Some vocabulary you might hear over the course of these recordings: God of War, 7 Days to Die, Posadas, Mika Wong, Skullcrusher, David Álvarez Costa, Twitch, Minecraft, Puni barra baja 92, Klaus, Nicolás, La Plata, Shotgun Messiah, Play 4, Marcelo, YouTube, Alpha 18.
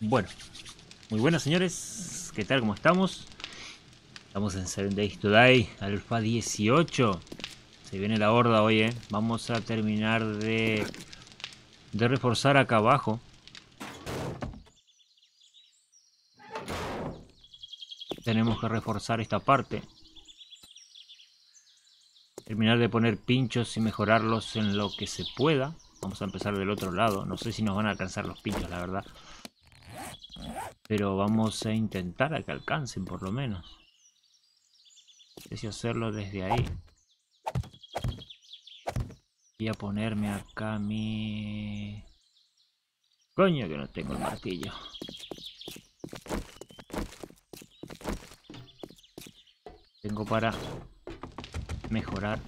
Bueno, muy buenas señores, ¿qué tal? ¿Cómo estamos? Estamos en 7 Days to Die, Alpha 18. Se viene la horda hoy, ¿eh? Vamos a terminar de reforzar acá abajo. Tenemos que reforzar esta parte. Terminar de poner pinchos y mejorarlos en lo que se pueda. Vamos a empezar del otro lado. No sé si nos van a alcanzar los pinchos, la verdad. Pero vamos a intentar a que alcancen, por lo menos. No sé si hacerlo desde ahí. Voy a ponerme acá mi... Coño, que no tengo el martillo. Tengo para mejorar.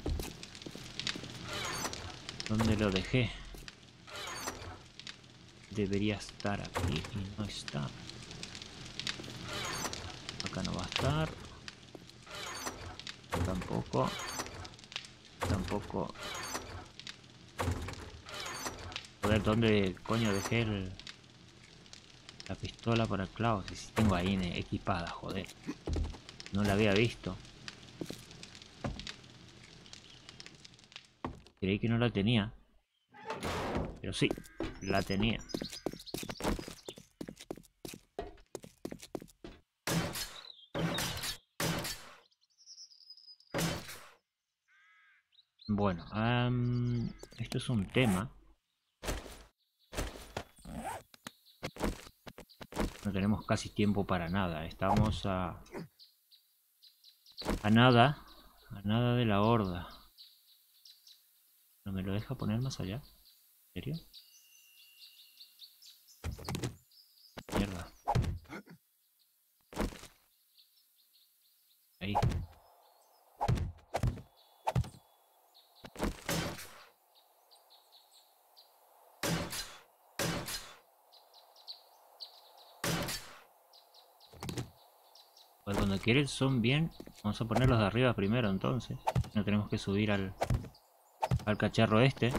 ¿Dónde lo dejé? Debería estar aquí y no está. Acá no va a estar. Tampoco. Tampoco. Joder, ¿dónde coño dejé la pistola para Klaus? Si tengo ahí equipada, joder. No la había visto. Creí que no la tenía. Pero sí, la tenía. Bueno, esto es un tema. No tenemos casi tiempo para nada. Estamos a nada de la horda. ¿No me lo deja poner más allá? ¿En serio? Mierda. Ahí. Pues cuando quieren son bien. Vamos a ponerlos de arriba primero entonces. No tenemos que subir al cacharro este.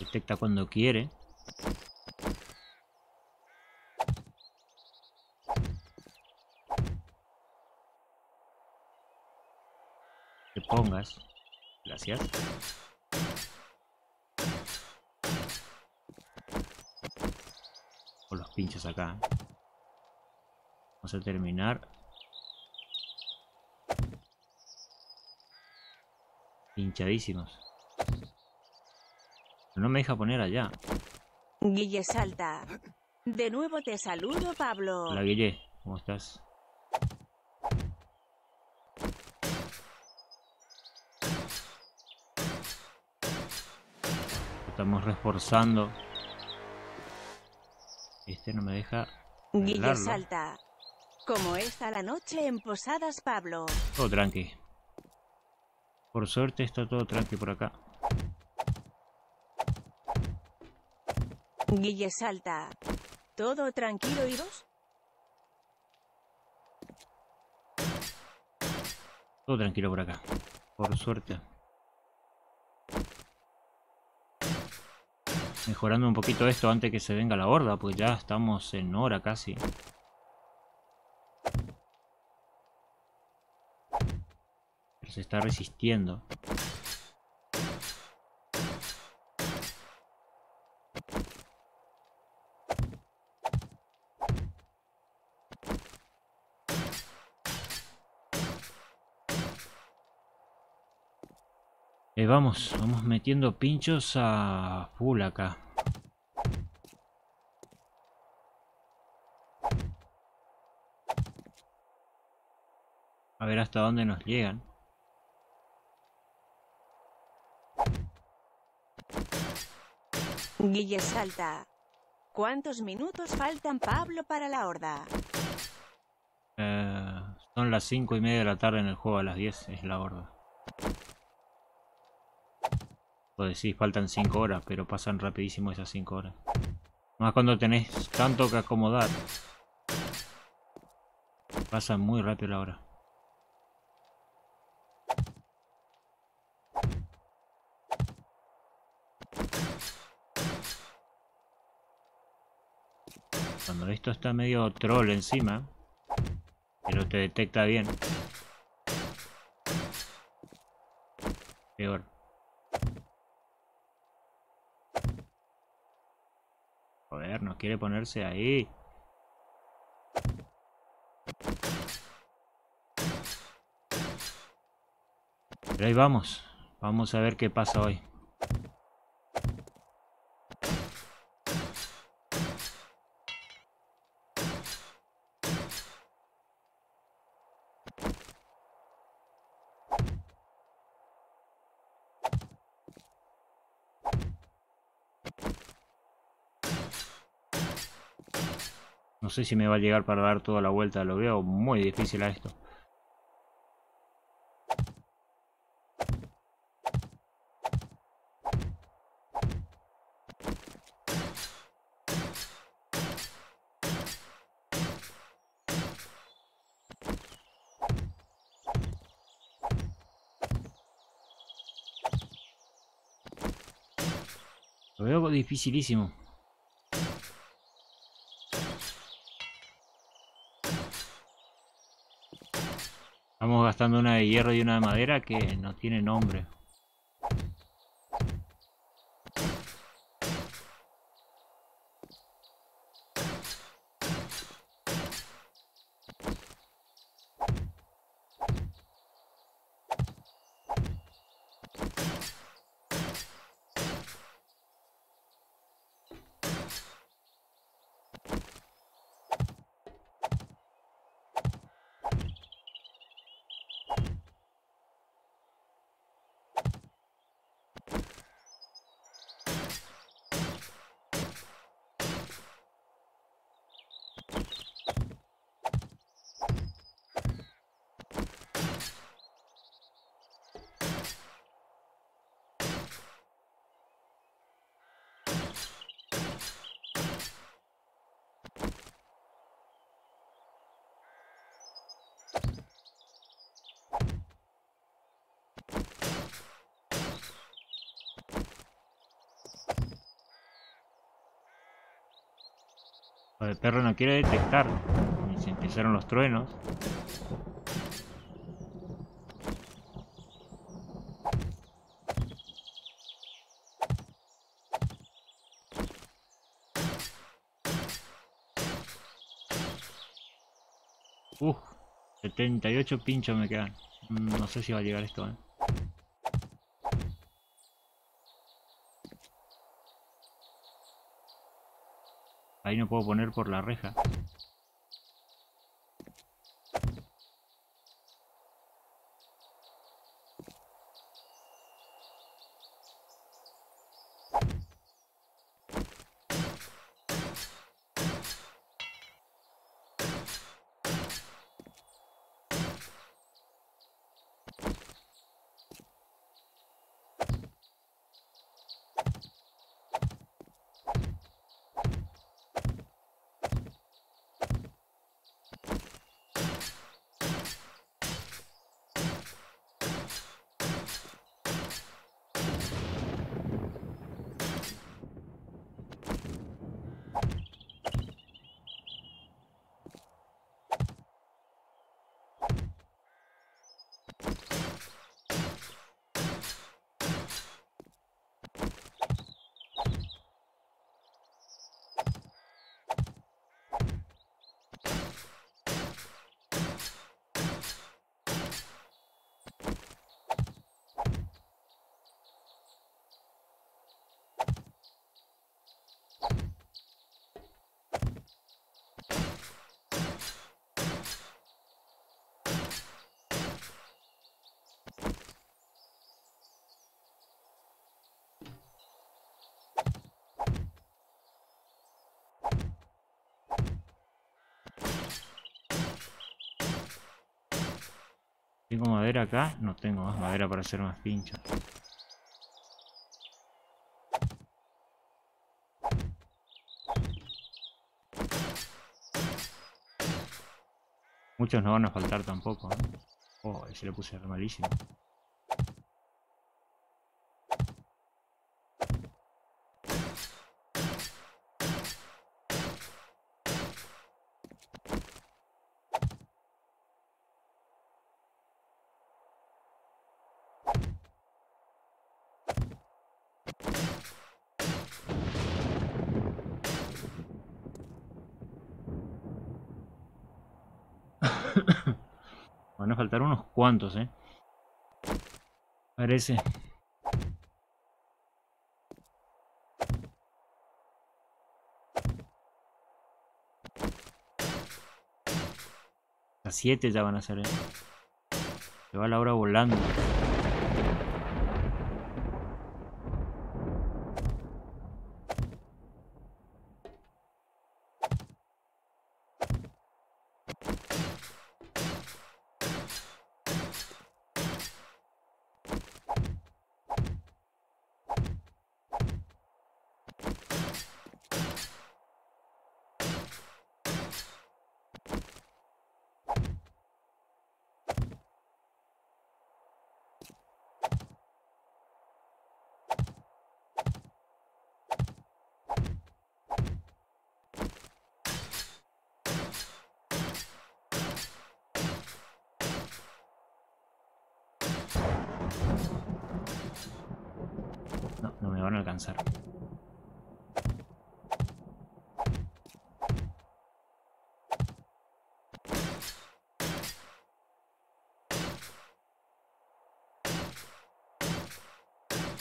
Detecta cuando quiere. Te pongas. Gracias. Con los pinchos acá. Vamos a terminar. Pinchadísimos. No me deja poner allá. Guille salta. De nuevo te saludo, Pablo. Hola, Guille. ¿Cómo estás? Estamos reforzando. Este no me deja arreglarlo. Guille salta. Como está la noche en Posadas, Pablo. Todo tranqui. Por suerte está todo tranqui por acá. Guille salta. ¿Todo tranquilo, Iros? Todo tranquilo por acá. Por suerte. Mejorando un poquito esto antes que se venga la horda, pues ya estamos en hora casi. Pero se está resistiendo. Vamos metiendo pinchos a full acá. A ver hasta dónde nos llegan. Guille salta. ¿Cuántos minutos faltan, Pablo, para la horda? Son las 5:30 de la tarde en el juego, a las 10 es la horda. Vos decís, faltan 5 horas, pero pasan rapidísimo esas 5 horas. Más cuando tenés tanto que acomodar. Pasa muy rápido la hora. Cuando esto está medio troll encima, pero te detecta bien. Peor. Joder, no quiere ponerse ahí. Pero ahí vamos. Vamos a ver qué pasa hoy. No sé si me va a llegar para dar toda la vuelta. Lo veo muy difícil a esto. Lo veo dificilísimo. Estamos gastando una de hierro y una de madera que no tiene nombre. El perro no quiere detectar. Se empezaron los truenos. Uf, 78 pinchos me quedan. No sé si va a llegar esto, ¿eh? Ahí no puedo poner por la reja. ¿Tengo madera acá? No tengo más madera para hacer más pinchos. Muchos no van a faltar tampoco, ¿eh? Oh, ese lo puse malísimo. Van a faltar unos cuantos, Parece. Las 7 ya van a ser, Se va la hora volando. No, no me van a alcanzar.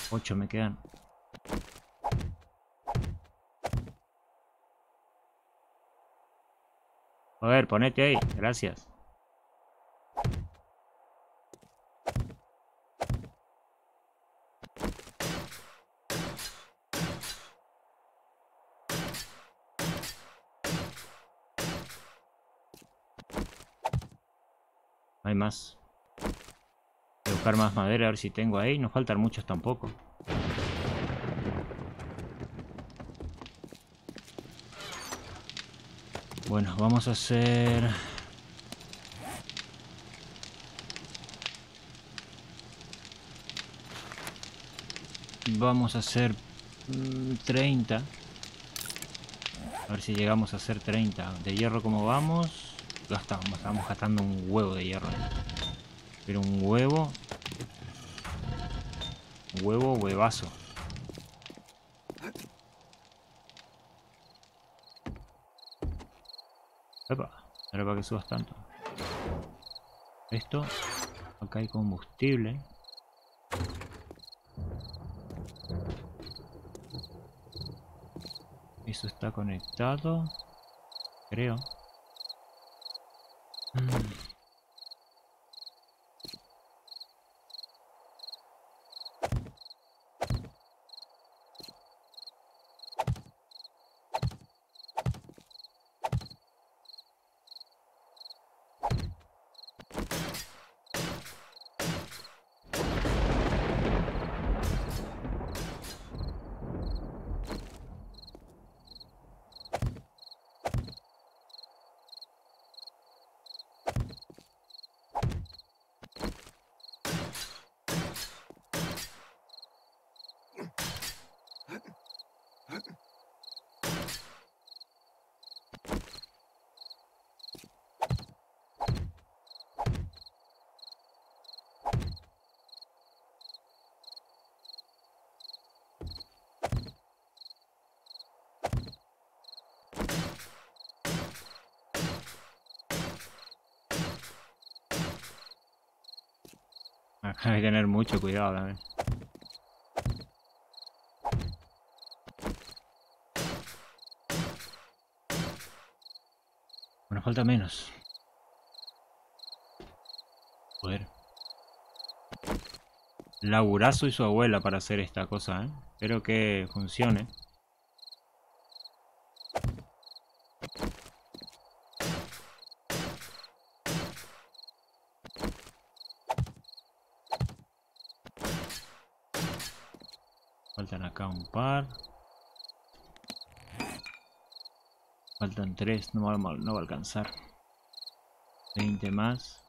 Ocho me quedan. A ver, ponete ahí. Gracias. Hay más. Voy a buscar más madera a ver si tengo ahí. No faltan muchos tampoco. Bueno, vamos a hacer... Vamos a hacer 30. A ver si llegamos a hacer 30. De hierro como vamos. Gastamos, estamos gastando un huevo de hierro. Pero un huevo. Huevo, huevazo. Epa, ahora para que subas tanto. Esto. Acá hay combustible. Eso está conectado. Creo. Hay que tener mucho cuidado también. Bueno, falta menos. Joder. Laburazo y su abuela para hacer esta cosa, Espero que funcione. Faltan acá un par. Faltan tres, no va a alcanzar. 20 más.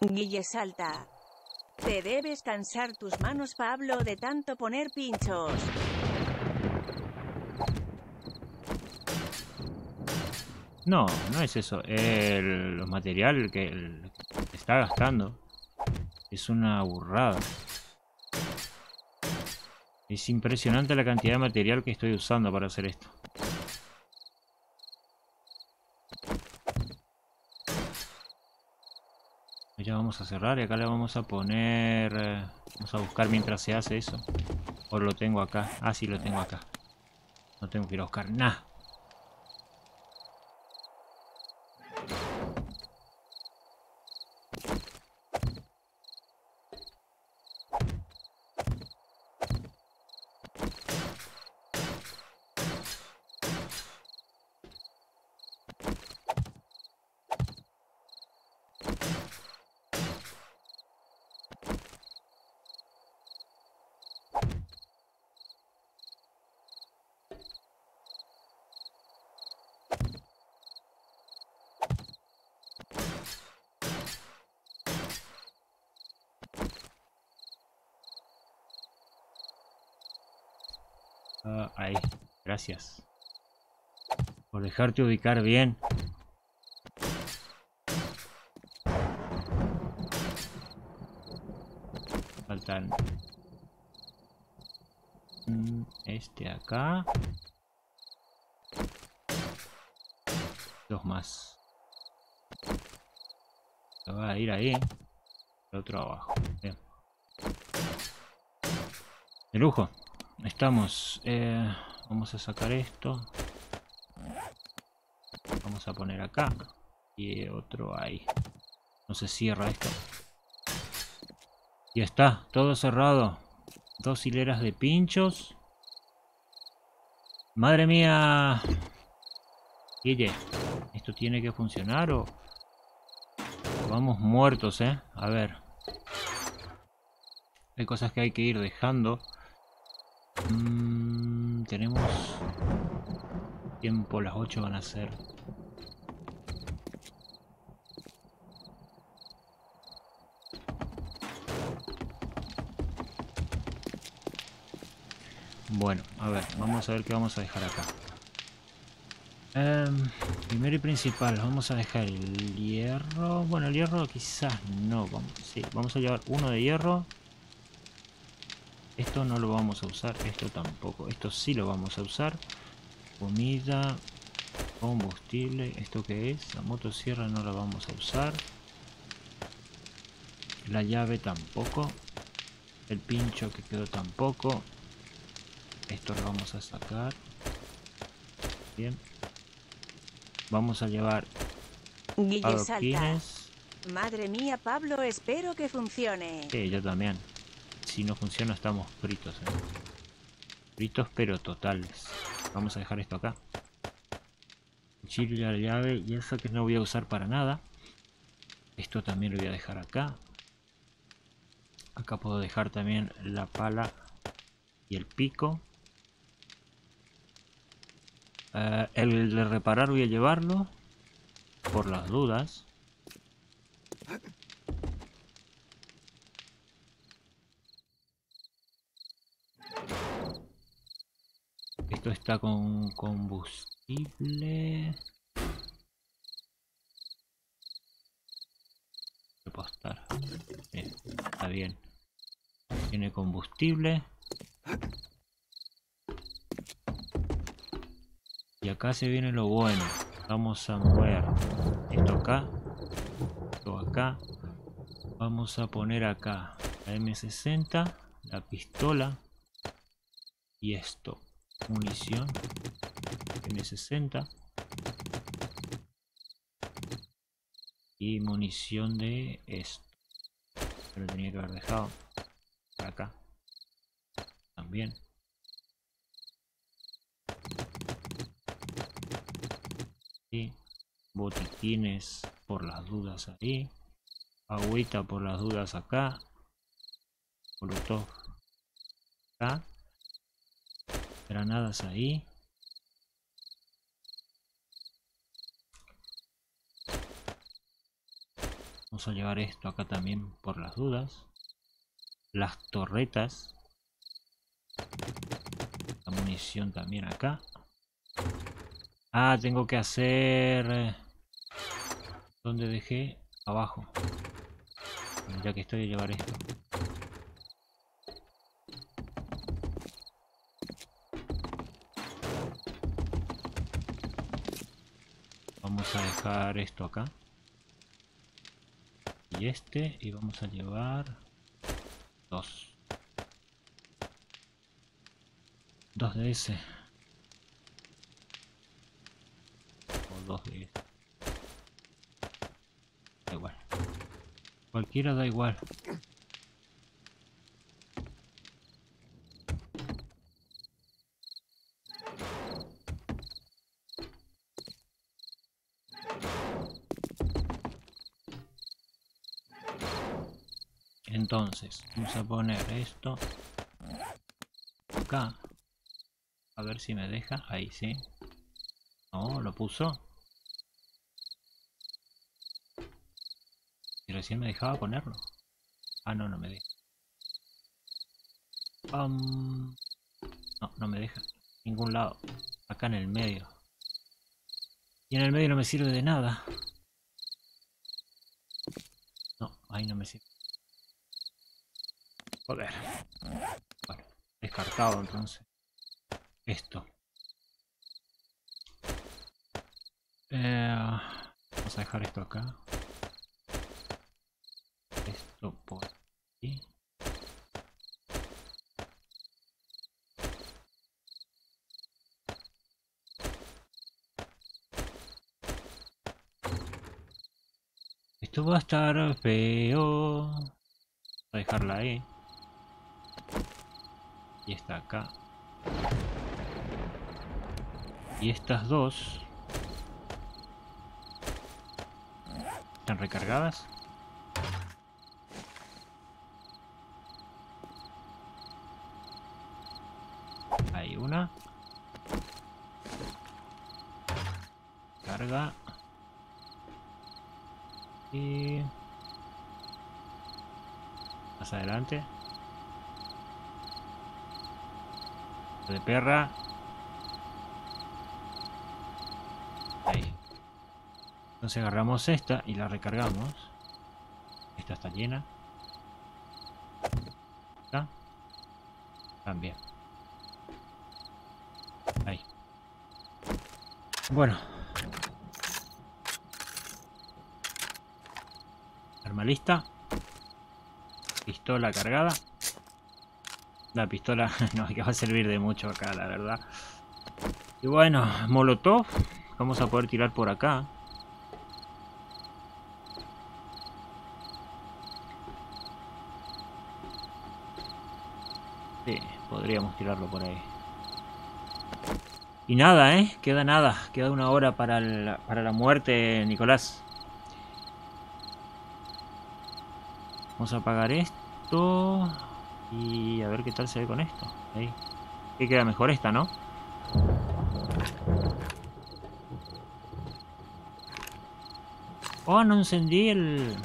Guille salta. Te debes cansar tus manos, Pablo, de tanto poner pinchos. No, no es eso. El material que está gastando es una burrada. Es impresionante la cantidad de material que estoy usando para hacer esto. Ya vamos a cerrar y acá le vamos a poner... Vamos a buscar mientras se hace eso. ¿O lo tengo acá? Ah, sí, lo tengo acá. No tengo que ir a buscar nada. Ahí, gracias por dejarte ubicar bien. Faltan este acá, dos más. Se va a ir ahí, el otro abajo. Bien. De lujo. Estamos, vamos a sacar esto, vamos a poner acá y otro ahí. No se cierra esto. Ya está, todo cerrado. Dos hileras de pinchos. Madre mía. Guille, ¿esto tiene que funcionar o vamos muertos, eh? A ver. Hay cosas que hay que ir dejando. Tenemos tiempo, las 8 van a ser. Bueno, a ver, vamos a ver qué vamos a dejar acá. Primero y principal, vamos a dejar el hierro. Bueno, el hierro quizás no. Vamos, sí, vamos a llevar uno de hierro. Esto no lo vamos a usar, esto tampoco, esto sí lo vamos a usar. Comida, combustible, ¿esto qué es? La motosierra no la vamos a usar. La llave tampoco. El pincho que quedó tampoco. Esto lo vamos a sacar. Bien. Vamos a llevar adoquines. Madre mía, Pablo, espero que funcione. Sí, yo también. Si no funciona estamos fritos, ¿eh? Fritos pero totales. Vamos a dejar esto acá. Cuchillo, la llave y eso que no voy a usar para nada. Esto también lo voy a dejar acá. Acá puedo dejar también la pala y el pico. El de reparar voy a llevarlo por las dudas. Esto está con combustible. Repostar. Bien, está bien. Tiene combustible. Y acá se viene lo bueno. Vamos a mover esto acá. Esto acá. Vamos a poner acá la M60, la pistola y esto. Munición M60 y munición de esto, pero tenía que haber dejado por acá también. Y botiquines por las dudas ahí, agüita por las dudas acá, molotov acá. Granadas ahí. Vamos a llevar esto acá también por las dudas. Las torretas. La munición también acá. Ah, tengo que hacer... ¿Dónde dejé? Abajo. Ya que estoy a llevar esto. Vamos a dejar esto acá. Y este. Y vamos a llevar... Dos de ese. O dos de ese. Da igual. Cualquiera da igual. Entonces, vamos a poner esto acá. A ver si me deja. Ahí sí. No, lo puso. Y recién me dejaba ponerlo. Ah, no, no me deja. No, no me deja. Ningún lado. Acá en el medio. Y en el medio no me sirve de nada. No, ahí no me sirve. Joder. Bueno, descartado entonces. Esto. Vamos a dejar esto acá. Esto por aquí. Esto va a estar feo. Voy a dejarla ahí. Y esta acá. Y estas dos. ¿Están recargadas? Hay una. Carga. Y... más adelante. De perra. Ahí. Entonces agarramos esta y la recargamos. Esta está llena. Esta. También. Ahí. Bueno. Arma lista. Pistola cargada. La pistola no que va a servir de mucho acá, la verdad. Y bueno, molotov. Vamos a poder tirar por acá. Sí, podríamos tirarlo por ahí. Y nada, queda nada. Queda una hora para la muerte, Nicolás. Vamos a apagar esto. Y a ver qué tal se ve con esto. Ahí. Que queda mejor esta, ¿no? Oh, no encendí el...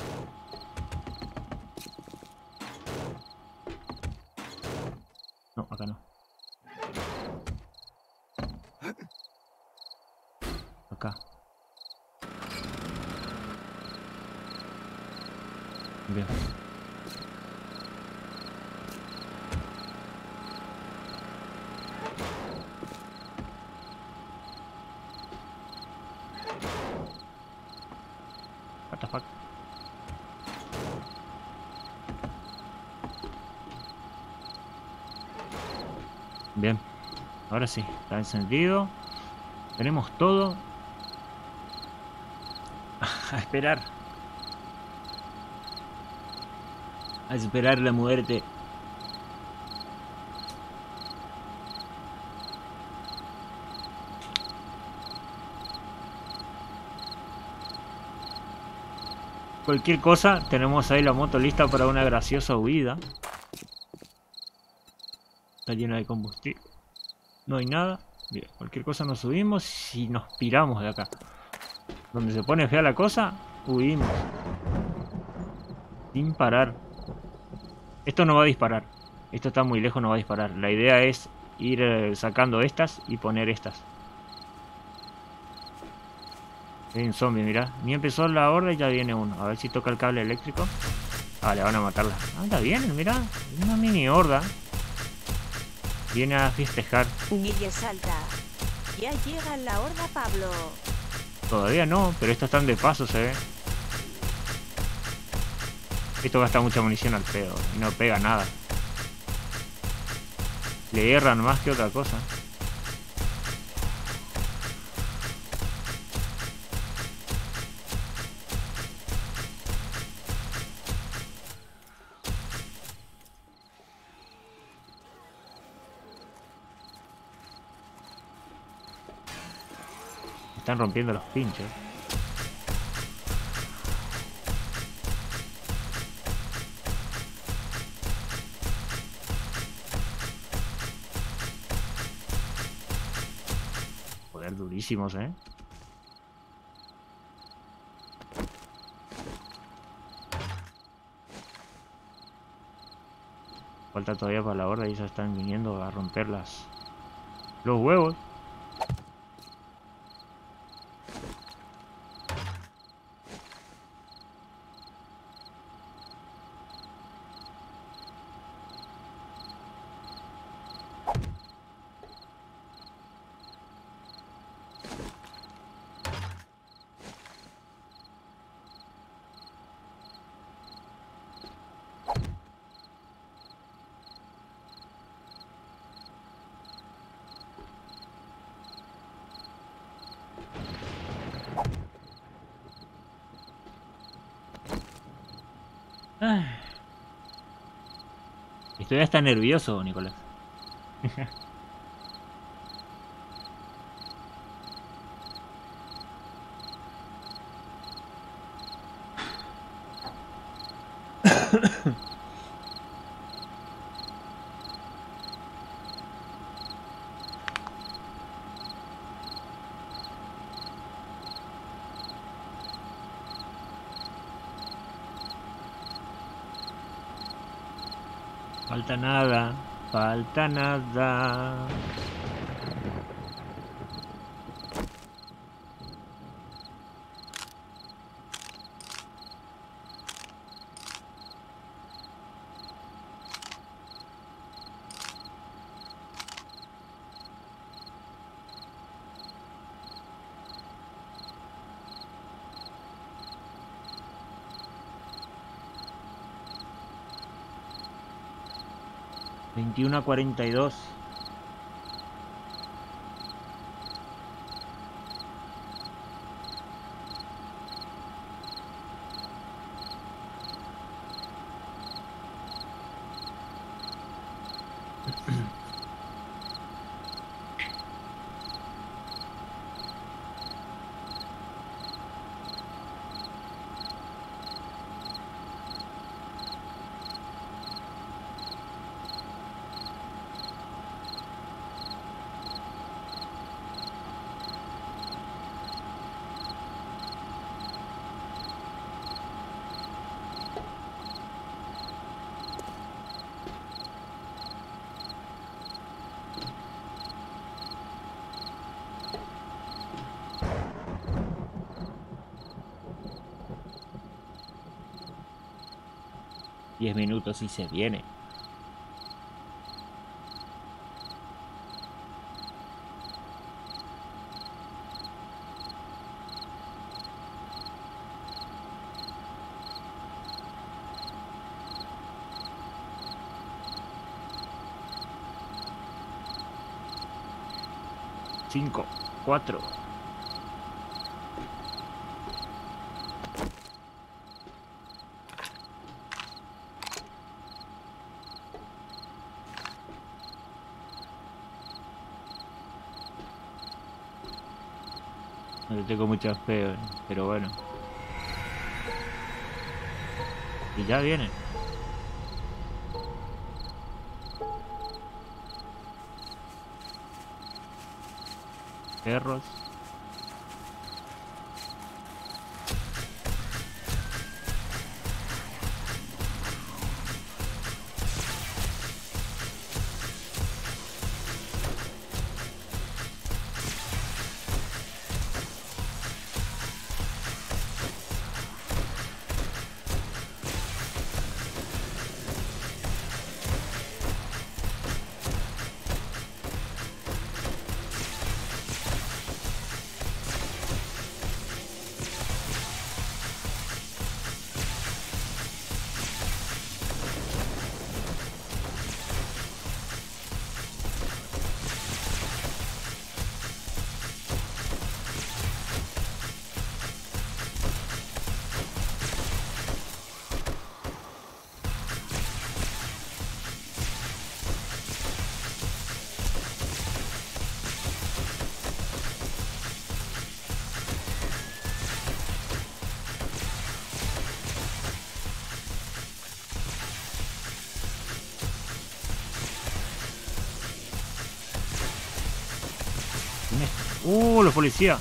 No, acá no. Acá. Bien. Bien, ahora sí, está encendido. Tenemos todo. A esperar. A esperar la muerte. Cualquier cosa, tenemos ahí la moto lista para una graciosa huida. Está llena de combustible. No hay nada. Mira, cualquier cosa nos subimos y nos piramos de acá. Donde se pone fea la cosa, huimos. Sin parar. Esto no va a disparar. Esto está muy lejos, no va a disparar. La idea es ir sacando estas y poner estas. Hay un zombie, mirá. Ni empezó la horda y ya viene uno. A ver si toca el cable eléctrico. Ah, le van a matarla. Ah, la vienen, mirá. Una mini horda. Viene a festejar. Guille salta. Ya llega la horda, Pablo. Todavía no, pero estos están de paso, se ve. Esto gasta mucha munición al pedo y no pega nada. Le erran más que otra cosa. Están rompiendo los pinchos. Joder, durísimos, ¿eh? Falta todavía para la horda y ya están viniendo a romper los huevos. Estoy hasta nervioso, Nicolás. Falta nada, falta nada. Una 42. Minutos y se viene. Cinco, cuatro. Tengo mucha fe, pero bueno. Y ya vienen. Perros. Los policías.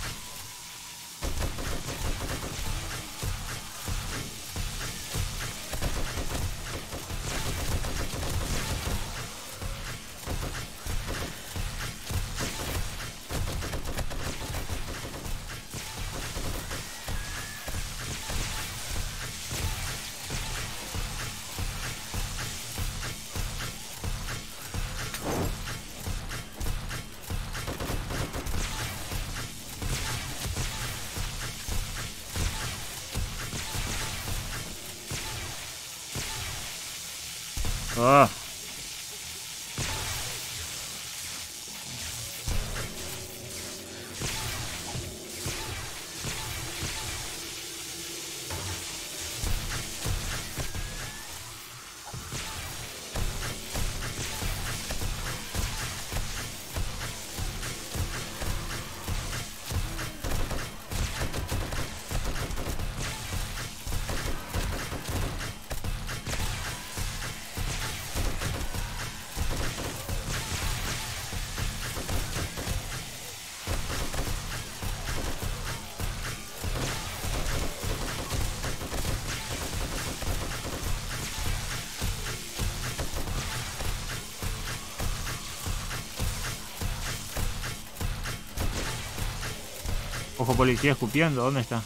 Ojo, policía escupiendo, ¿dónde está?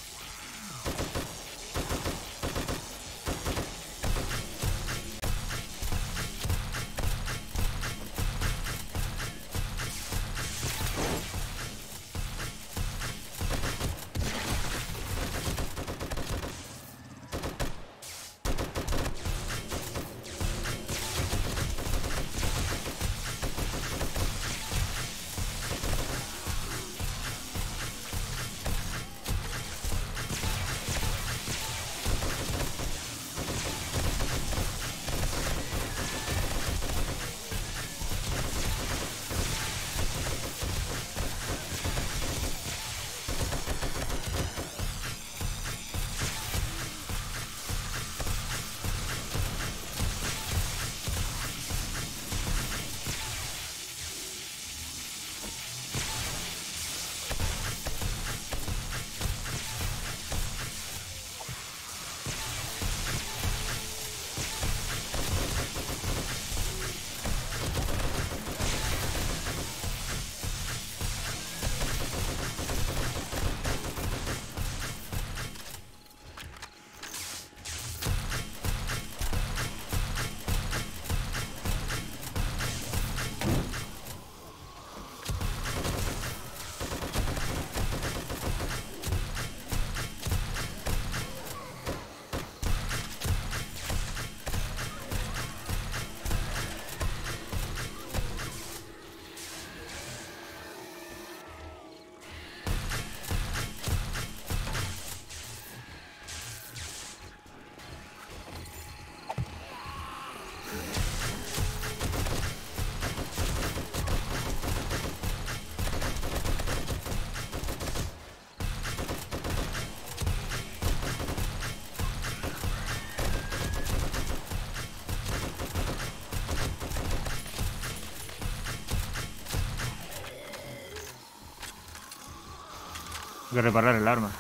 Que reparar el arma.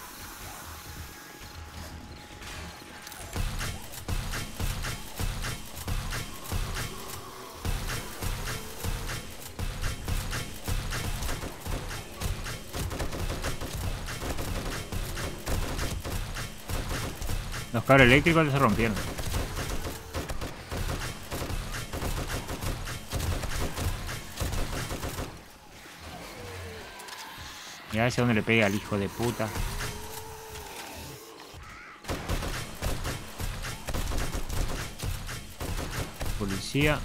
Los cables eléctricos se rompieron. A ver si dónde le pega al hijo de puta. Policía.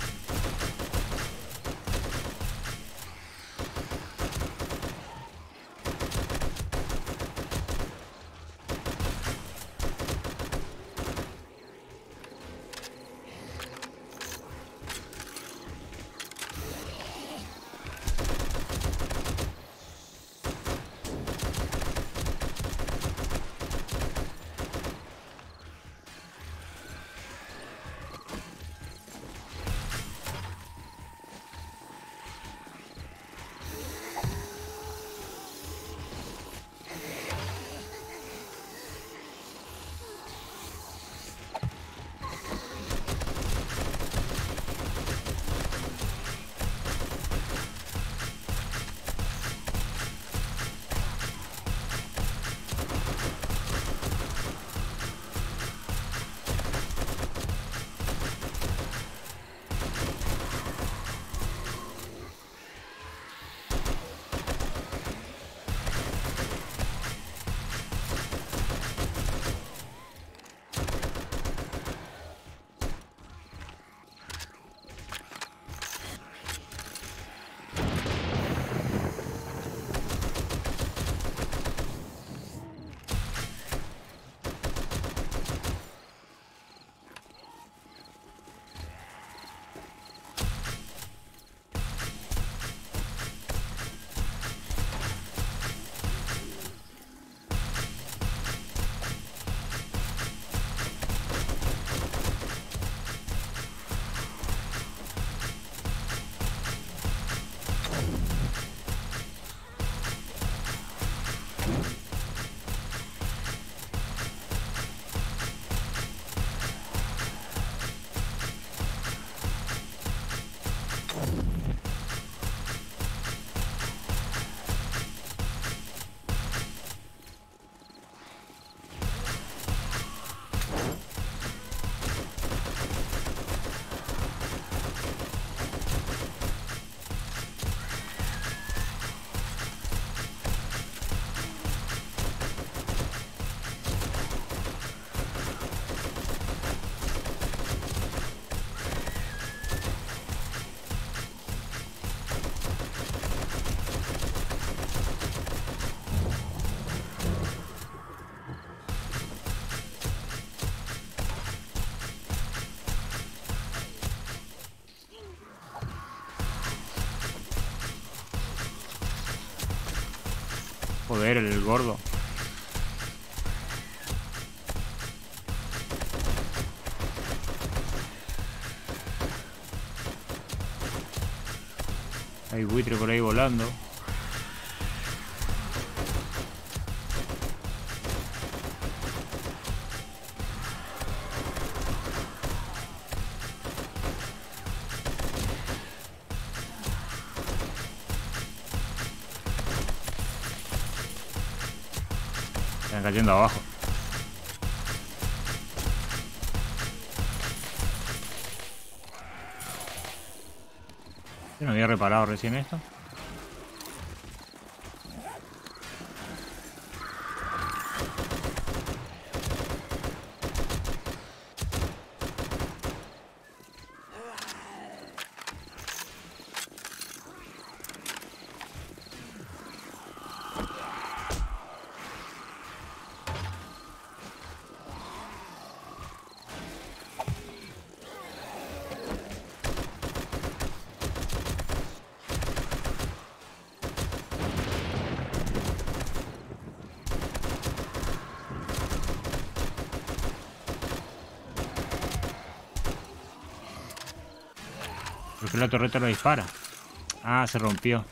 Joder, el gordo. Hay buitre por ahí volando. Están cayendo abajo. No había reparado recién esto. La torreta lo dispara. Ah, se rompió.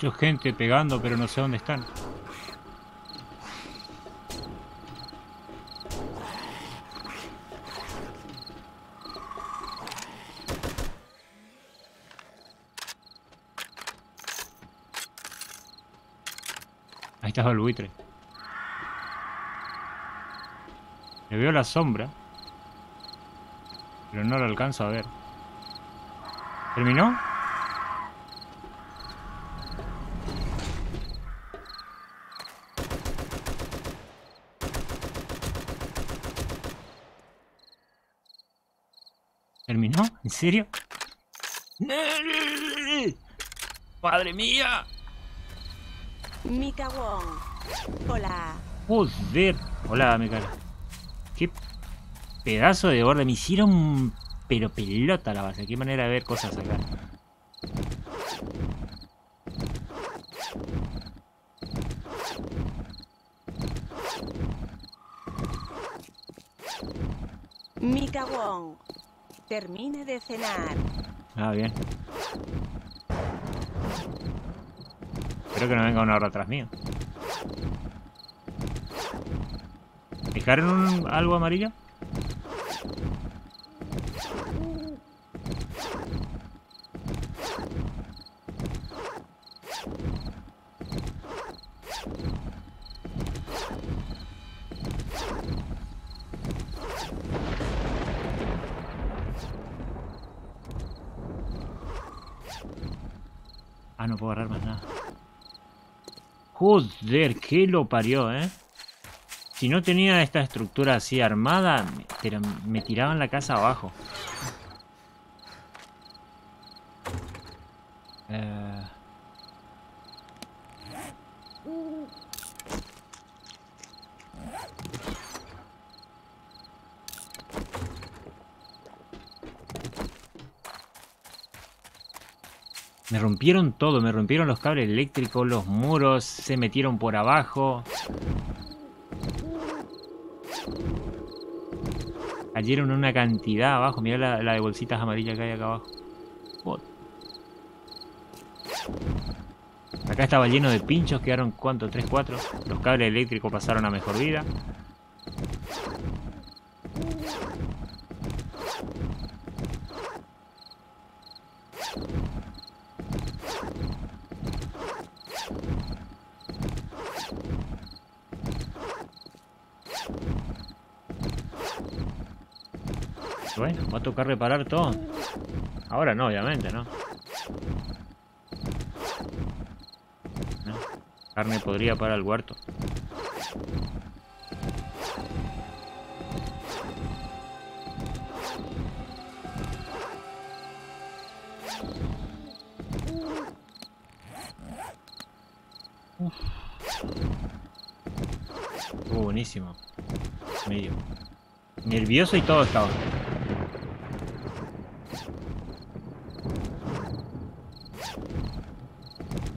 Mucha gente pegando, pero no sé dónde están. Ahí está el buitre. Le veo la sombra, pero no lo alcanzo a ver. ¿Terminó? ¿En serio? ¡Madre mía! Mika Wong. Hola. Joder. Hola, Micaela. Qué pedazo de borde. Me hicieron pero pelota la base. Qué manera de ver cosas acá. Mika Wong. Termine de cenar. Ah, bien. Espero que no venga una hora atrás mío. ¿Fijaron algo amarillo? Ah, no puedo agarrar más nada. Joder, que lo parió, ¿eh? Si no tenía esta estructura así armada, me tiraban la casa abajo. Me rompieron todo, me rompieron los cables eléctricos, los muros, se metieron por abajo. Cayeron una cantidad abajo. Mirá la de bolsitas amarillas que hay acá abajo. What? Acá estaba lleno de pinchos. Quedaron, ¿cuánto? 3, 4. Los cables eléctricos pasaron a mejor vida. Bueno, va a tocar reparar todo. Ahora no, obviamente, ¿no? Carne podría para el huerto. Uf. Estuvo buenísimo. Medio. Nervioso y todo estaba.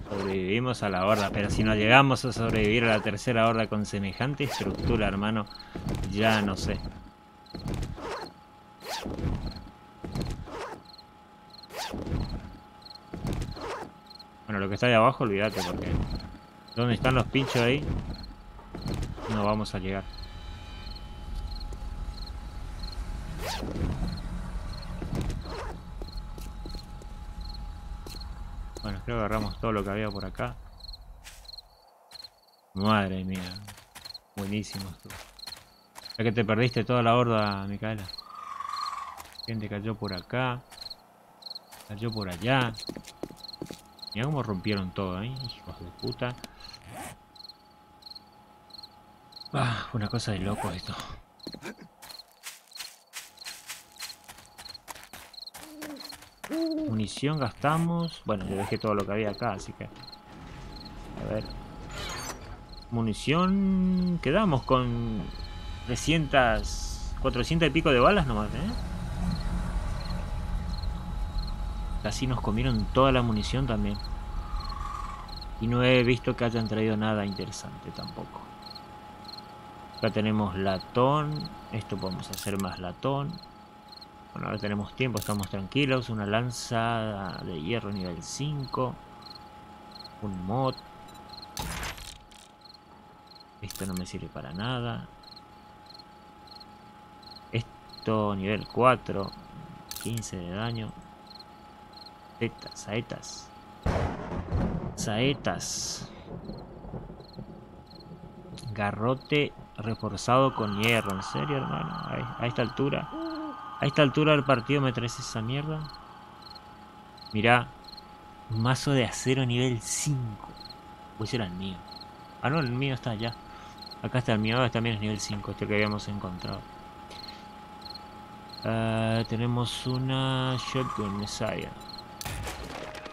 Sobrevivimos a la horda, pero si no llegamos a sobrevivir a la tercera horda con semejante estructura, hermano, ya no sé. Bueno, lo que está ahí abajo, olvídate, porque donde están los pinchos ahí, no vamos a llegar. Creo que agarramos todo lo que había por acá. Madre mía. Buenísimo estuvo. Ya que te perdiste toda la horda, Micaela. Gente cayó por acá. Cayó por allá. Mirá cómo rompieron todo, ¿eh? Hijos de puta. Ah, una cosa de loco esto. Munición gastamos. Bueno, yo dejé todo lo que había acá, así que... A ver... Munición... Quedamos con... 300... 400 y pico de balas nomás, ¿eh? Casi nos comieron toda la munición también. Y no he visto que hayan traído nada interesante tampoco. Acá tenemos latón. Esto podemos hacer más latón. Bueno, ahora tenemos tiempo, estamos tranquilos. Una lanza de hierro nivel 5. Un mod. Esto no me sirve para nada. Esto nivel 4. 15 de daño. Saetas, saetas. Saetas. Garrote reforzado con hierro. ¿En serio, hermano? A esta altura... A esta altura del partido me traes esa mierda. Mirá. Mazo de acero nivel 5. Pues era el mío. Ah, no, el mío está allá. Acá está el mío, también es nivel 5, este que habíamos encontrado. Tenemos una Shotgun Messiah.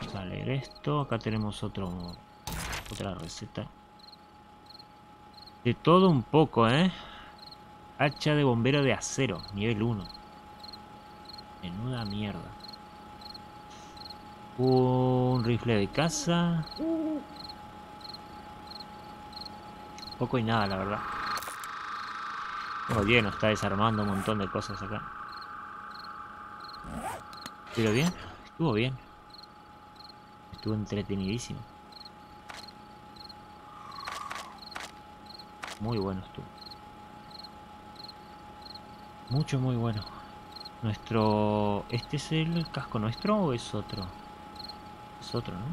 Vamos a leer esto. Acá tenemos otra receta. De todo un poco, ¿eh? Hacha de bombero de acero, nivel 1. Menuda mierda. Un rifle de caza. Poco y nada, la verdad. Oye, nos está desarmando un montón de cosas acá. Pero bien, estuvo bien. Estuvo entretenidísimo. Muy bueno estuvo. Mucho, muy bueno. Nuestro... ¿Este es el casco nuestro o es otro? Es otro, ¿no?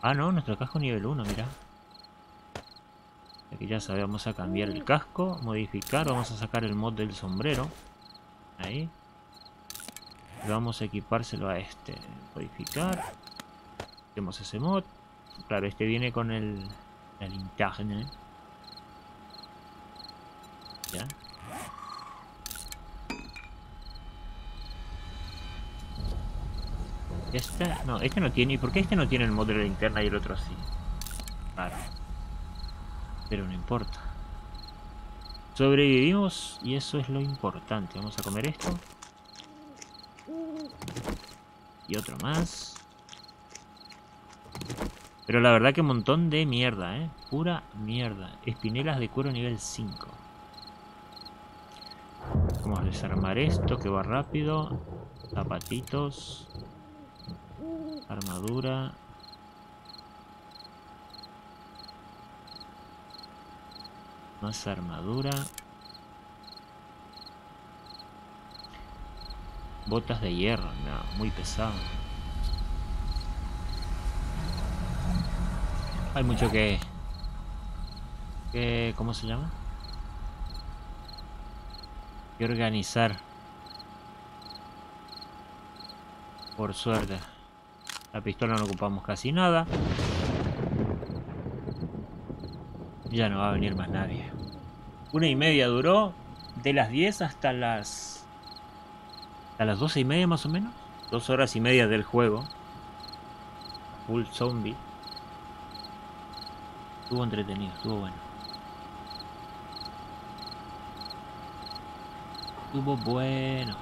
Ah, no, nuestro casco nivel 1, mirá. Aquí ya sabemos, vamos a cambiar el casco, modificar, vamos a sacar el mod del sombrero. Ahí. Y vamos a equipárselo a este. Modificar. Hacemos ese mod. Claro, este viene con el... la linterna, ¿eh? Ya. Este no tiene. ¿Y por qué este no tiene el mod de la linterna y el otro sí? Claro. Pero no importa. Sobrevivimos y eso es lo importante. Vamos a comer esto. Y otro más. Pero la verdad que un montón de mierda, ¿eh? Pura mierda. Espinelas de cuero nivel 5. Vamos a desarmar esto que va rápido. Zapatitos. Armadura. Más armadura. Botas de hierro, no, muy pesado. Hay mucho que... ¿Cómo se llama? Que organizar. Por suerte. La pistola no ocupamos casi nada. Ya no va a venir más nadie. 1:30 duró. De las 10 hasta las... a las 12:30 más o menos. 2 horas y media del juego. Full zombie. Estuvo entretenido, estuvo bueno. Estuvo bueno.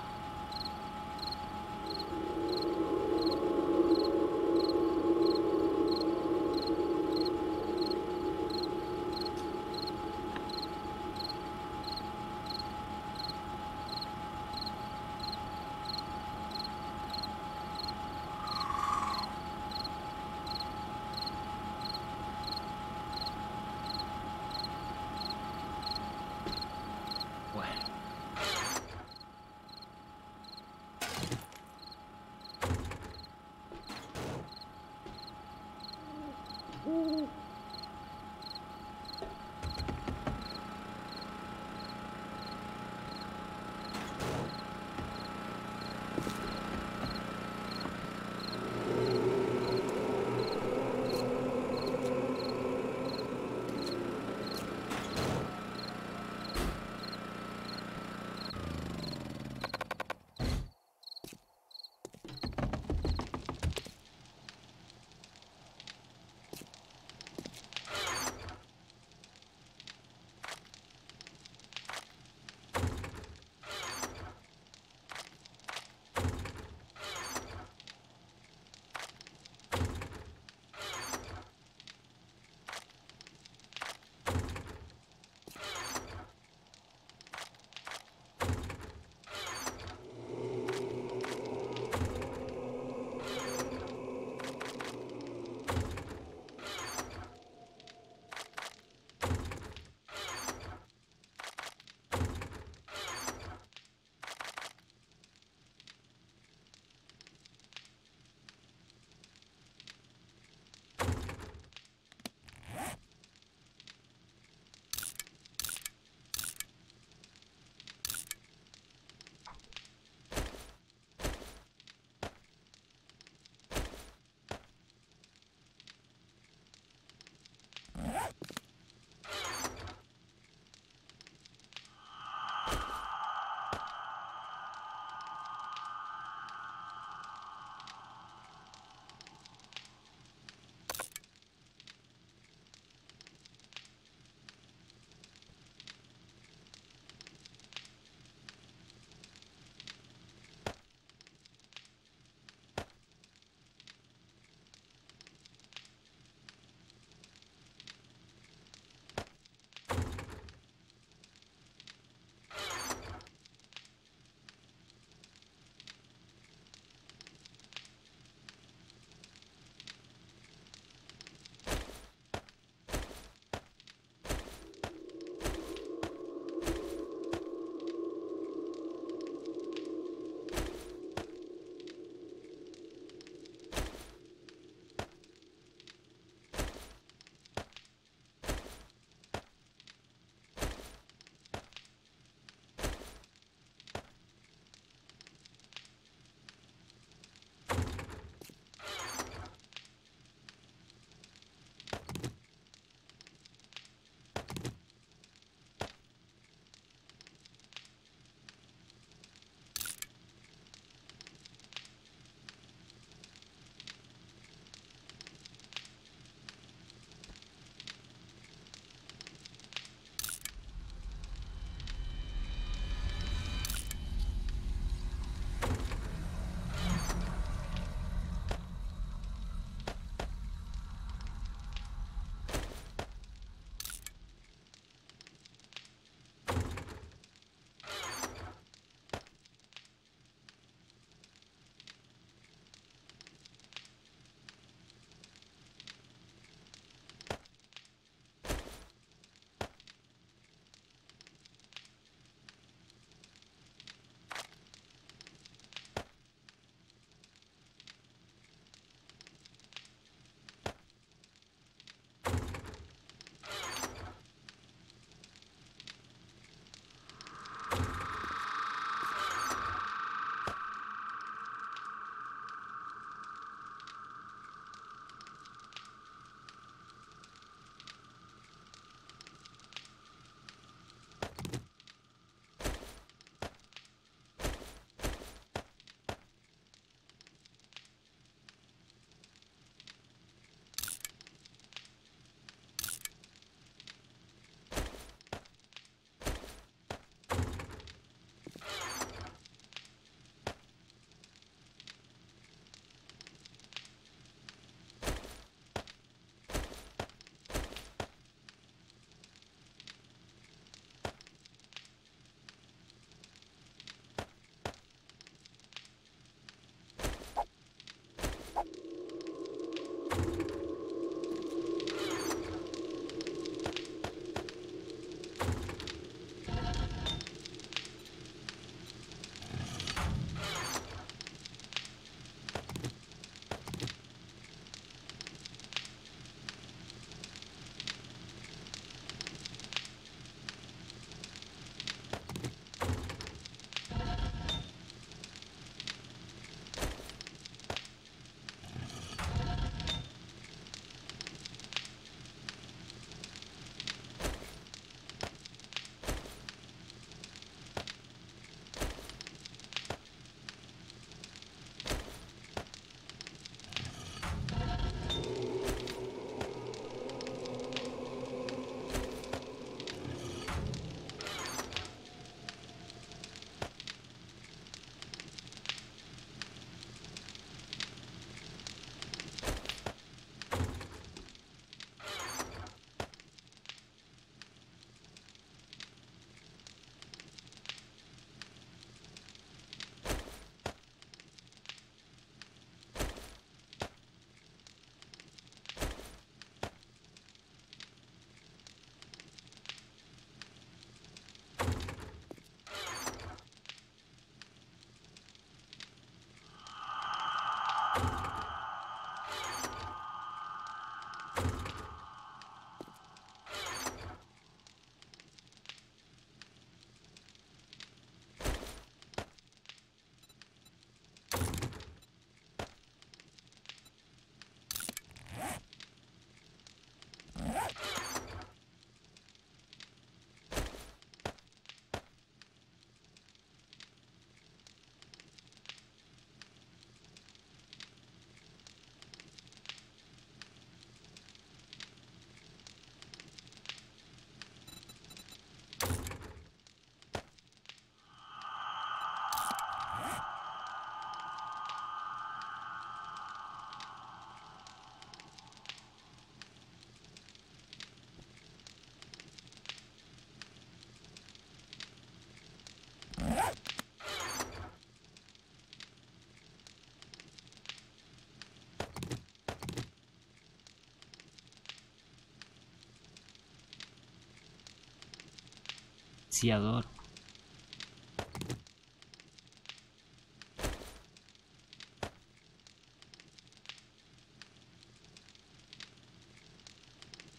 Siador.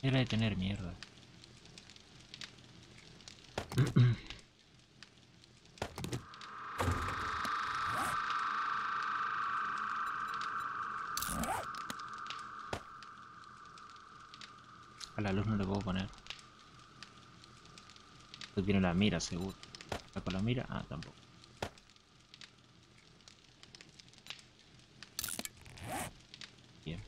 Era de tener mierda. A la luz no le puedo poner. Tiene la mira, seguro. ¿Saco la mira? Ah, tampoco. Bien.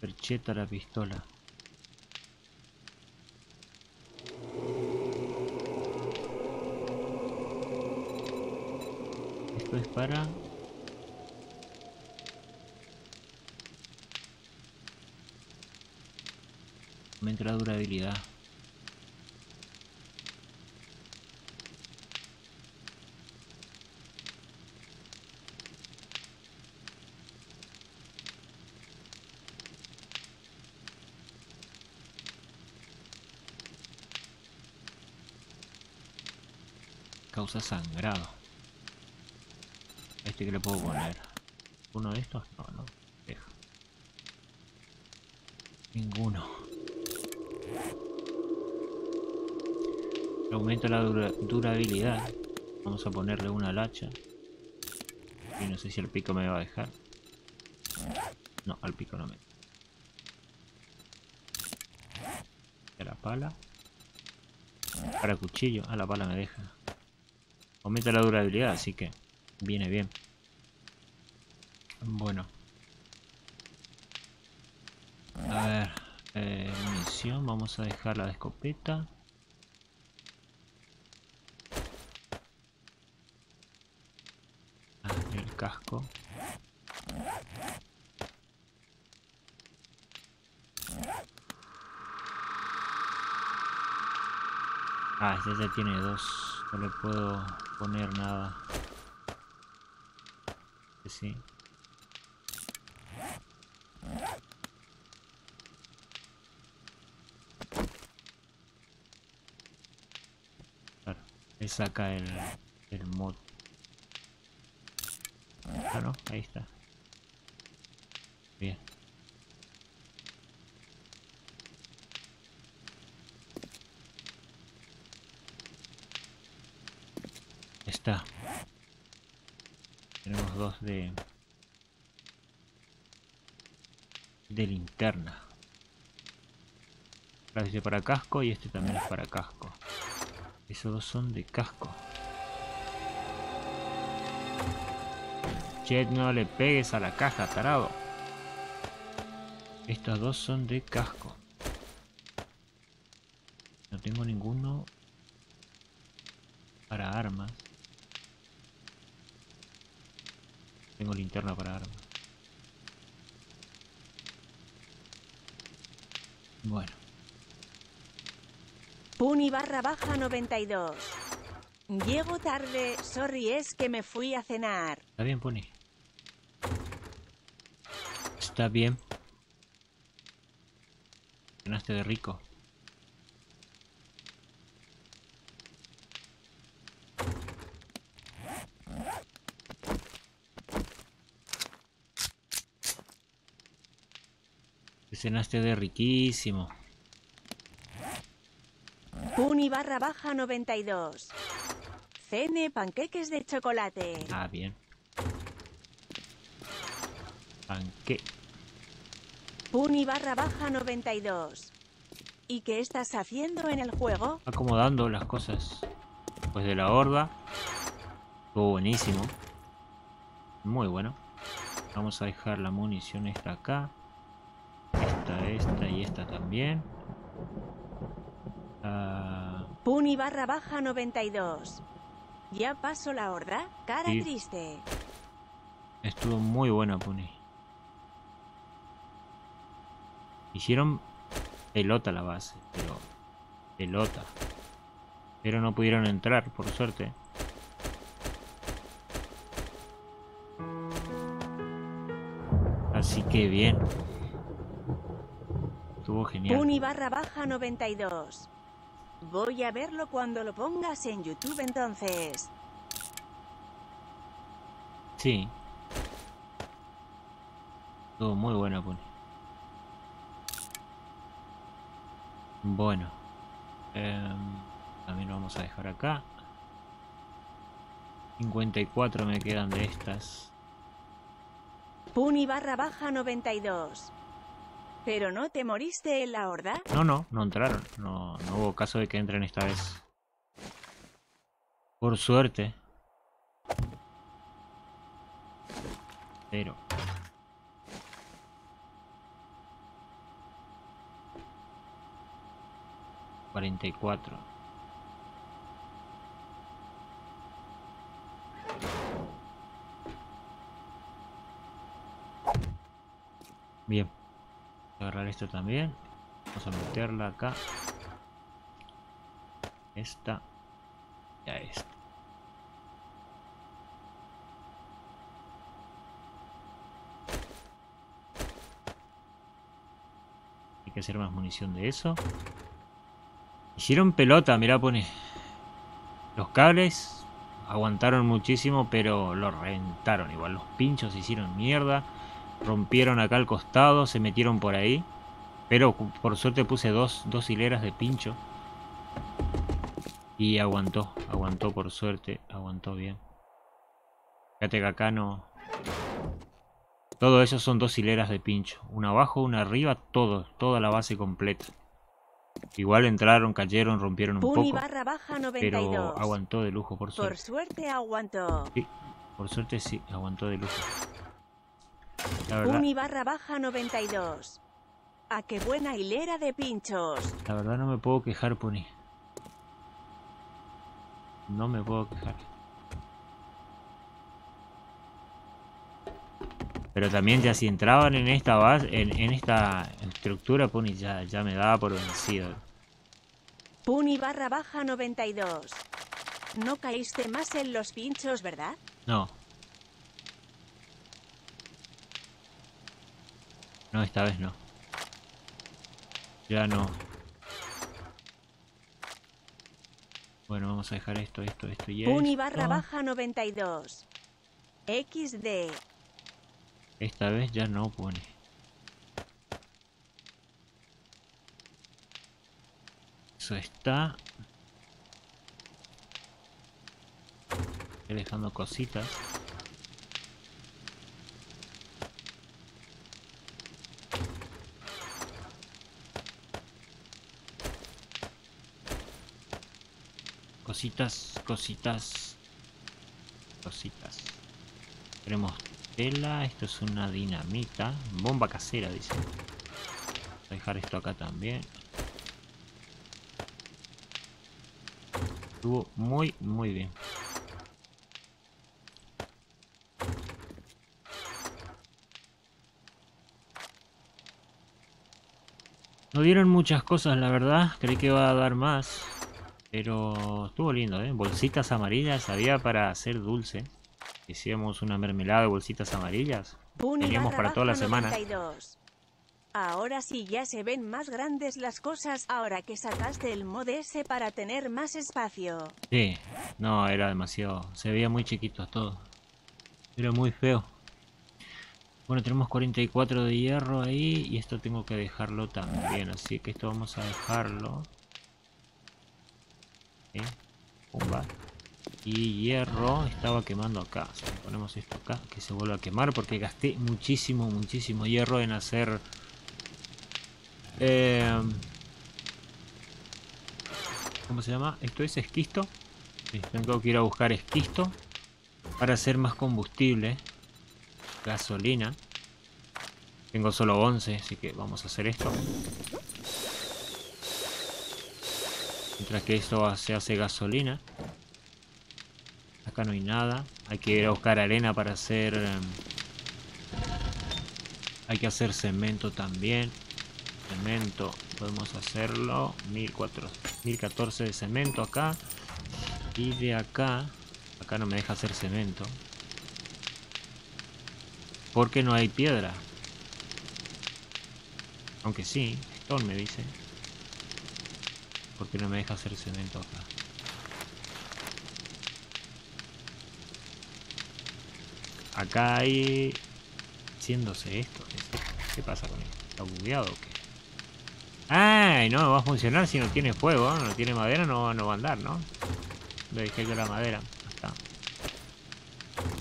Percheta la pistola. Esto es para... me entra durabilidad. Causa sangrado. Este que le puedo poner. ¿Uno de estos? No, no. Deja. Ninguno. Aumenta la durabilidad. Vamos a ponerle una al hacha. Y no sé si el pico me va a dejar. No, al pico no me. A la pala. Para cuchillo. A la pala me deja. Aumenta la durabilidad, así que viene bien. Bueno. A ver. Munición, vamos a dejarla de escopeta. El casco. Ah, este ya tiene dos. No le puedo poner nada. Sí. Claro, él saca el mod. Ah, no, ahí está. Bien. Está. Tenemos dos de linterna. Claro, este para casco y este también es para casco. Esos dos son de casco. Jet, no le pegues a la caja, tarado. Estos dos son de casco. No tengo ninguno para armas. Tengo linterna para armas. Bueno. Puni barra baja 92. Llego tarde, sorry, es que me fui a cenar. Está bien, Puni. Está bien. Cenaste de rico. Cenaste de riquísimo. Puni barra baja 92. Cene panqueques de chocolate. Ah, bien. Panque. Puni barra baja 92. ¿Y qué estás haciendo en el juego? Acomodando las cosas. Pues de la horda. Oh, buenísimo. Muy bueno. Vamos a dejar la munición esta acá. Esta y esta también. Puni barra baja 92. Ya pasó la horda, cara sí. Triste. Estuvo muy buena, Puni. Hicieron pelota la base, pero pelota. Pero no pudieron entrar, por suerte. Así que bien. Estuvo genial. Puni barra baja 92. Voy a verlo cuando lo pongas en YouTube entonces. Sí. Estuvo muy bueno, Puni. Bueno. También lo vamos a dejar acá. 54 me quedan de estas. Puni barra baja 92. ¿Pero no te moriste en la horda? No entraron. No hubo caso de que entren esta vez. Por suerte. Pero... ...44. Bien. Agarrar esto también. Vamos a meterla acá. Esta. Y a esta. Hay que hacer más munición de eso. Hicieron pelota, mirá, Pone. Los cables aguantaron muchísimo, pero los reventaron igual. Los pinchos hicieron mierda. Rompieron acá al costado, se metieron por ahí. Pero por suerte puse dos hileras de pincho. Y aguantó por suerte, aguantó bien. Fíjate que acá no... Todo eso son dos hileras de pincho. Una abajo, una arriba, toda la base completa. Igual entraron, cayeron, rompieron un poco. Barra baja 92. Pero aguantó de lujo, por suerte. Por suerte aguantó. Sí, por suerte sí, aguantó de lujo. Puni barra baja 92. ¡A qué buena hilera de pinchos! La verdad no me puedo quejar, Puni. No me puedo quejar. Pero también ya si entraban en esta base, en esta estructura, Puni, ya me daba por vencido. Puni barra baja 92. No caíste más en los pinchos, ¿verdad? No. No, esta vez no. Ya no. Bueno, vamos a dejar esto y esto. Puni barra baja 92. XD. Esta vez ya no, Pone. Eso está. Estoy dejando cositas. Cositas. Tenemos tela, esto es una dinamita, bomba casera, dice. Voy a dejar esto acá también. Estuvo muy bien. No dieron muchas cosas, la verdad. Creí que iba a dar más. Pero estuvo lindo, ¿eh? Bolsitas amarillas había para hacer dulce. Hicimos una mermelada de bolsitas amarillas. Teníamos para toda la semana. Ahora sí ya se ven más grandes las cosas, ahora que sacaste el mod ese para tener más espacio. Sí, no, era demasiado. Se veía muy chiquitos todo. Era muy feo. Bueno, tenemos 44 de hierro ahí y esto tengo que dejarlo también. Así que esto vamos a dejarlo. ¿Sí? Pumba. Y hierro estaba quemando acá. O sea, ponemos esto acá, que se vuelva a quemar porque gasté muchísimo, muchísimo hierro en hacer... ¿cómo se llama? Esto es esquisto. Sí, tengo que ir a buscar esquisto para hacer más combustible. Gasolina. Tengo solo 11, así que vamos a hacer esto. Mientras que esto se hace gasolina. Acá no hay nada. Hay que ir a buscar arena para hacer... hay que hacer cemento también. Cemento, podemos hacerlo. 1014 de cemento acá. Y de acá, acá no me deja hacer cemento porque no hay piedra. Aunque sí, stone me dice. Porque no me deja hacer cemento acá. Acá hay... haciéndose esto. ¿Qué pasa con esto? ¿Está bugueado o qué? ¡Ay! No va a funcionar si no tiene fuego, no tiene madera, no va a andar, ¿no? Le dije yo la madera. Acá.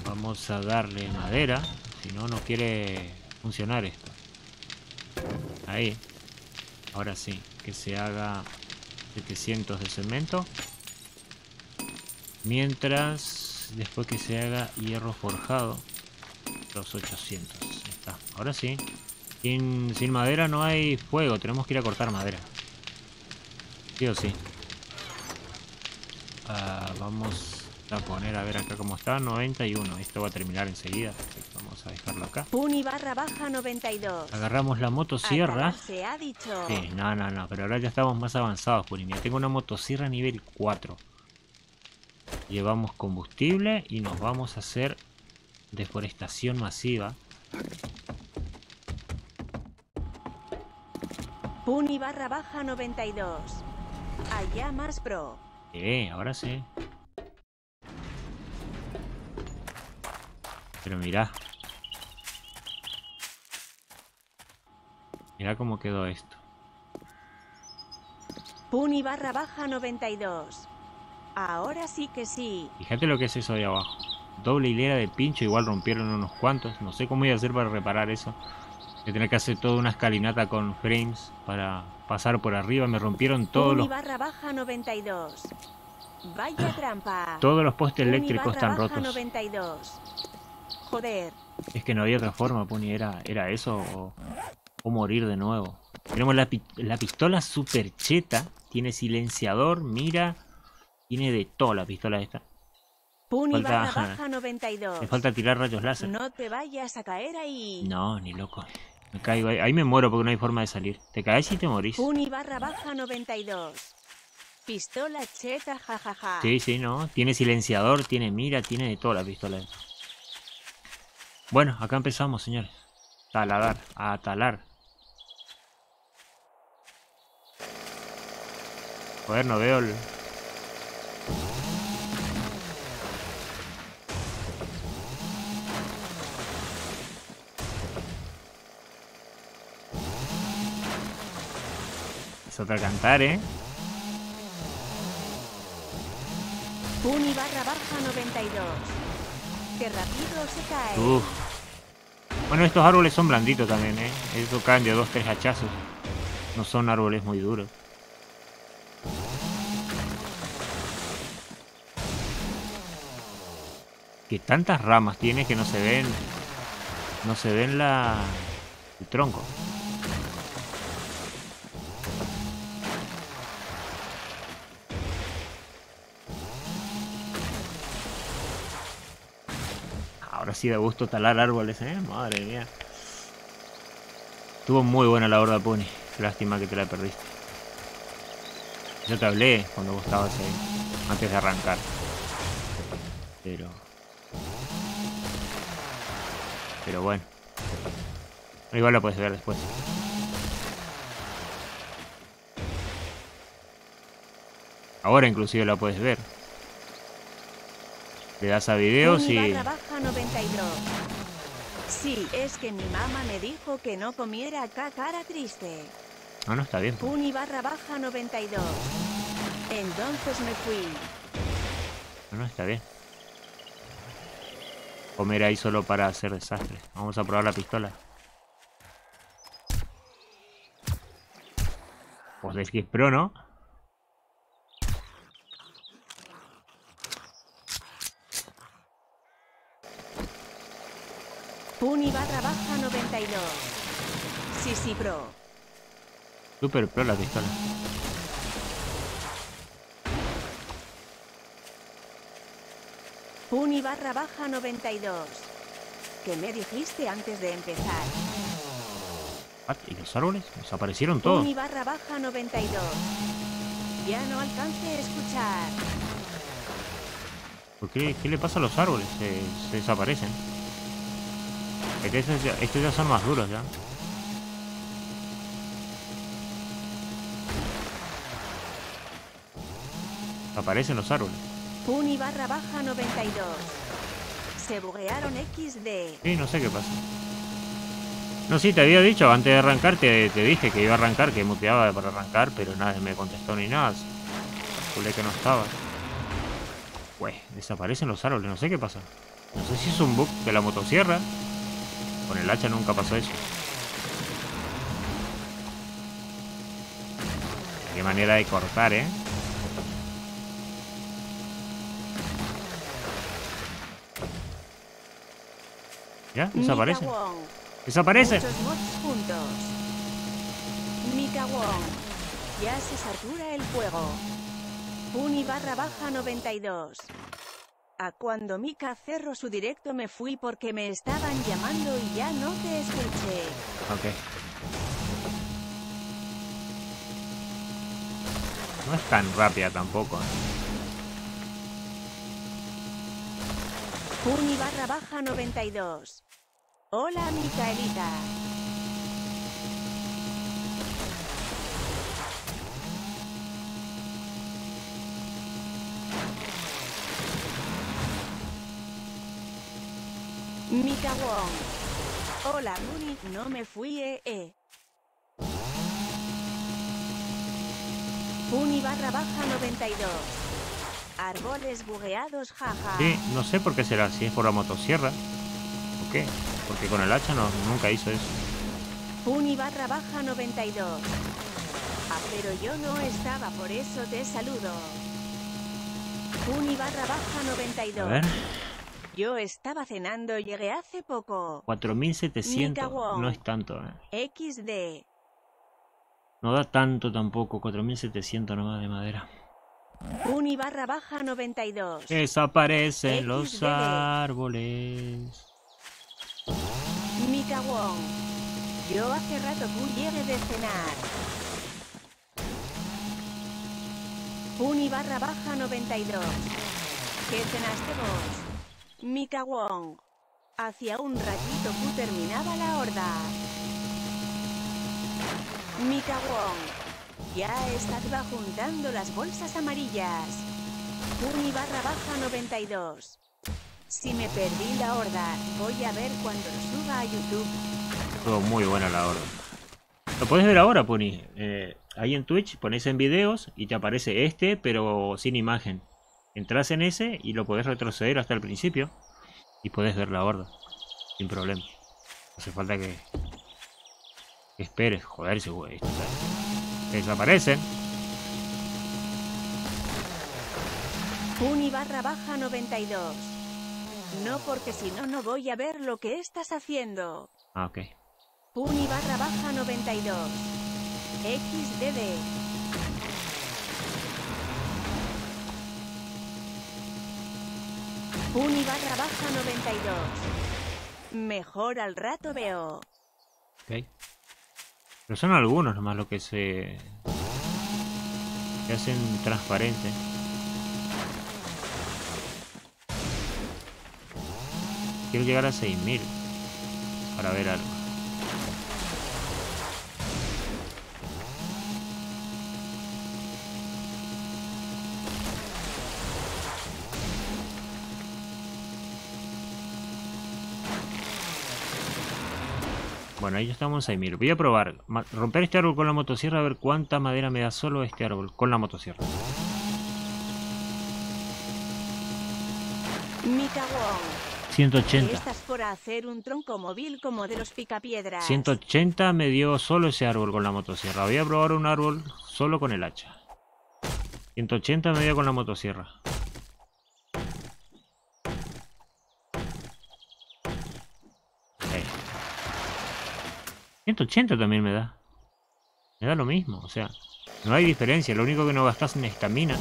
Vamos a darle madera. Si no, no quiere funcionar esto. Ahí. Ahora sí. Que se haga 700 de cemento. Mientras, después que se haga hierro forjado. Los 800. Ahí está. Ahora sí. Sin madera no hay fuego. Tenemos que ir a cortar madera. Sí o sí. Vamos a poner a ver acá cómo está. 91. Esto va a terminar enseguida. Vamos a dejarlo acá. Puni barra baja 92. Agarramos la motosierra. Se ha dicho. Sí, no. Pero ahora ya estamos más avanzados, Puni. Ya tengo una motosierra nivel 4. Llevamos combustible y nos vamos a hacer deforestación masiva. Puni barra baja 92. Allá más pro. Ahora sí. Pero mirá. Mirá cómo quedó esto. Puni barra baja 92. Ahora sí que sí. Fíjate lo que es eso de abajo. Doble hilera de pincho. Igual rompieron unos cuantos. No sé cómo voy a hacer para reparar eso. Voy a tener que hacer toda una escalinata con frames para pasar por arriba. Me rompieron todos los... barra baja 92. Vaya trampa. Todos los postes eléctricos están rotos. 92. Joder. Es que no había otra forma, Puni. Era eso o morir de nuevo. Tenemos la pistola super cheta. Tiene silenciador, mira. Tiene de todo la pistola esta. Puni barra baja 92. Me falta tirar rayos láser. No te vayas a caer ahí. No, ni loco. Me caigo ahí. Ahí me muero porque no hay forma de salir. Te caes y te morís. Puni barra baja 92. Pistola cheta, jajaja. Sí, no. Tiene silenciador, tiene mira, tiene de todo la pistola. Bueno, acá empezamos, señores. Taladar, a talar. Joder, no veo el... Otra cantar, Puni barra baja 92. Que rápido se cae. Uf. Bueno, estos árboles son blanditos también, Estos caen de 2-3 hachazos. No son árboles muy duros. Que tantas ramas tiene que no se ven. No se ven el tronco. Así de gusto talar árboles, madre mía. Estuvo muy buena la horda, Puni. Lástima que te la perdiste. Yo te hablé cuando vos estabas ahí, antes de arrancar. Pero bueno. Igual lo puedes ver después. Ahora inclusive la puedes ver. Le das a videos y... Puni barra baja 92. Sí, es que mi mamá me dijo que no comiera acá cara triste. Ah, no, está bien. Pues. Puni barra baja 92. Entonces me fui. No, está bien. Comer ahí solo para hacer desastre. Vamos a probar la pistola. Vos decís pro, ¿no? Puni barra baja 92. Sí, sí, pro. Super pro la pistola. Puni barra baja 92. ¿Qué me dijiste antes de empezar? ¿Y los árboles? Desaparecieron todos. Puni barra baja 92. Ya no alcancé a escuchar. ¿Por qué? ¿Qué le pasa a los árboles? Se desaparecen. Estos ya son más duros ya. Desaparecen los árboles. Puni barra baja 92. Se buguearon XD. Sí, no sé qué pasa. No, sí, te había dicho, antes de arrancar te dije que iba a arrancar, que muteaba para arrancar, pero nadie me contestó ni nada. Juré que no estaba. Pues, desaparecen los árboles, no sé qué pasa. No sé si es un bug de la motosierra. Con el hacha nunca pasó eso. Qué manera de cortar, ¿eh? ¿Ya? Desaparece. Mika Wong. Desaparece. Muchos mods juntos. Mika Wong. Ya se satura el fuego. Puni barra baja 92. A cuando Mika cerró su directo me fui porque me estaban llamando y ya no te escuché. Ok. No es tan rápida tampoco. Puni barra baja 92. Hola, Micaelita. Mika Wong. Hola, Puni, no me fui, Puni barra baja 92. Árboles bugueados, jaja. Sí, no sé por qué será, si es por la motosierra o qué. Porque con el hacha no, nunca hizo eso. Puni barra baja 92. Ah, pero yo no estaba, por eso te saludo. Puni barra baja 92. A ver. Yo estaba cenando, llegué hace poco. 4700, no es tanto, XD. No da tanto tampoco, 4700 nomás de madera. Puni barra baja 92. Desaparecen los árboles. Mika Wong. Yo hace rato que llegué de cenar. Puni barra baja 92. ¿Qué cenaste vos? Mika Wong. Hacia un ratito que terminaba la horda. Mika Wong. Ya estaba juntando las bolsas amarillas. Puni barra baja 92. Si me perdí la horda, voy a ver cuando lo suba a YouTube. Estuvo muy buena la horda. Lo podés ver ahora, Puni. Ahí en Twitch pones en videos y te aparece este, pero sin imagen. Entrás en ese y lo podés retroceder hasta el principio. Y podés ver la horda. Sin problema. No hace falta que... esperes. Joder, ese güey. Desaparecen. Puni barra baja 92. No, porque si no, no voy a ver lo que estás haciendo. Ah, ok. Puni barra baja 92. XDD. Puni barra baja 92. Mejor al rato veo. Ok. Pero son algunos nomás los que se hacen transparentes. Quiero llegar a 6000 para ver algo. Bueno, ahí ya estamos en 6000. Voy a probar romper este árbol con la motosierra, a ver cuánta madera me da solo este árbol con la motosierra. Mika Wong, 180. ¿Estás por hacer un tronco móvil como de los picapiedras? 180 me dio solo ese árbol con la motosierra. Voy a probar un árbol solo con el hacha. 180 me dio con la motosierra. Ahí. 180 también me da. Me da lo mismo, o sea, no hay diferencia. Lo único que no gastas en estamina.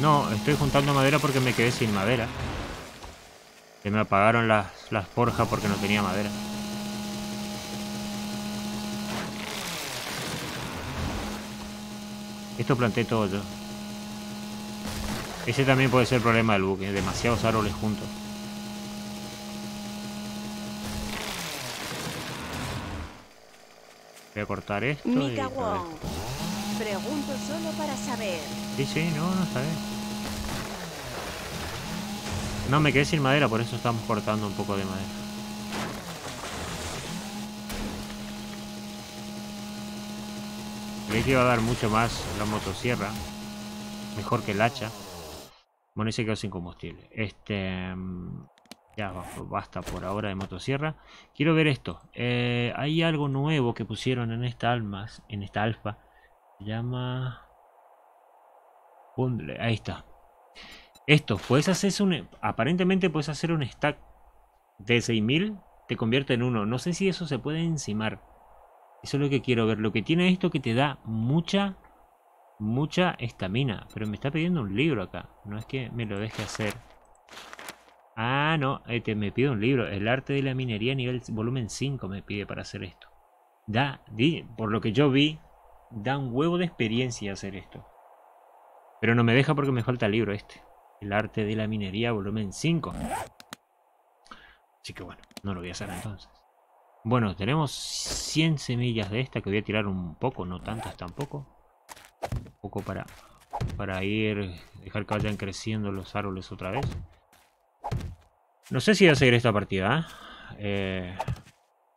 No, estoy juntando madera porque me quedé sin madera. Se me apagaron las forjas porque no tenía madera. Esto planté todo yo. Ese también puede ser el problema del buque. Demasiados árboles juntos. Voy a cortar esto. Mika Wong, pregunto solo para saber. Sí, no está bien. No, me quedé sin madera, por eso estamos cortando un poco de madera. Creí que iba a dar mucho más la motosierra. Mejor que el hacha. Bueno, y se quedó sin combustible. Ya, basta por ahora de motosierra. Quiero ver esto. Hay algo nuevo que pusieron en esta alfa. Se llama... Ahí está. Esto, aparentemente puedes hacer un stack de 6000. Te convierte en uno. No sé si eso se puede encimar. Eso es lo que quiero ver. Lo que tiene esto que te da mucha estamina. Pero me está pidiendo un libro acá. No es que me lo deje hacer. Ah, no, me pide un libro. El arte de la minería nivel volumen 5 me pide para hacer esto. Por lo que yo vi, da un huevo de experiencia hacer esto. Pero no me deja porque me falta el libro este. El arte de la minería volumen 5. Así que bueno, no lo voy a hacer entonces. Bueno, tenemos 100 semillas de esta que voy a tirar un poco. No tantas tampoco. Un poco para dejar que vayan creciendo los árboles otra vez. No sé si voy a seguir esta partida, no sé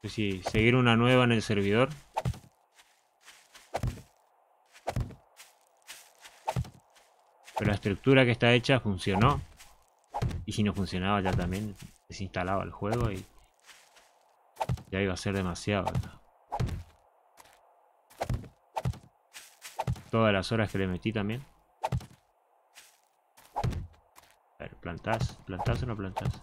si seguir una nueva en el servidor. Pero la estructura que está hecha funcionó. Y si no funcionaba ya también desinstalaba el juego y ya iba a ser demasiado, ¿verdad? Todas las horas que le metí también. A ver, plantás o no plantás.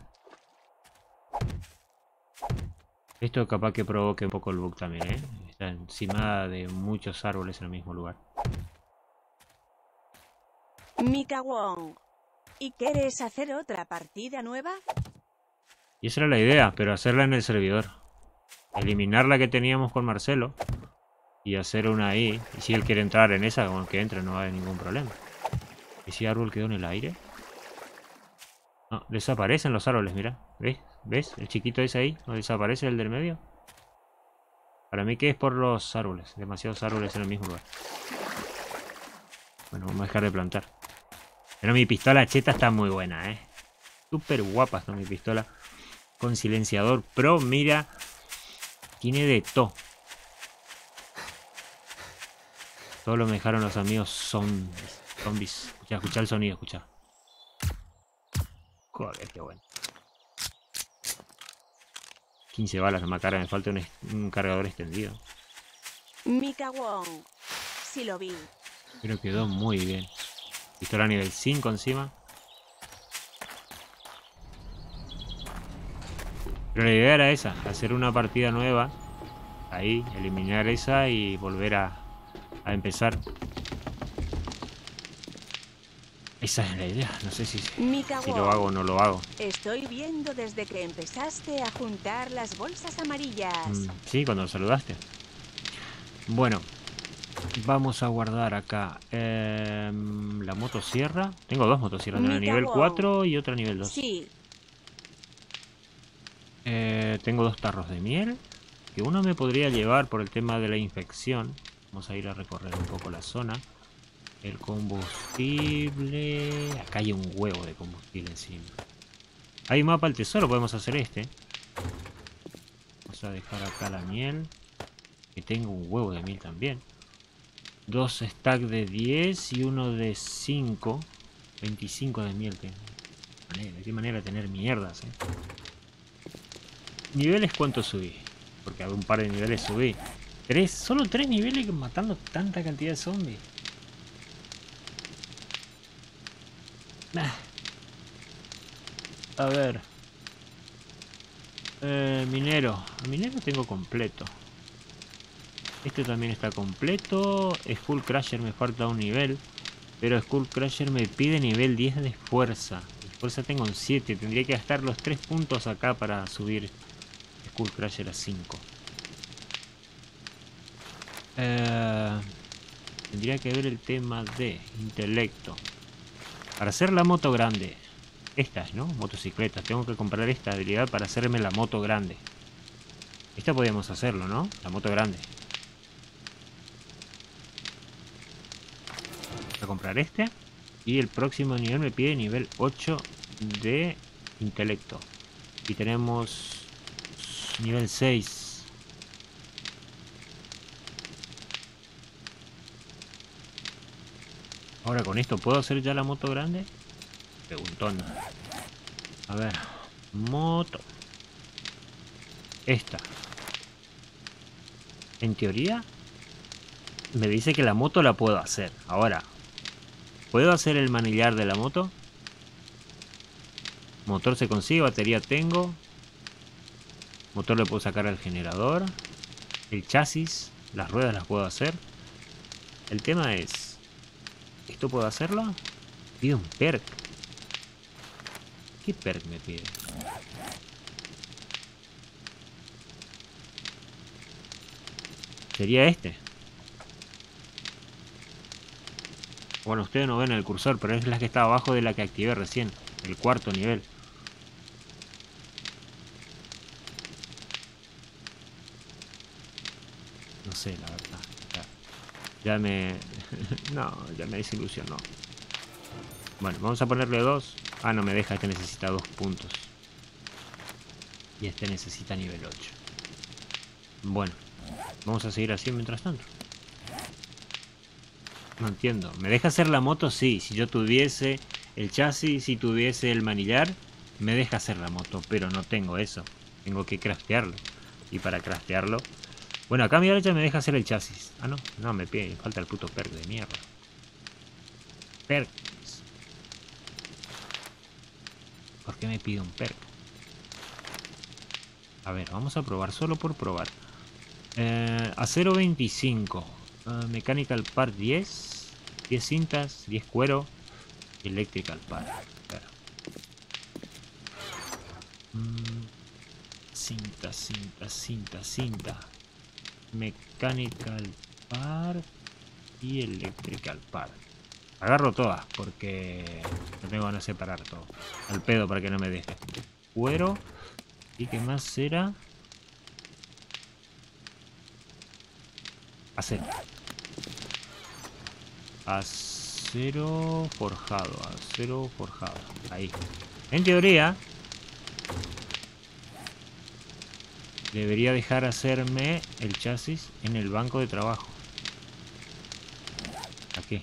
Esto capaz que provoque un poco el bug también, ¿eh? Está encima de muchos árboles en el mismo lugar. Mika Wong, ¿y quieres hacer otra partida nueva? Y esa era la idea, pero hacerla en el servidor. Eliminar la que teníamos con Marcelo y hacer una ahí. Y si él quiere entrar en esa, bueno, que entre, no hay ningún problema. ¿Ese árbol quedó en el aire? No, desaparecen los árboles, mira. ¿Ves? ¿Ves? El chiquito es ahí. ¿No desaparece el del medio? Para mí que es por los árboles. Demasiados árboles en el mismo lugar. Bueno, vamos a dejar de plantar. Pero mi pistola cheta está muy buena, ¿eh? Súper guapa está mi pistola. Con silenciador pro, mira. Tiene de todo. Todo lo me dejaron los amigos zombies. Escuchá el sonido, escuchá. Joder, qué bueno. 15 balas no me cara, me falta un cargador extendido. Mika Wong, sí lo vi. Pero quedó muy bien. Pistola nivel 5 encima. Pero la idea era esa, hacer una partida nueva. Ahí, eliminar esa y volver a empezar. Esa es la idea, no sé si lo hago o no lo hago. Estoy viendo desde que empezaste a juntar las bolsas amarillas. Sí, cuando lo saludaste. Bueno, vamos a guardar acá la motosierra. Tengo dos motosierras, una nivel 4 y otra nivel 2. Sí. Tengo dos tarros de miel, que uno me podría llevar por el tema de la infección. Vamos a ir a recorrer un poco la zona. El combustible... Acá hay un huevo de combustible encima. Hay un mapa al tesoro, podemos hacer este. Vamos a dejar acá la miel. Que tengo un huevo de miel también. Dos stacks de 10 y uno de 5. 25 de miel tengo. De qué manera tener mierdas, ¿Niveles cuánto subí? Porque un par de niveles subí. Solo 3 niveles matando tanta cantidad de zombies. A ver, minero tengo completo. Este también está completo. Skullcrusher me falta un nivel, pero Skullcrusher me pide nivel 10 de fuerza. De fuerza tengo un 7, tendría que gastar los 3 puntos acá para subir Skullcrusher a 5. Tendría que ver el tema de intelecto. Para hacer la moto grande. Estas, ¿no? Motocicletas. Tengo que comprar esta habilidad para hacerme la moto grande. Esta podíamos hacerlo, ¿no? La moto grande. Voy a comprar este. Y el próximo nivel me pide nivel 8 de intelecto. Y tenemos nivel 6. Ahora con esto, ¿puedo hacer ya la moto grande? Preguntón. A ver, moto. Esta. En teoría, me dice que la moto la puedo hacer. Ahora, ¿puedo hacer el manillar de la moto? Motor se consigue, batería tengo. Motor le puedo sacar al generador. El chasis, las ruedas las puedo hacer. El tema es... ¿esto puedo hacerlo? Pide un perk. ¿Qué perk me pide? Sería este. Bueno, ustedes no ven el cursor, pero es la que está abajo de la que activé recién. El cuarto nivel. No sé, la verdad. Ya me... no, ya me desilusionó. Bueno, vamos a ponerle 2. Ah, no me deja, este necesita 2 puntos. Y este necesita nivel 8. Bueno, vamos a seguir así mientras tanto. No entiendo. ¿Me deja hacer la moto? Sí, si yo tuviese el chasis, si tuviese el manillar, me deja hacer la moto. Pero no tengo eso. Tengo que craftearlo. Y para craftearlo... bueno, acá a mi derecha me deja hacer el chasis. Ah, no. No, me pide. Falta el puto perk de mierda. Perk. ¿Por qué me pide un perk? A ver, vamos a probar. Solo por probar. A 0.25. Mechanical part 10. 10 cintas. 10 cuero. Electrical part. Claro. Cinta, cinta, cinta, cinta. Mechanical part y electrical part. Agarro todas porque no me van a separar todo. Al pedo para que no me deje. Cuero. ¿Y qué más era? Acero. Acero forjado. Acero forjado. Ahí. En teoría... debería dejar hacerme el chasis en el banco de trabajo. Aquí.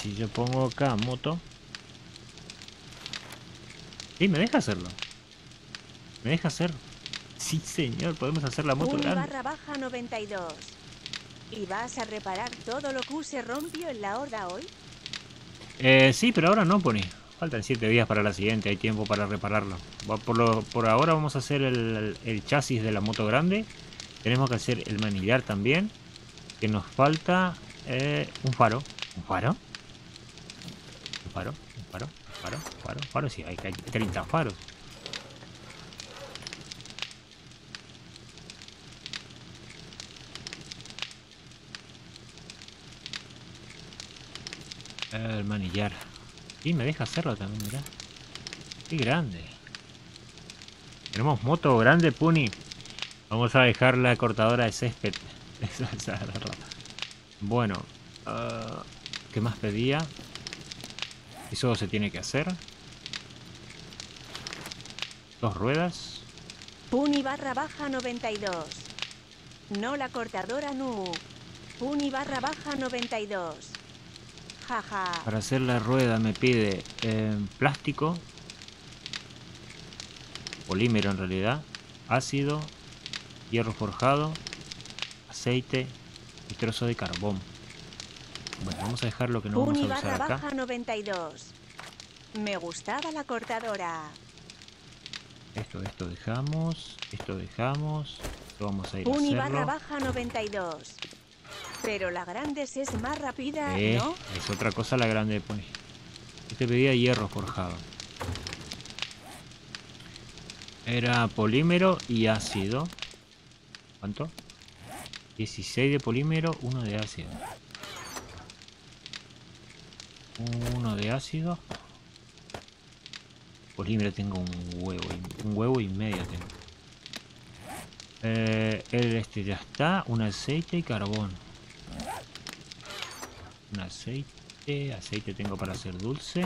Si yo pongo acá moto... sí, me deja hacerlo. Me deja hacer. Sí, señor, podemos hacer la moto grande. Puni barra baja 92. ¿Y vas a reparar todo lo que se rompió en la horda hoy? Sí, pero ahora no, Puni. Faltan 7 días para la siguiente, hay tiempo para repararlo. Por ahora vamos a hacer el chasis de la moto grande. Tenemos que hacer el manillar también. Que nos falta un faro. ¿Un faro? Faro. Sí, hay 30 faros. El manillar. Y me deja hacerlo también, mirá. Qué grande. Tenemos moto grande, Puni. Vamos a dejar la cortadora de césped. Bueno, ¿qué más pedía? Eso se tiene que hacer. 2 ruedas. Puni barra baja 92. No la cortadora nu. Puni barra baja 92. Jaja. Para hacer la rueda me pide plástico. Polímero en realidad. Ácido. Hierro forjado. Aceite. Y trozo de carbón. Bueno, vamos a dejar lo que no vamos a usar acá. Baja 92. Me gustaba la cortadora. Esto dejamos. Esto dejamos. Lo vamos a ir Puni a hacerlo. Barra baja 92. Pero la grande es más rápida, ¿no? Es otra cosa la grande de Puni. Este pedía hierro forjado. Era polímero y ácido. ¿Cuánto? 16 de polímero, 1 de ácido. 1 de ácido. Polímero tengo un huevo y medio tengo. Este ya está. Un aceite y carbón. Un aceite. Aceite tengo para hacer dulce.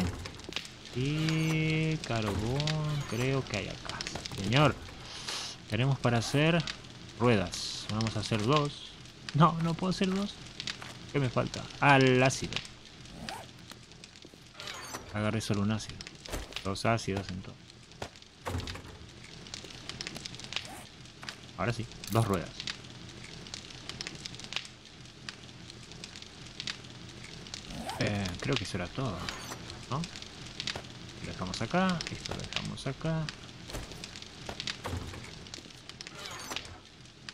Y carbón creo que hay acá. Señor. Tenemos para hacer ruedas. Vamos a hacer 2. No, no puedo hacer 2. ¿Qué me falta? Al ácido. Agarré solo un ácido. 2 ácidos en todo. Ahora sí, 2 ruedas. Creo que eso era todo, ¿no? Lo dejamos acá. Esto lo dejamos acá.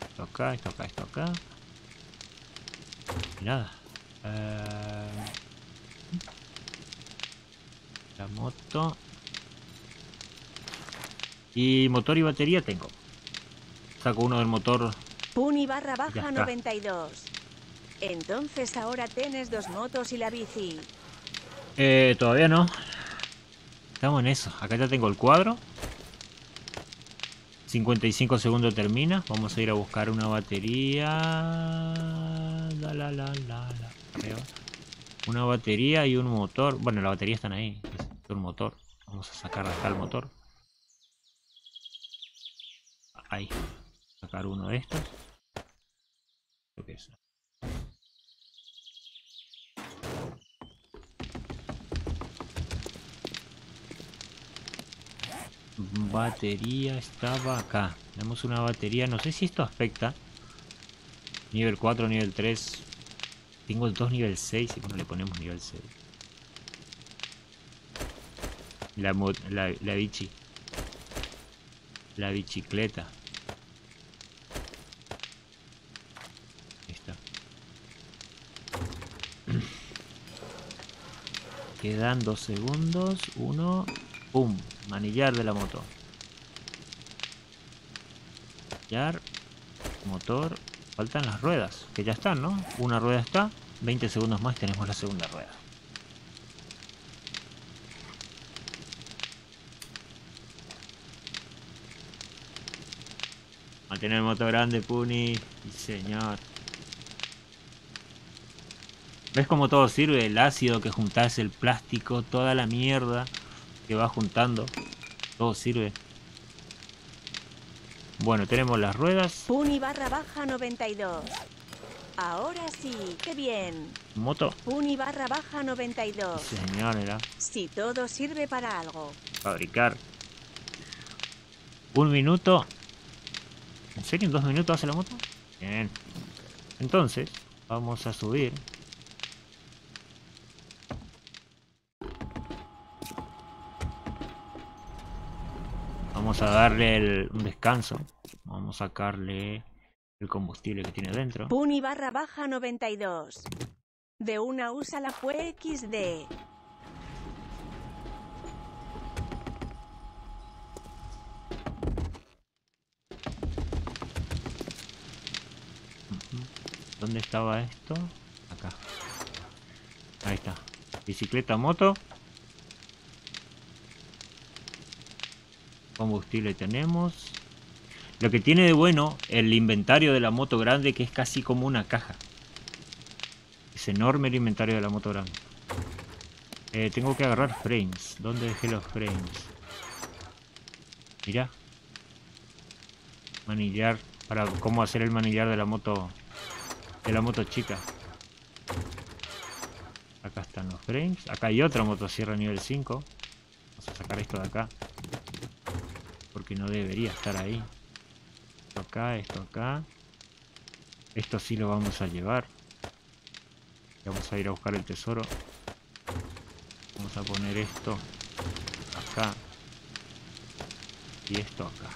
Esto acá, esto acá, esto acá. Y nada. La moto y motor y batería tengo. Saco uno del motor. Puni barra baja 92. Entonces ahora tienes 2 motos y la bici. Todavía no. Estamos en eso. Acá ya tengo el cuadro. 55 segundos termina. Vamos a ir a buscar una batería. Una batería y un motor. Bueno, la batería están ahí. Un motor, vamos a sacar de acá el motor. Ahí, sacar uno de estos. Creo que es. Batería estaba acá. Tenemos una batería, no sé si esto afecta. Nivel 4, nivel 3. Tengo el 2, nivel 6. Y bueno, le ponemos nivel 6. La bicicleta. Ahí está. Quedan 2 segundos. 1. ¡Pum! Manillar de la moto. Manillar. Motor. Faltan las ruedas. Que ya están, ¿no? Una rueda está. 20 segundos más tenemos la segunda rueda. Mantener el motor grande, Puni. Y señor. ¿Ves cómo todo sirve? El ácido que juntás, el plástico, toda la mierda que vas juntando. Todo sirve. Bueno, tenemos las ruedas. Puni barra baja 92. Ahora sí, qué bien. Moto. Puni barra baja 92. Y señor, era. Si todo sirve para algo. Fabricar. 1 minuto. ¿En serio? ¿En 2 minutos hace la moto? Bien. Entonces, vamos a subir. Vamos a darle un descanso. Vamos a sacarle el combustible que tiene dentro. Puni barra baja 92. De una usa la fue XD. ¿Dónde estaba esto? Acá. Ahí está. Bicicleta, moto. Combustible tenemos. Lo que tiene de bueno el inventario de la moto grande, que es casi como una caja. Es enorme el inventario de la moto grande. Tengo que agarrar frames. ¿Dónde dejé los frames? Mirá. Manillar. Para cómo hacer el manillar de la moto. De la moto chica. Acá están los frames. Acá hay otra motosierra nivel 5. Vamos a sacar esto de acá. Porque no debería estar ahí. Esto acá, esto acá. Esto sí lo vamos a llevar. Vamos a ir a buscar el tesoro. Vamos a poner esto acá. Y esto acá.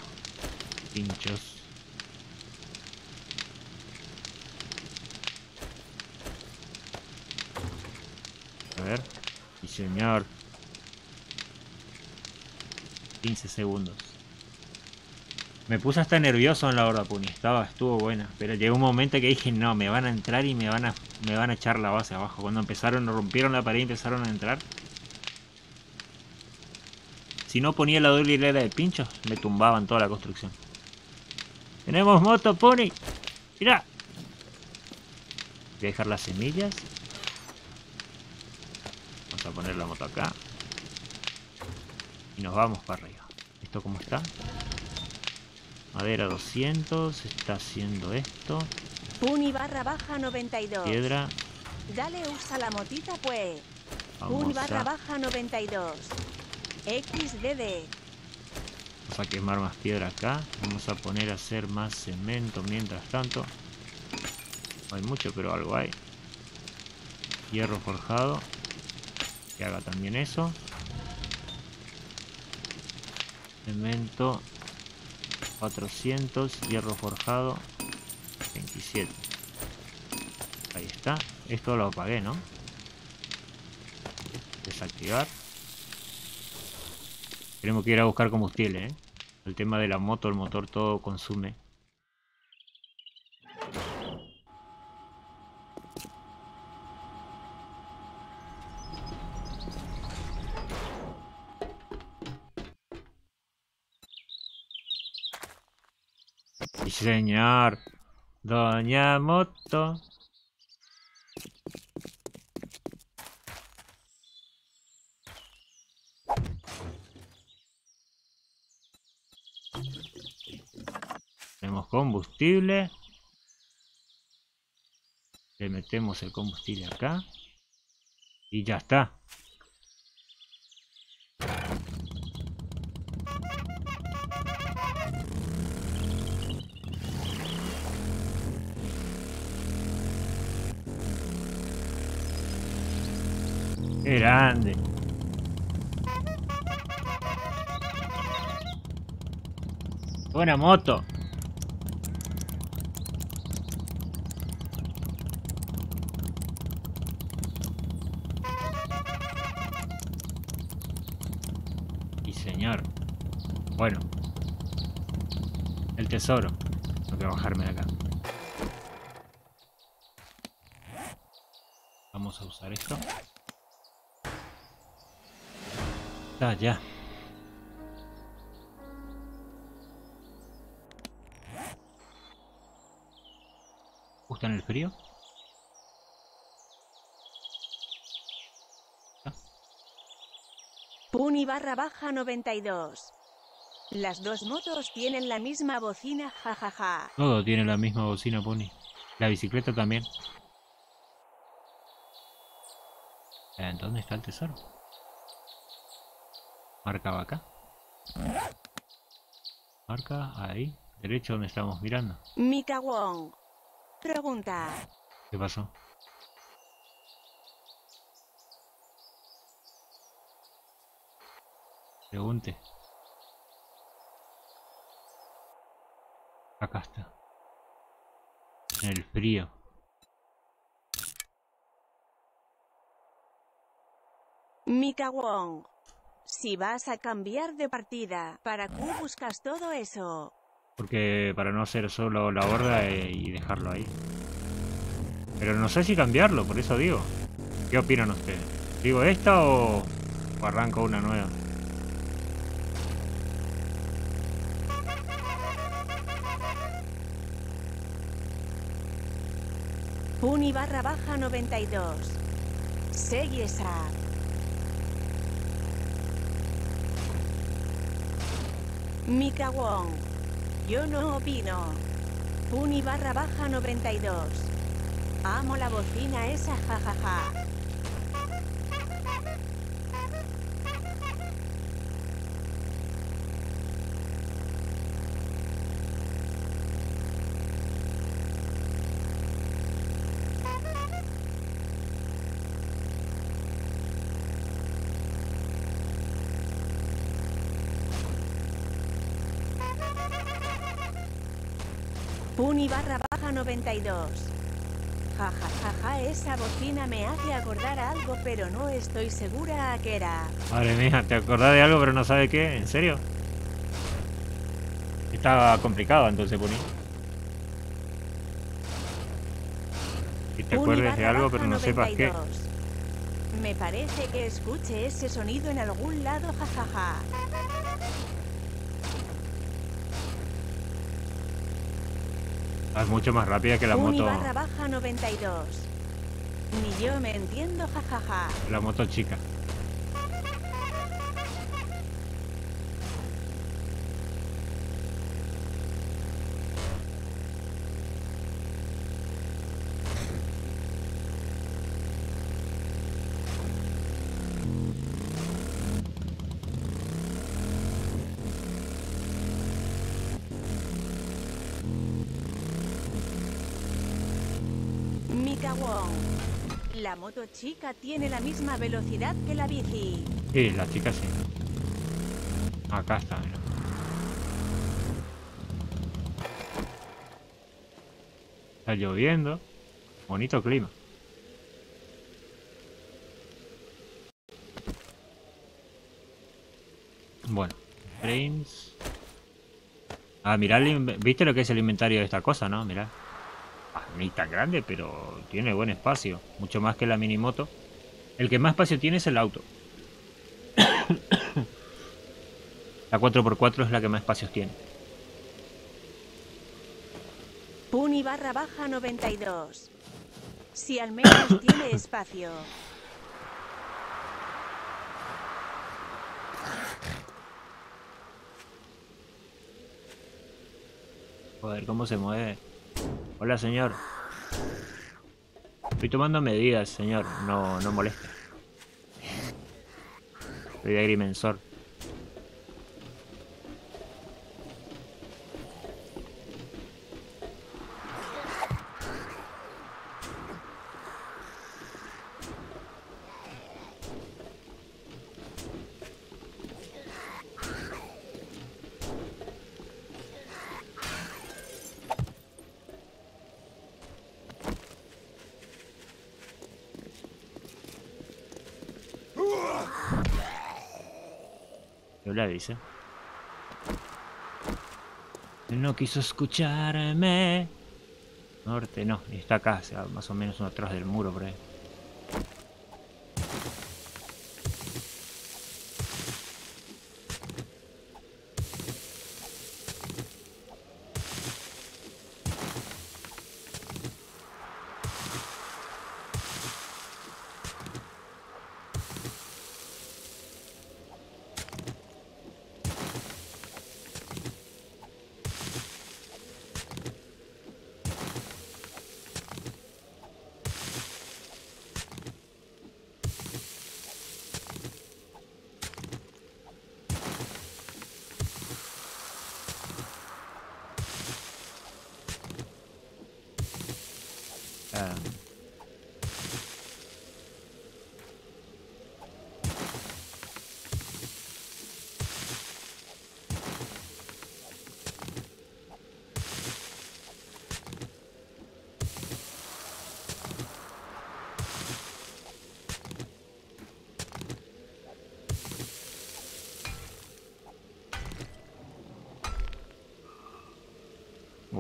Pinchos. A ver. Y señor. 15 segundos. Me puse hasta nervioso en la hora, Puni. Estuvo buena. Pero llegó un momento que dije, no, me van a entrar y me van a echar la base abajo. Cuando empezaron, rompieron la pared y empezaron a entrar. Si no ponía la doble hilera de pinchos, me tumbaban toda la construcción. ¡Tenemos moto, Puni! ¡Mirá! Voy a dejar las semillas. Vamos a poner la moto acá. Y nos vamos para arriba. ¿Esto cómo está? Madera 200. Está haciendo esto. Puni barra baja 92. Piedra. Dale, usa la motita, pues. Puni barra baja 92. XDD. Vamos a quemar más piedra acá. Vamos a poner a hacer más cemento mientras tanto. No hay mucho, pero algo hay. Hierro forjado. Que haga también eso. Cemento 400, hierro forjado 27. Ahí está. Esto lo apagué, ¿no? Desactivar. Tenemos que ir a buscar combustible, ¿eh? El tema de la moto, el motor, todo consume. Señor, doña moto. Tenemos combustible. Le metemos el combustible acá. Y ya está. Grande. Buena moto. Y señor. Bueno. El tesoro. Tengo que bajarme de acá. Vamos a usar esto. Está ya. ¿Gustan el frío? ¿Ah? Puni barra baja 92. Las dos motos tienen la misma bocina, jajaja. Ja, ja. Todo tiene la misma bocina, Puni. La bicicleta también. ¿Dónde está el tesoro? Marcaba acá. Marca ahí. Derecho donde estamos mirando. Mika Wong. Pregunta. ¿Qué pasó? Pregunte. Acá está. En el frío. Mika Wong. Si vas a cambiar de partida, ¿para qué buscas todo eso? Porque para no hacer solo la horda y dejarlo ahí. Pero no sé si cambiarlo, por eso digo. ¿Qué opinan ustedes? ¿Digo esta o arranco una nueva? Puni barra baja 92. Seguí esa. Mika Wong. Yo no opino. Puni barra baja 92. Amo la bocina esa, jajaja. Puni barra baja 92. Ja, ja, ja, ja, esa bocina me hace acordar a algo, pero no estoy segura a qué era. Madre mía, te acordás de algo, pero no sabes qué, ¿en serio? Estaba complicado entonces, Puni. Que te acuerdes de algo, pero no sepas qué. Me parece que escuché ese sonido en algún lado, jajaja. Ja, ja. Es mucho más rápida que la moto. Puni barra baja 92. Ni yo me entiendo, jajaja. La moto chica. La moto chica tiene la misma velocidad que la bici. Sí, la chica sí. Acá está, mira. Está lloviendo. Bonito clima. Bueno, frames. Ah, mirad, ¿viste lo que es el inventario de esta cosa, no? Mirad. Ni tan grande, pero tiene buen espacio. Mucho más que la minimoto. El que más espacio tiene es el auto. La 4x4 es la que más espacios tiene. Puni barra baja 92. Si al menos tiene espacio. Joder, cómo se mueve. Hola, señor. Estoy tomando medidas, señor. No moleste. Soy de agrimensor. La dice. No quiso escucharme. Norte no, está acá, o sea, más o menos atrás del muro por ahí.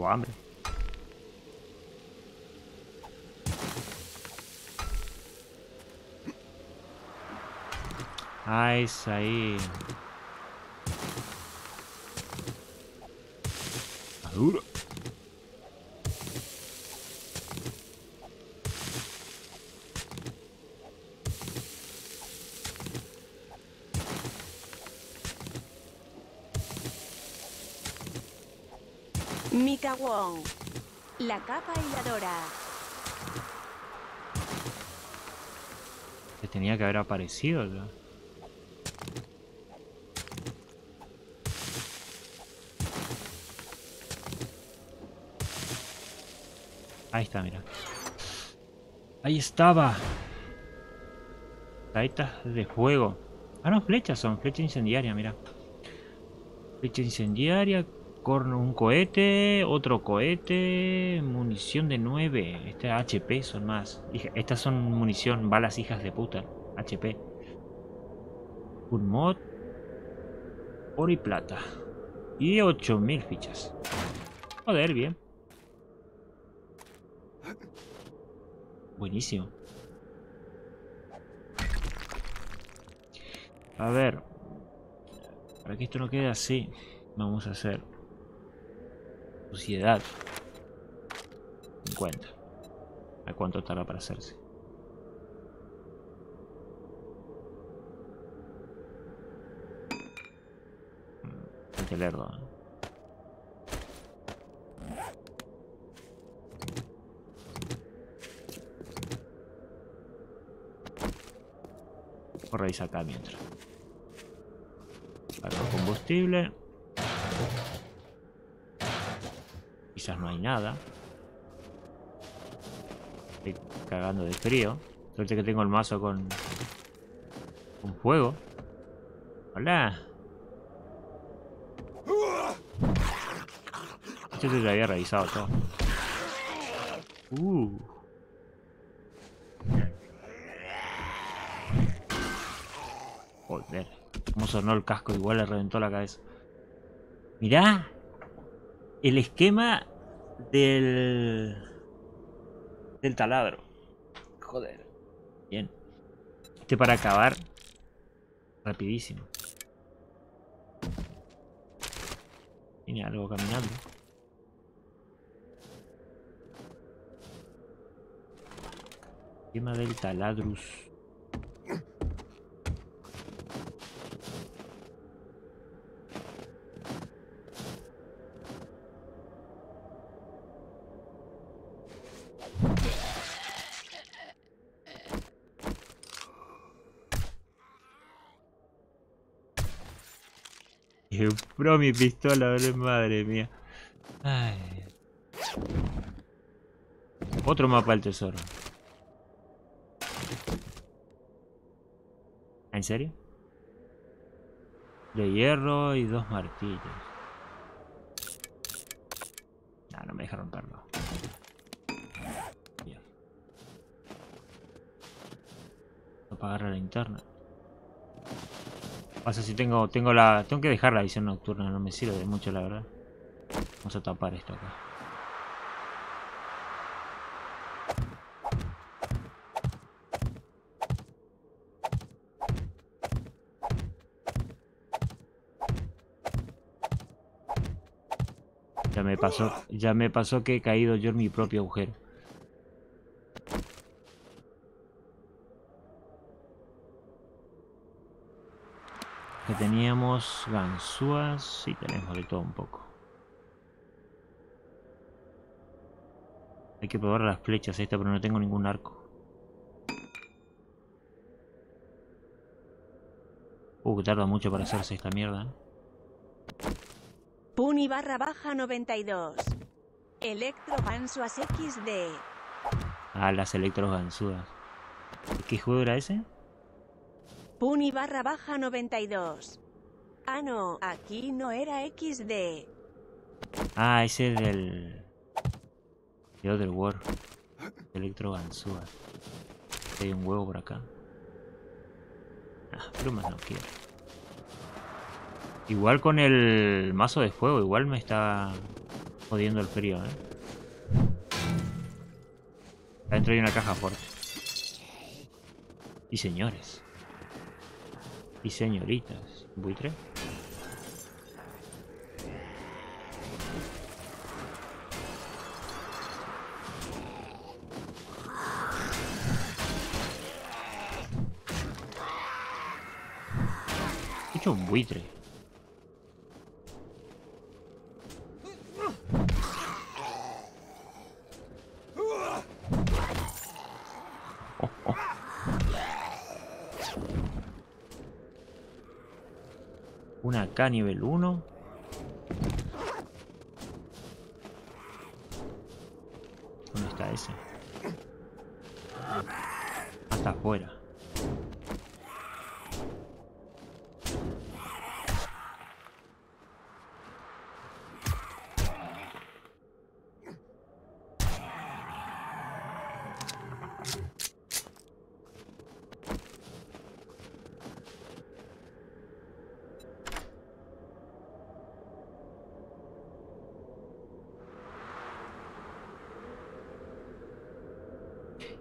Hambre. Ah, es ahí. Maduro. Mika Wong, la capa hiladora. Que tenía que haber aparecido ya. Ahí está, mira. Ahí estaba. Saetas de fuego. Ah, no, flechas son. Flecha incendiaria, mira. Flecha incendiaria. Corno, un cohete. Otro cohete. Munición de 9. Este HP son más. Estas son munición. Balas hijas de puta. HP. Un mod. Oro y plata. Y 8000 fichas. Joder, bien. Buenísimo. A ver, para que esto no quede así, vamos a hacer suciedad 50. ¿A cuánto tarda para hacerse? El lerdo, ¿no? Corréis acá mientras. Para el combustible. Quizás no hay nada. Estoy cagando de frío. Suerte que tengo el mazo con fuego. Hola. Esto yo lo había revisado todo. Joder, cómo sonó el casco, igual le reventó la cabeza. Mirá, el esquema del taladro. Joder, bien. Este para acabar rapidísimo. Tiene algo caminando. Esquema del taladrus. Pro mi pistola, madre mía. Ay. Otro mapa del tesoro. ¿En serio? De hierro y 2 martillos. No, no me deja romperlo. Bien. Apagar la linterna. O sea, si tengo la... Tengo que dejar la edición nocturna, no me sirve de mucho, la verdad. Vamos a tapar esto acá. Ya me pasó que he caído yo en mi propio agujero. Que teníamos ganzúas y tenemos de todo un poco. Hay que probar las flechas esta, pero no tengo ningún arco. Que tarda mucho para hacerse esta mierda, ¿eh? Puni barra baja 92. Electro ganzúas XD. Ah, las electro ganzúas. ¿Qué juego era ese? Puni barra baja 92. Ah, no, aquí no era XD. Ah, ese es de God of War. Electro ganzúa. Hay un huevo por acá. Ah, plumas no quiero. Igual con el mazo de fuego, igual me está jodiendo el frío, ¿eh? Adentro hay una caja fuerte. Y señores. y señoritas. ¿Buitre? He hecho un buitre. Una K nivel 1. ¿Dónde está ese? Hasta afuera.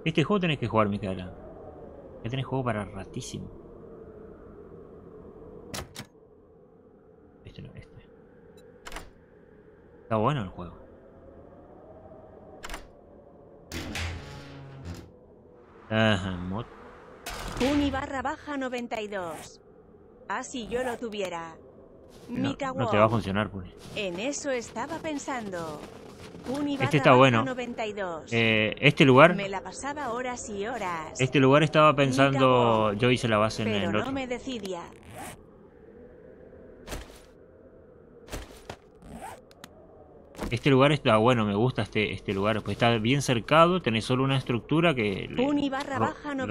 Este juego tenés que jugar, Micaela. Ya tenés juego para ratísimo. Este no, este. Está bueno el juego. Ajá, mod. Puni barra baja 92. Ah, si yo lo tuviera. Mika Wong. No te va a funcionar, Puni. En eso estaba pensando. Este está bueno. Este lugar. Me la pasaba horas y horas. Este lugar estaba pensando. Yo hice la base en el otro. No me decidía. Este lugar está bueno, me gusta este lugar. Pues está bien cercado, tenés solo una estructura que le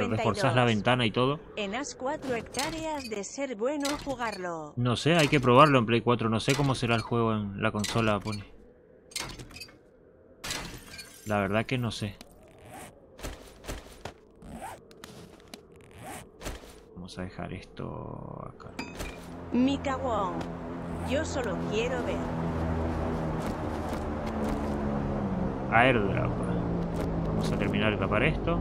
reforzás la ventana y todo. En as 4 hectáreas de ser bueno jugarlo. No sé, hay que probarlo en Play 4. No sé cómo será el juego en la consola, Pone. La verdad que no sé. Vamos a dejar esto acá. Mika Wong, yo solo quiero ver. Airdrop. Vamos a terminar de tapar esto.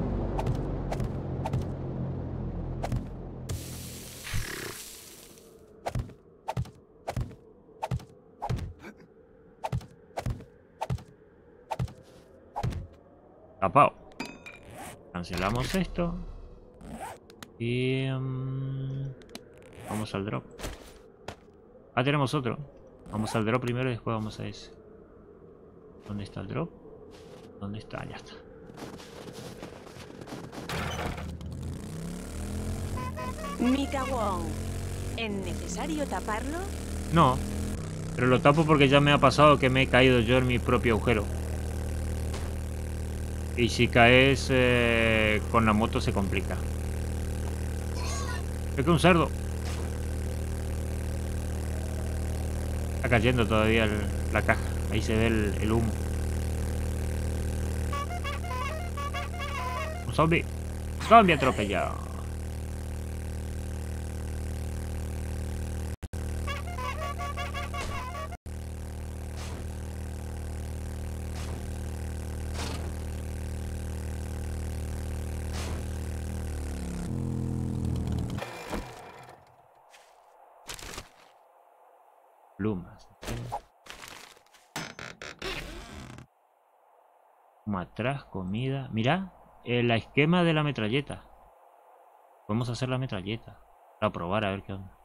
Tapado. Cancelamos esto. Y vamos al drop. Ah, tenemos otro. Vamos al drop primero y después vamos a ese. ¿Dónde está el drop? ¿Dónde está? Ya está. Mika Wong, ¿es necesario taparlo? No, pero lo tapo porque ya me ha pasado que me he caído yo en mi propio agujero. Y si caes con la moto se complica. Es que un cerdo. Está cayendo todavía la caja. Ahí se ve el humo. Un zombie. Zombie atropellado. Plumas. Como atrás, comida. Mirá, la esquema de la metralleta. Podemos hacer la metralleta. Para probar, a ver qué onda.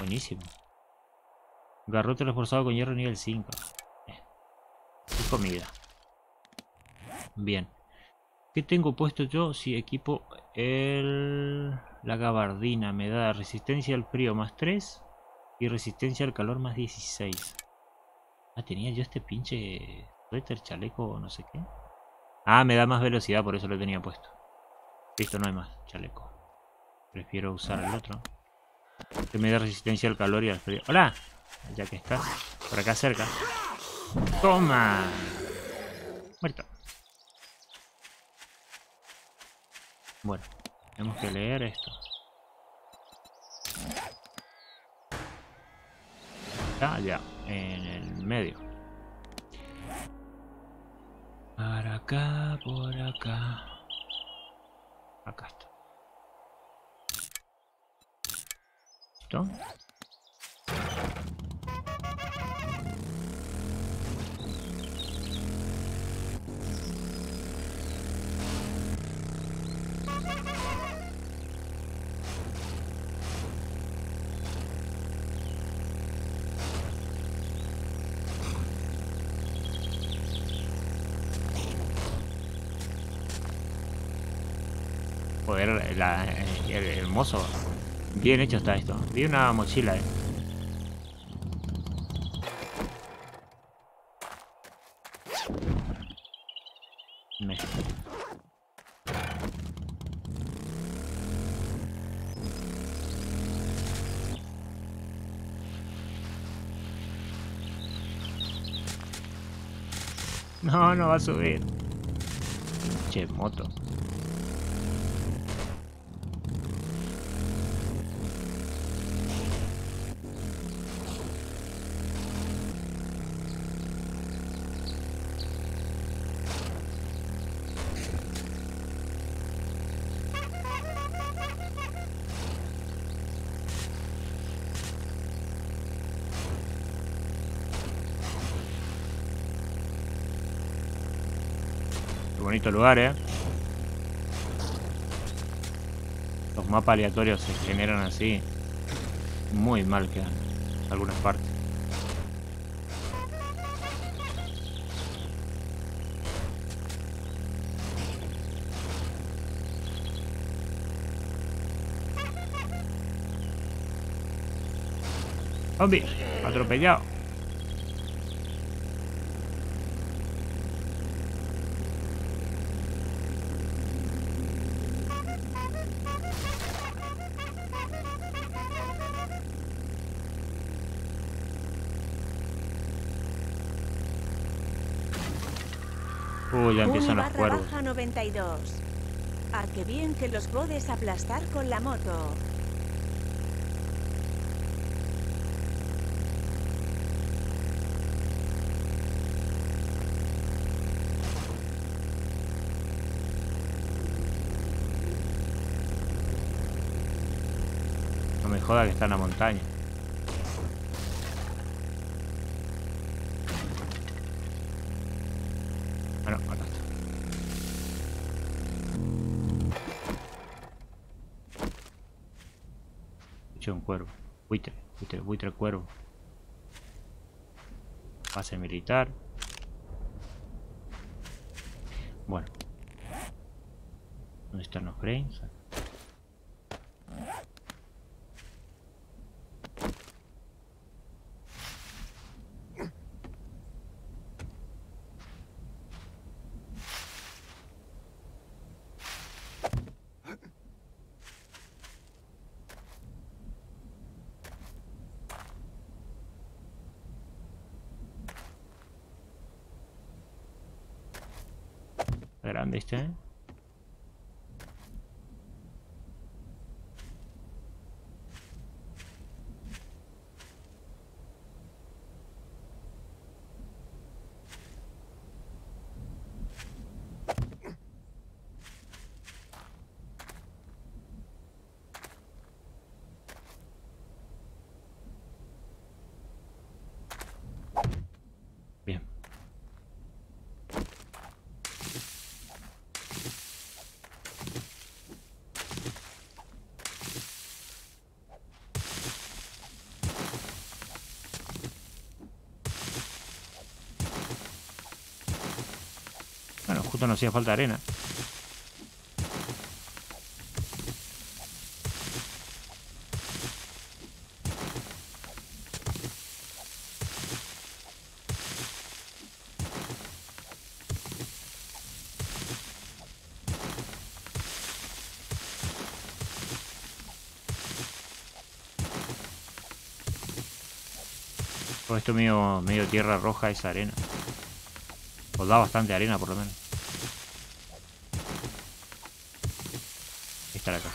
Buenísimo. Garrote reforzado con hierro nivel 5. Y comida. Bien. ¿Qué tengo puesto yo? Si equipo la gabardina, me da resistencia al frío más 3. Y resistencia al calor más 16. Ah, tenía yo este pinche suéter, chaleco, no sé qué. Ah, me da más velocidad, por eso lo tenía puesto. Listo, no hay más chaleco. Prefiero usar el otro. Que me da resistencia al calor y al frío. ¡Hola! Ya que está. Por acá cerca. ¡Toma! Muerto. Bueno, tenemos que leer esto. Ya, en el medio. Para acá, por acá. Acá está. Listo. Joder, hermoso. Bien hecho está esto. Vi una mochila, eh. No, no va a subir. Che, moto. Bonito lugar, eh. Los mapas aleatorios se generan así. Muy mal quedan algunas partes. Zombie, atropellado. Ya empiezan los cuervos. Puni barra baja 92. A que bien que los puedes aplastar con la moto. No me joda que está en la montaña. Un cuervo, buitre cuervo, base militar. Bueno, ¿dónde están los frames? Grande este, ¿eh? Justo no hacía falta arena. Todo esto medio tierra roja es arena. O da bastante arena por lo menos. Acá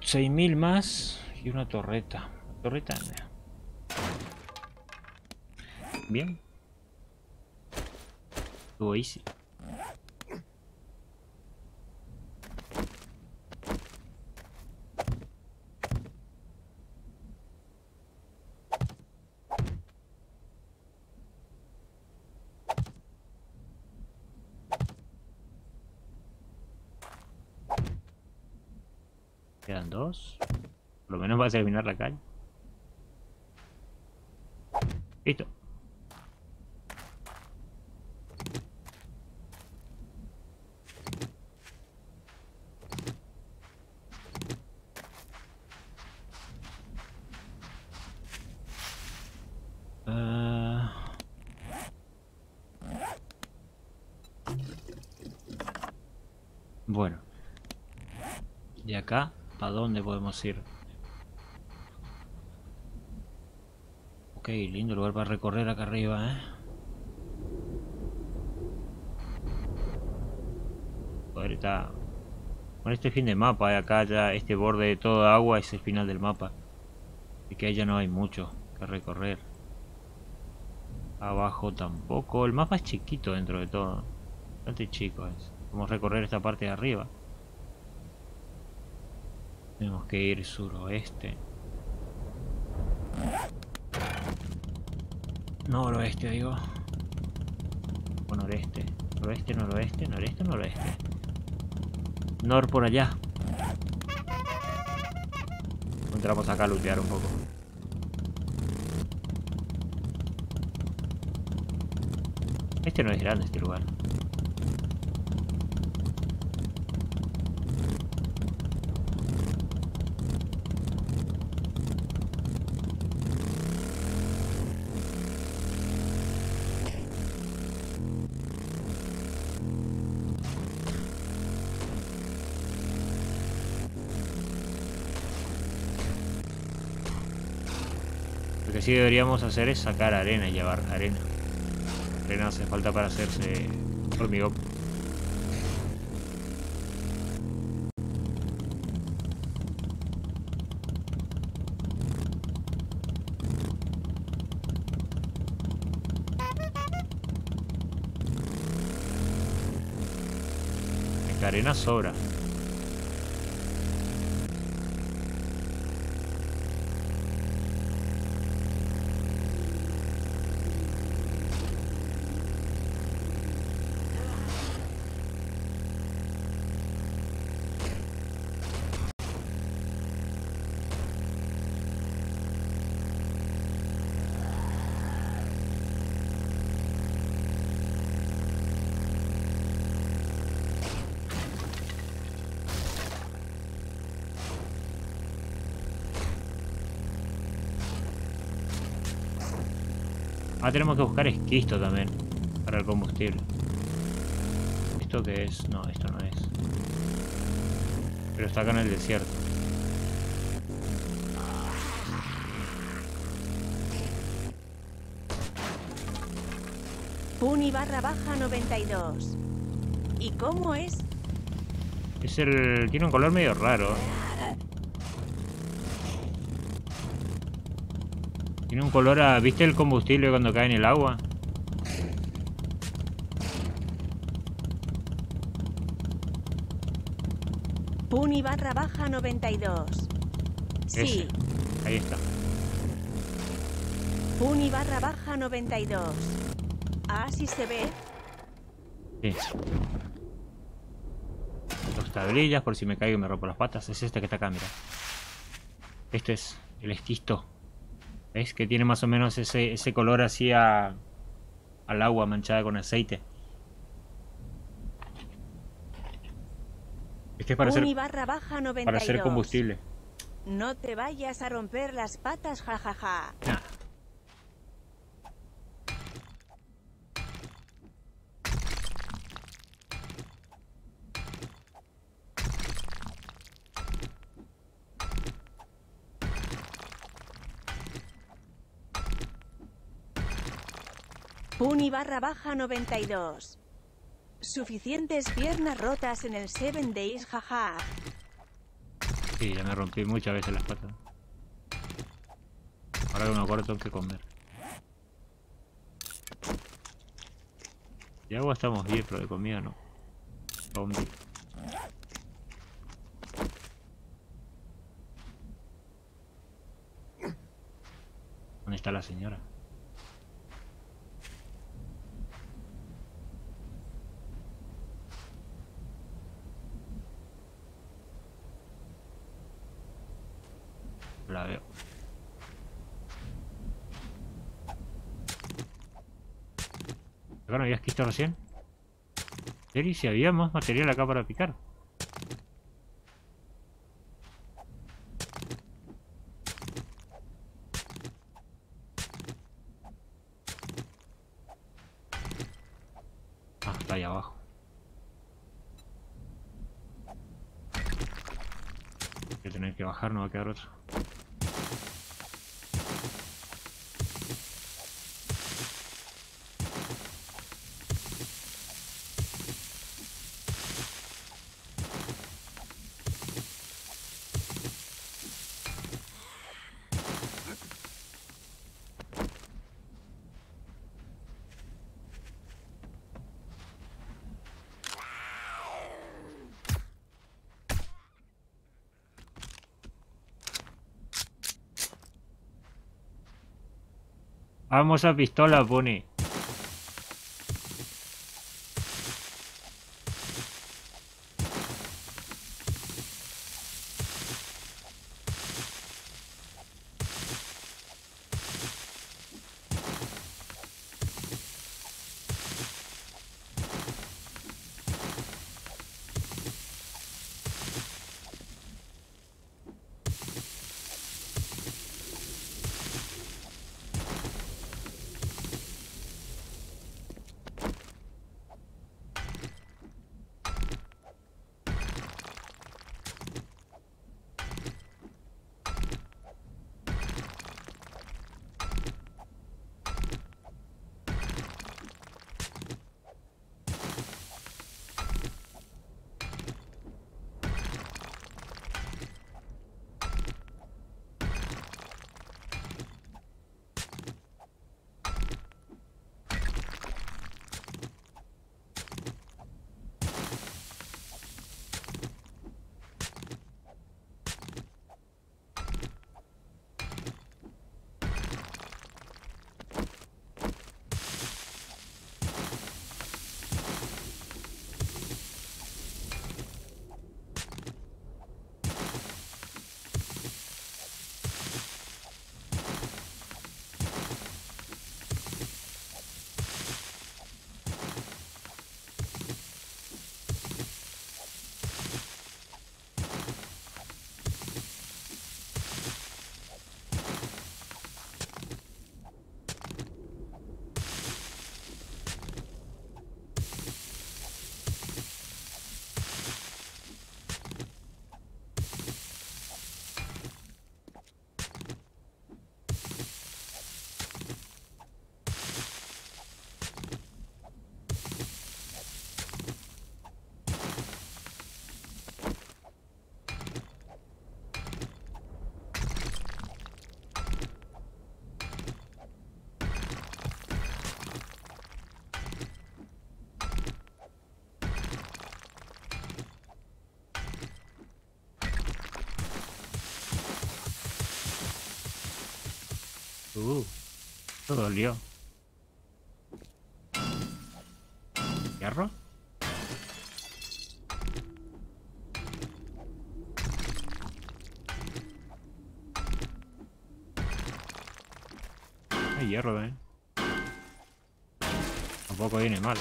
6.000 más y una torreta. Bien. Estuvo easy. Quedan dos. Por lo menos vas a terminar la calle. Listo. Bueno, de acá, ¿para dónde podemos ir? Ok, lindo lugar para recorrer acá arriba, Joder, está... Bueno, este fin de mapa, acá ya este borde de toda agua es el final del mapa. Y que allá no hay mucho que recorrer. Abajo tampoco, el mapa es chiquito dentro de todo. Bastante chico es. Vamos a recorrer esta parte de arriba. Tenemos que ir suroeste. Noroeste, digo. O noreste. Noroeste, noroeste, noreste, noroeste. Nor por allá. Entramos acá a lootear un poco. Este no es grande, este lugar. Lo que sí deberíamos hacer es sacar arena y llevar arena. Arena hace falta para hacerse hormigón. Esta arena sobra. Ah, tenemos que buscar esquisto también, para el combustible. ¿Esto qué es? No, esto no es. Pero está acá en el desierto. Puni barra baja 92. ¿Y cómo es? Es el... tiene un color medio raro. Tiene un color a... ¿Viste el combustible cuando cae en el agua? Puni barra baja 92. Ese. Sí. Ahí está. Puni barra baja 92. Así se ve. Sí. Dos tablillas por si me caigo y me rompo las patas. Es este que está acá, mira. Este es el esquisto. ¿Ves? Que tiene más o menos ese color así al agua manchada con aceite. Este es para hacer, combustible. No te vayas a romper las patas, jajaja. Ja, ja. Puni barra baja 92. Suficientes piernas rotas en el 7 Days, jaja. Sí, ya me rompí muchas veces las patas. Ahora que me acuerdo tengo que comer. De agua estamos bien, pero de comida no. Zombie. ¿Dónde está la señora? la veo. ¿Acá no habías quitado recién? ¿Y si había más material acá para picar? Ah, está ahí abajo. Voy a tener que bajar, no va a quedar otro. Vamos a pistola, Puni. Todo dolió. ¿Hierro? Hay hierro, ¿eh? Tampoco viene mal.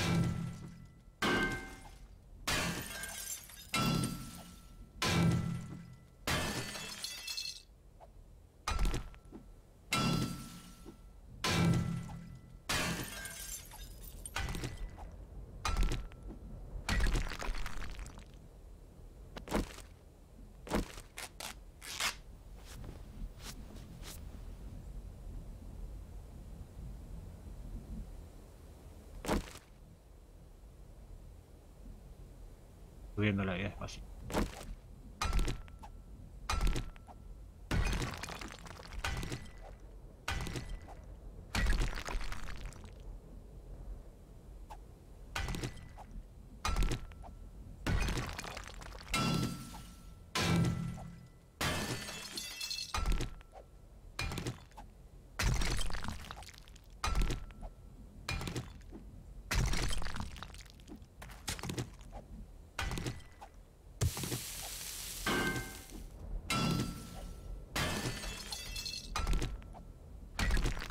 Subiendo la vida despacio.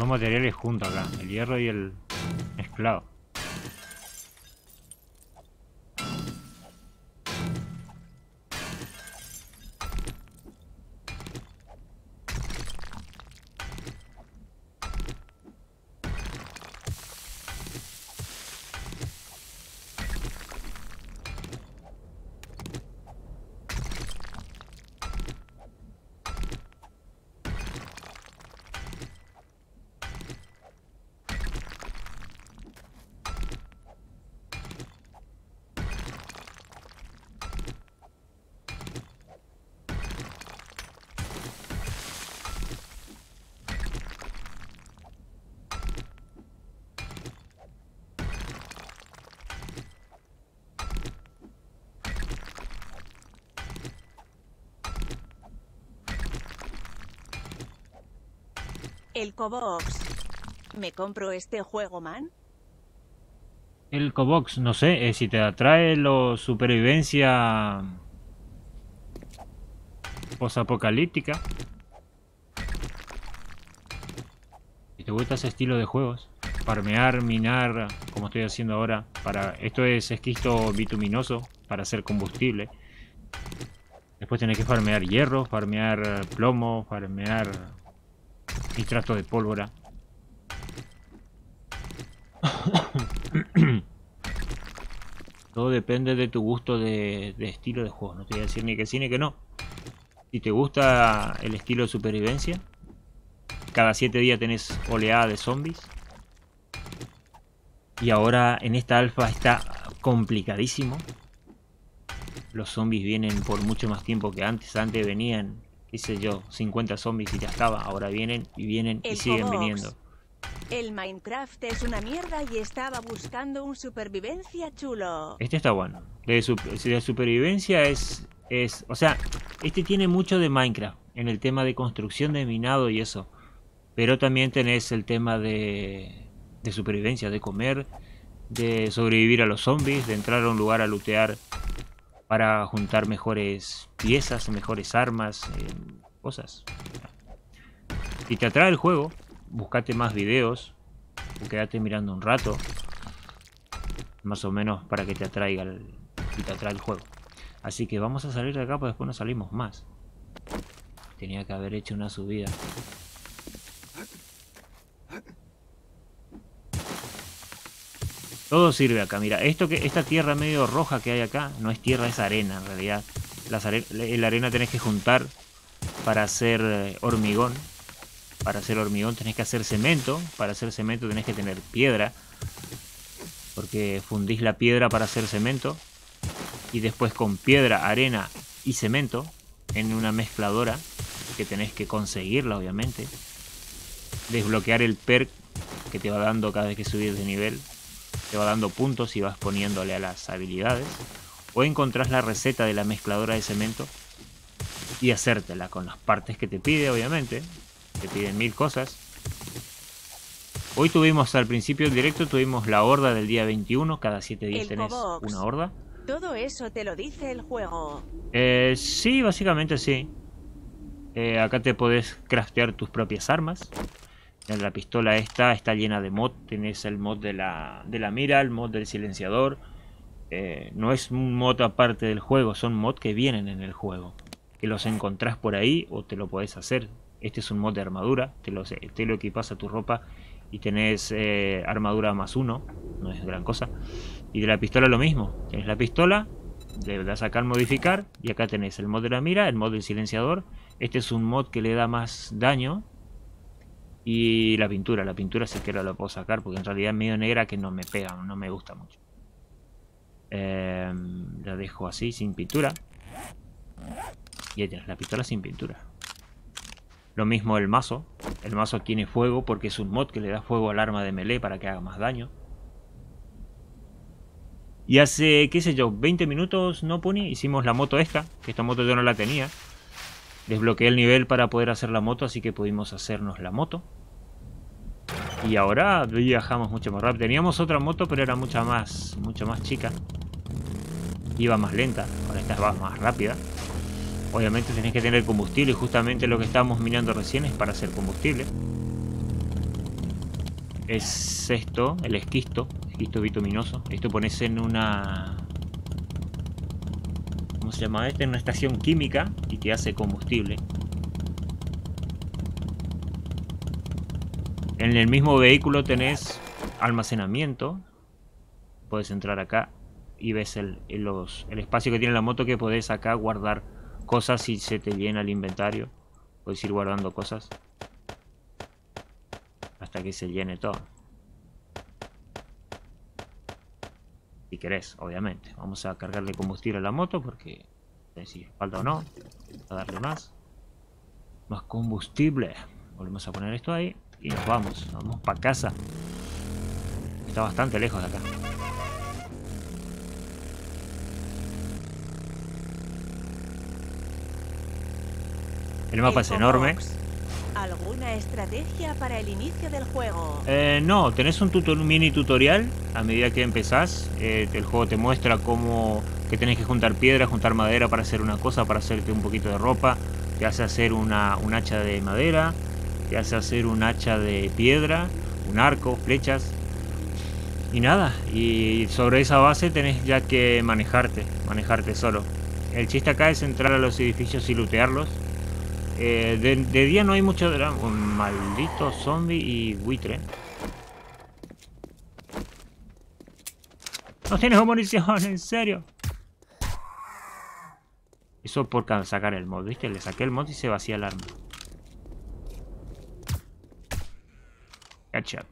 materiales juntos acá, el hierro y el mezclado. El Cobox. ¿Me compro este juego, man? El Cobox, no sé, si te atrae lo supervivencia posapocalíptica. Si te gusta ese estilo de juegos, farmear, minar, como estoy haciendo ahora, para esto es esquisto bituminoso para hacer combustible. Después tenés que farmear hierro, farmear plomo, farmear nitrato de pólvora. Todo depende de tu gusto de estilo de juego. No te voy a decir ni que sí ni que no. Si te gusta el estilo de supervivencia, cada 7 días tenés oleada de zombies. Y ahora en esta alfa está complicadísimo. Los zombies vienen por mucho más tiempo que antes. Antes venían, qué sé yo, 50 zombies y ya estaba. Ahora vienen y siguen viniendo. El Minecraft es una mierda y estaba buscando un supervivencia chulo. Este está bueno. De supervivencia es... O sea, este tiene mucho de Minecraft en el tema de construcción de minado y eso. Pero también tenés el tema de supervivencia, de comer, de sobrevivir a los zombies, de entrar a un lugar a lootear para juntar mejores piezas, mejores armas, cosas. Si te atrae el juego, búscate más videos o quédate mirando un rato, más o menos, para que te atraiga el juego. Así que vamos a salir de acá, pues después no salimos más. Tenía que haber hecho una subida. Todo sirve acá, mira, esta tierra medio roja que hay acá, no es tierra, es arena en realidad. La arena tenés que juntar para hacer hormigón. Para hacer hormigón tenés que hacer cemento, para hacer cemento tenés que tener piedra, porque fundís la piedra para hacer cemento. Y después con piedra, arena y cemento, en una mezcladora, que tenés que conseguirla obviamente. Desbloquear el perk que te va dando cada vez que subís de nivel. Te va dando puntos y vas poniéndole a las habilidades. O encontrás la receta de la mezcladora de cemento y hacértela con las partes que te pide, obviamente. Te piden 1000 cosas. Hoy tuvimos, al principio del directo, tuvimos la horda del día 21. Cada 7 días tenés una horda. ¿Todo eso te lo dice el juego? Sí, básicamente sí. Acá te podés craftear tus propias armas. La pistola esta está llena de mod. Tenés el mod de la mira, el mod del silenciador. No es un mod aparte del juego, son mods que vienen en el juego, que los encontrás por ahí o te lo podés hacer. Este es un mod de armadura, te lo equipas a tu ropa y tenés armadura +1, no es gran cosa. Y de la pistola lo mismo, tenés la pistola, le das acá al modificar y acá tenés el mod de la mira, el mod del silenciador. Este es un mod que le da más daño. Y la pintura si quiero la puedo sacar, porque en realidad es medio negra que no me pega, no me gusta mucho. La dejo así, sin pintura. Y ahí tienes la pistola sin pintura. Lo mismo el mazo. El mazo tiene fuego porque es un mod que le da fuego al arma de melee para que haga más daño. Y hace, qué sé yo, 20 minutos, no, Puni, hicimos la moto esta, que esta moto yo no la tenía. Desbloqueé el nivel para poder hacer la moto, así que pudimos hacernos la moto. Y ahora viajamos mucho más rápido. Teníamos otra moto, pero era mucha más chica. Iba más lenta, ahora esta va más rápida. Obviamente tenés que tener combustible y justamente lo que estábamos minando recién es para hacer combustible. es esto, el esquisto, esquisto bituminoso. Esto pones en una... ¿cómo se llama este? En una estación química y te hace combustible. En el mismo vehículo tenés almacenamiento. Puedes entrar acá y ves el espacio que tiene la moto, que podés acá guardar cosas si se te llena el inventario. Puedes ir guardando cosas hasta que se llene todo. Si querés, obviamente. Vamos a cargarle combustible a la moto porque no sé si falta o no. Vamos a darle más. Más combustible. Volvemos a poner esto ahí y nos vamos. Vamos para casa. Está bastante lejos de acá. El mapa es enorme. ¿Alguna estrategia para el inicio del juego? No, tenés un mini tutorial. A medida que empezás, el juego te muestra cómo que tenés que juntar piedra, juntar madera para hacer una cosa, para hacerte un poquito de ropa. Te hace hacer un hacha de madera, te hace hacer un hacha de piedra, un arco, flechas y nada. Y sobre esa base tenés ya que manejarte solo. El chiste acá es entrar a los edificios y lootearlos. De día no hay mucho drama. Un maldito zombie y buitre. No tienes munición, en serio. Eso por sacar el mod, ¿viste? Le saqué el mod y se vacía el arma. Headshot.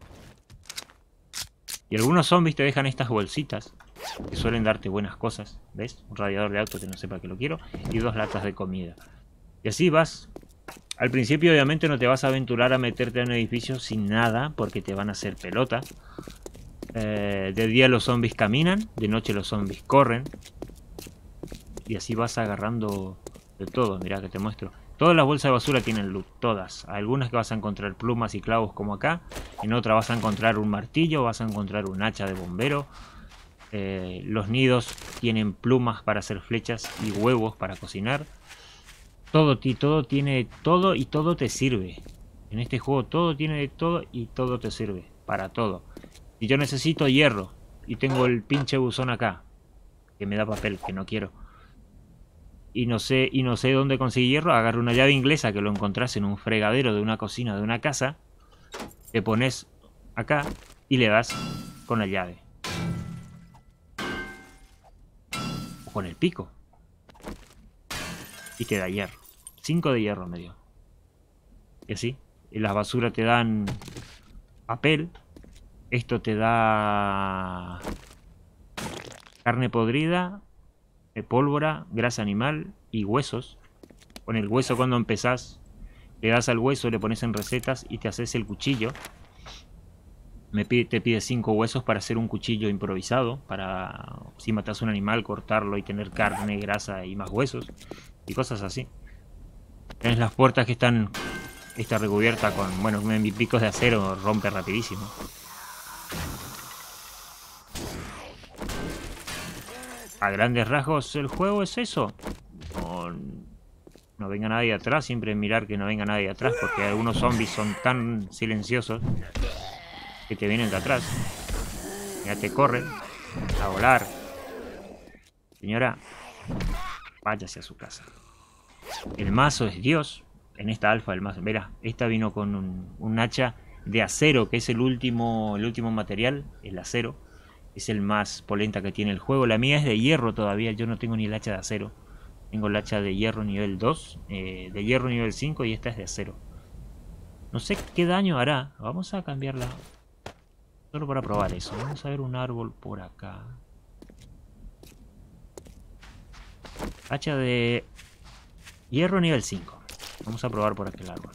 Y algunos zombies te dejan estas bolsitas que suelen darte buenas cosas. ¿Ves? Un radiador de auto que no sepa que lo quiero. Y dos latas de comida. Y así vas. Al principio obviamente no te vas a aventurar a meterte en un edificio sin nada, porque te van a hacer pelota. De día los zombies caminan, de noche los zombies corren. Y así vas agarrando de todo. Mirá que te muestro. Todas las bolsas de basura tienen loot, todas. Algunas que vas a encontrar plumas y clavos como acá. En otra vas a encontrar un martillo, vas a encontrar un hacha de bombero. Los nidos tienen plumas para hacer flechas y huevos para cocinar. Todo tiene todo y todo te sirve. En este juego todo tiene de todo y todo te sirve. Para todo. Si yo necesito hierro y tengo el pinche buzón acá, que me da papel, que no quiero, y no sé dónde conseguir hierro, agarro una llave inglesa que lo encontrás en un fregadero de una cocina de una casa. Te pones acá y le das con la llave. O con el pico. Y te da hierro. 5 de hierro me dio. Y así. Y las basuras te dan papel. Esto te da carne podrida, pólvora, grasa animal y huesos. Con el hueso cuando empezás, le das al hueso, le pones en recetas y te haces el cuchillo. Te pide 5 huesos para hacer un cuchillo improvisado. Para si matas un animal, cortarlo y tener carne, grasa y más huesos. Y cosas así. Tienes las puertas que están recubierta con, bueno, picos de acero, rompe rapidísimo. A grandes rasgos el juego es eso. No venga nadie atrás, siempre mirar que no venga nadie atrás, porque algunos zombies son tan silenciosos que te vienen de atrás. Ya te corren a volar. Señora, váyase a su casa. El mazo es Dios. En esta alfa el mazo. Verá, esta vino con un hacha de acero, que es el último material. El acero es el más polenta que tiene el juego. La mía es de hierro todavía. Yo no tengo ni el hacha de acero. Tengo el hacha de hierro nivel 2, de hierro nivel 5 y esta es de acero. No sé qué daño hará. Vamos a cambiarla. Solo para probar eso. Vamos a ver un árbol por acá. Hacha de hierro nivel 5. Vamos a probar por aquel árbol.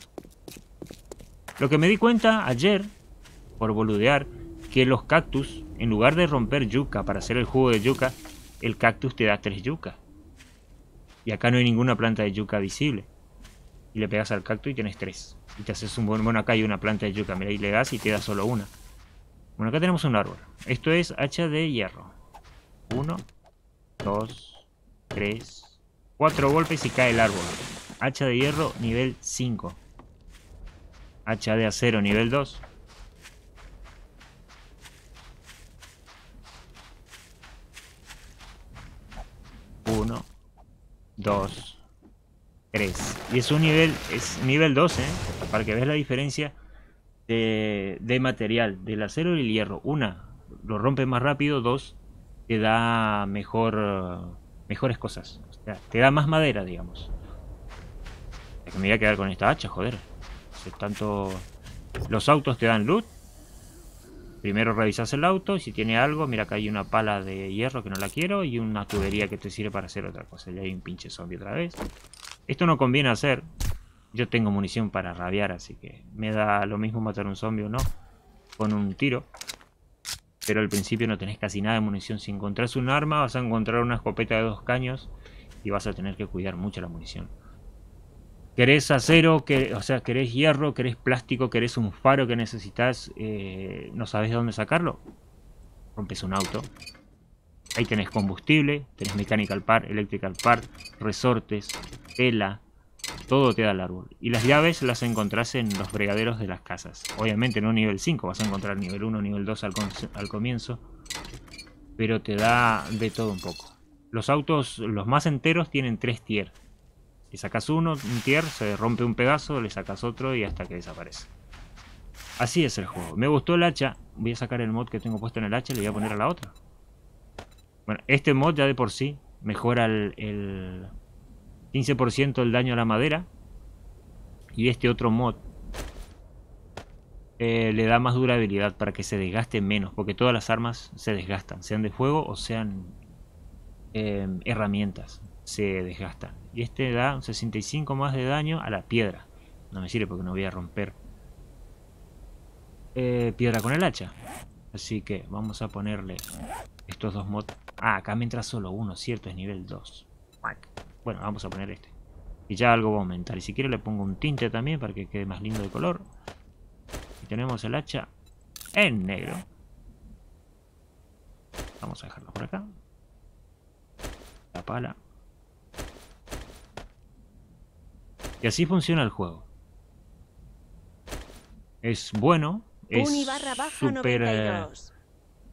Lo que me di cuenta ayer, por boludear, que los cactus, en lugar de romper yuca para hacer el jugo de yuca, el cactus te da 3 yucas. Y acá no hay ninguna planta de yuca visible. Y le pegas al cactus y tienes 3. Y te haces un buen... Bueno, acá hay una planta de yuca. Mira, y le das y te da solo una. Bueno, acá tenemos un árbol. Esto es hacha de hierro. 1, 2, 3, 4 golpes y cae el árbol. Hacha de hierro nivel 5. Hacha de acero nivel 2. 1, 2, 3. Y es un nivel, es nivel 2, ¿eh? Para que veas la diferencia de material, del acero y el hierro. Una, lo rompe más rápido. Dos, te da mejores cosas. O sea, te da más madera, digamos. Es que me voy a quedar con esta hacha, joder. Es tanto... Los autos te dan loot. Primero revisas el auto, si tiene algo. Mira, acá hay una pala de hierro que no la quiero y una tubería que te sirve para hacer otra cosa. Ya hay un pinche zombie otra vez. Esto no conviene hacer. Yo tengo munición para rabiar, así que me da lo mismo matar un zombie o no con un tiro. Pero al principio no tenés casi nada de munición. Si encontrás un arma, vas a encontrar una escopeta de 2 caños y vas a tener que cuidar mucho la munición. ¿Querés acero? O sea, ¿querés hierro? ¿Querés plástico? ¿Querés un faro que necesitas? ¿No sabés dónde sacarlo? Rompes un auto. Ahí tenés combustible, tenés mechanical part, electrical part, resortes, tela. Todo te da el árbol. Y las llaves las encontrás en los bregaderos de las casas. Obviamente no nivel 5, vas a encontrar nivel 1, nivel 2 al comienzo. Pero te da de todo un poco. Los autos, los más enteros, tienen 3 tier. Si sacas uno, un tier, se rompe un pedazo, le sacas otro y hasta que desaparece. Así es el juego. Me gustó el hacha. Voy a sacar el mod que tengo puesto en el hacha y le voy a poner a la otra. Bueno, este mod ya de por sí mejora el 15% el daño a la madera. Y este otro mod le da más durabilidad para que se desgaste menos. Porque todas las armas se desgastan, sean de fuego o sean herramientas. Se desgastan. Y este da un 65 más de daño a la piedra. No me sirve porque no voy a romper piedra con el hacha. Así que vamos a ponerle estos dos mods. Ah, acá me entra solo uno, cierto, es nivel 2. Bueno, vamos a poner este. Y ya algo va a aumentar. Y si quiero le pongo un tinte también para que quede más lindo de color. Y tenemos el hacha en negro. Vamos a dejarlo por acá. La pala. Y así funciona el juego. Es bueno. Es Puni barra baja 92.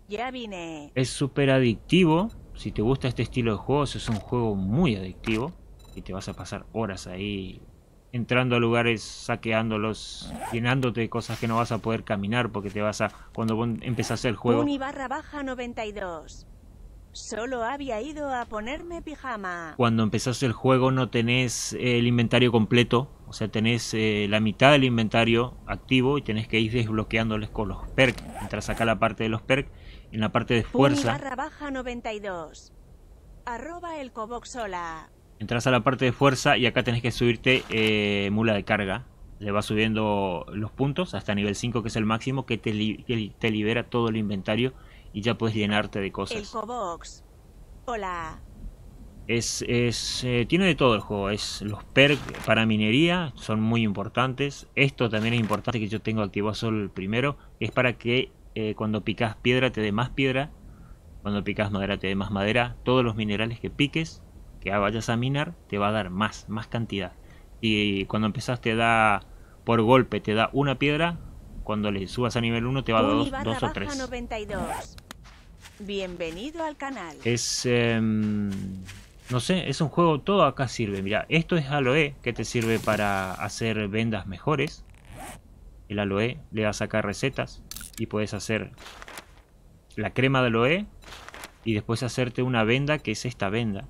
Ya vine. Es súper adictivo. Si te gusta este estilo de juegos, es un juego muy adictivo. Y te vas a pasar horas ahí, entrando a lugares, saqueándolos, llenándote de cosas que no vas a poder caminar porque te vas a... Cuando empezás el juego... Puni barra baja 92. Solo había ido a ponerme pijama. Cuando empezás el juego no tenés el inventario completo. O sea, tenés la mitad del inventario activo y tenés que ir desbloqueándoles con los perks. Entras acá a la parte de los perks, en la parte de fuerza. Puni barra baja 92. Arroba el coboxola. Entras a la parte de fuerza y acá tenés que subirte mula de carga. Le vas subiendo los puntos hasta nivel 5, que es el máximo, que te libera todo el inventario. Y ya puedes llenarte de cosas. El Cobox. Hola. Tiene de todo el juego. Los perks para minería son muy importantes. Esto también es importante, que yo tengo activado solo el primero. Es para que cuando picas piedra te dé más piedra. Cuando picas madera te dé más madera. Todos los minerales que piques, que vayas a minar, te va a dar más cantidad. Y cuando empezás te da, por golpe te da una piedra. Cuando le subas a nivel 1 te va a dar 2 o 3. 92. Bienvenido al canal. No sé, es un juego, todo acá sirve. Mira, esto es aloe, que te sirve para hacer vendas mejores. El aloe le vas a sacar recetas y puedes hacer la crema de aloe y después hacerte una venda, que es esta venda.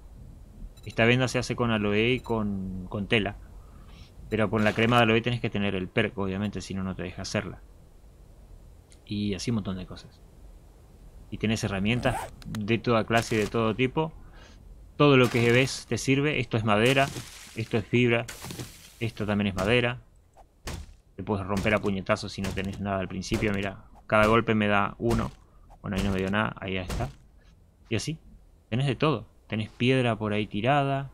Esta venda se hace con aloe y con tela. Pero con la crema de aloe tenés que tener el perk, obviamente, si no, no te deja hacerla. Y así un montón de cosas. Y tenés herramientas de toda clase y de todo tipo. Todo lo que ves te sirve. Esto es madera, esto es fibra, esto también es madera. Te puedes romper a puñetazos si no tenés nada al principio. Mira, cada golpe me da uno. Bueno, ahí no me dio nada, ahí ya está. Y así, tenés de todo. Tenés piedra por ahí tirada.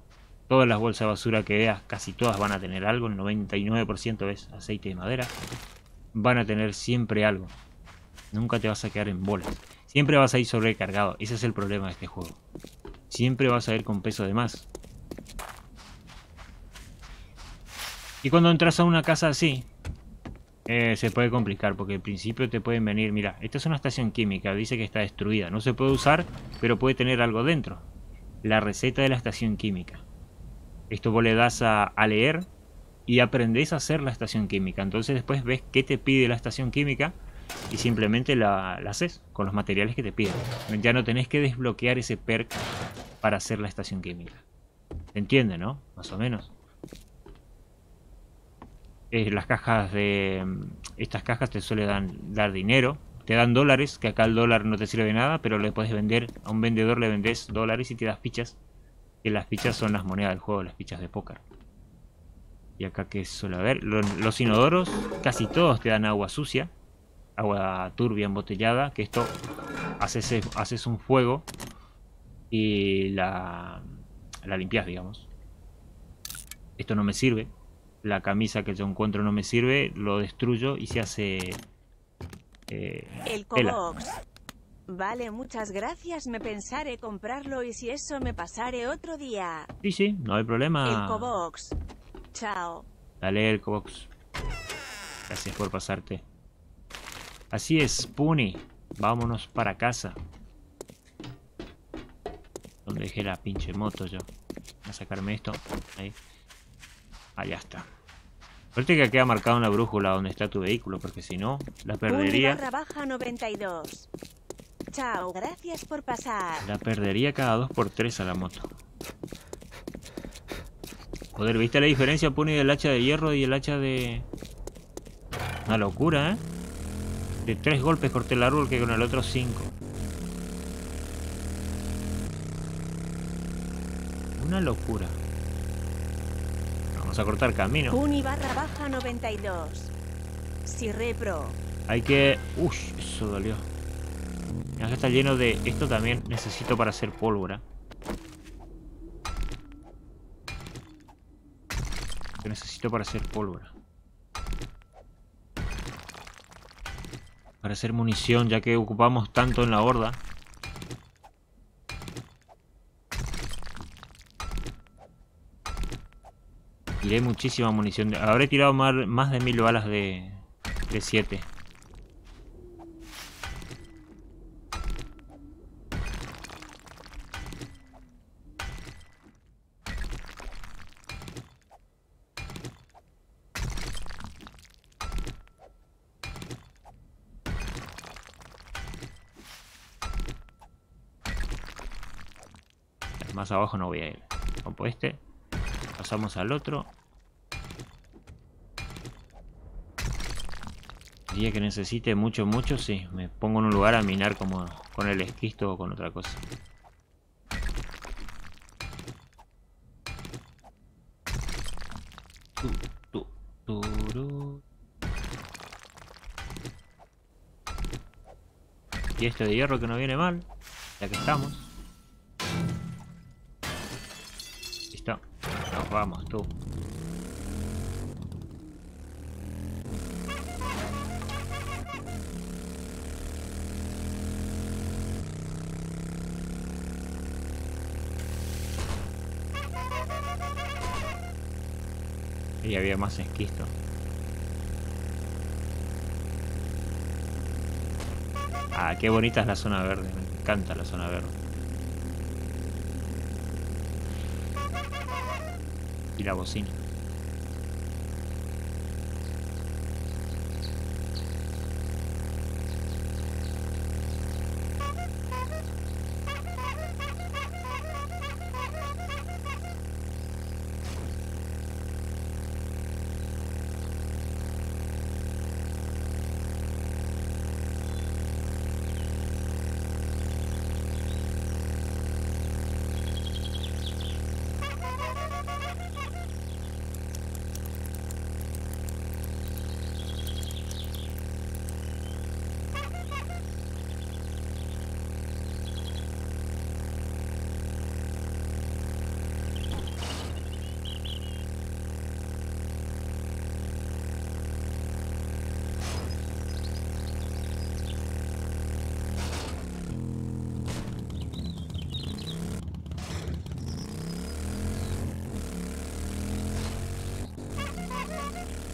Todas las bolsas de basura que veas, casi todas van a tener algo. El 99% es aceite de madera. Van a tener siempre algo. Nunca te vas a quedar en bolas. Siempre vas a ir sobrecargado. Ese es el problema de este juego. Siempre vas a ir con peso de más. Y cuando entras a una casa así, se puede complicar. Porque al principio te pueden venir... Mira, esta es una estación química. Dice que está destruida. No se puede usar, pero puede tener algo dentro. la receta de la estación química. Esto vos le das a leer y aprendés a hacer la estación química. Entonces después ves qué te pide la estación química y simplemente la haces con los materiales que te piden. Ya no tenés que desbloquear ese perk para hacer la estación química. ¿Se entiende, no? Más o menos. Las cajas de... Estas cajas te suelen dar dinero. Te dan dólares, que acá el dólar no te sirve de nada, pero le puedes vender. A un vendedor le vendés dólares y te das fichas. Que las fichas son las monedas del juego, las fichas de póker. Y acá que suele haber. Los inodoros, casi todos te dan agua sucia. Agua turbia embotellada. Que esto haces un fuego y la limpias, digamos. Esto no me sirve. La camisa que yo encuentro no me sirve. Lo destruyo y se hace... el Cobox. Vale, muchas gracias. Me pensaré comprarlo y si eso me pasaré otro día. Sí, sí, no hay problema. El Cobox. Chao. Dale, el Cobox. Gracias por pasarte. Así es, Puni. Vámonos para casa. Donde dejé la pinche moto yo. Voy a sacarme esto. Ahí. Ah, ya está. Suerte que queda marcada una brújula donde está tu vehículo, porque si no, la perdería. Puni barra baja 92. Chao, gracias por pasar. La perdería cada 2x3 a la moto. Joder, ¿viste la diferencia, Puni, del hacha de hierro y el hacha de...? Una locura, ¿eh? De 3 golpes corté el árbol, que con el otro 5. Una locura. A cortar camino. Puni barra baja 92. Si repro. Hay que... Uy, eso dolió. Acá está lleno de... Esto también necesito para hacer pólvora. Esto necesito para hacer pólvora. Para hacer munición, ya que ocupamos tanto en la horda. Tiré muchísima munición. Habré tirado más de 1000 balas de 7. Más abajo no voy a ir. Como este. Pasamos al otro. El día que necesite mucho, sí. Me pongo en un lugar a minar como con el esquisto o con otra cosa. Y este de hierro que no viene mal. Ya que estamos. Listo. Nos vamos, tú. Y había más esquisto. Ah, qué bonita es la zona verde. Me encanta la zona verde. Y la bocina.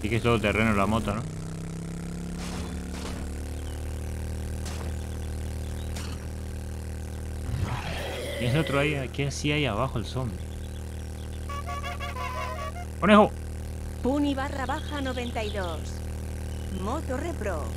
Que es todo terreno la moto, ¿no? Es el otro ahí, que hacía ahí abajo el zombie. ¡Conejo! Puni barra baja 92. Moto repro.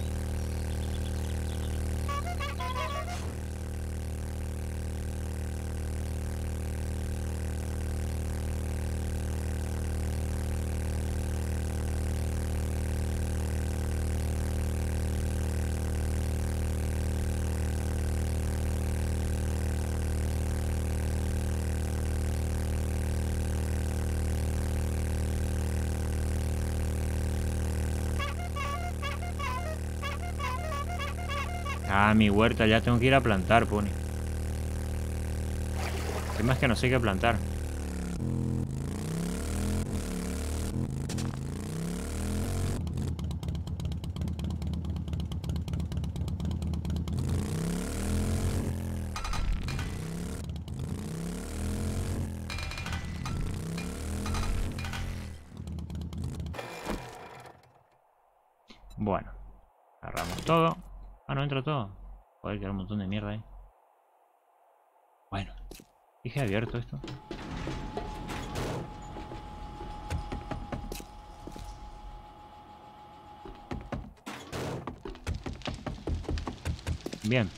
Ah, mi huerta, ya tengo que ir a plantar, Pony. El más que no sé qué plantar. Bueno, agarramos todo. Ah, no entra todo. Joder, que era un montón de mierda ahí. Bueno, dije abierto esto. Bien.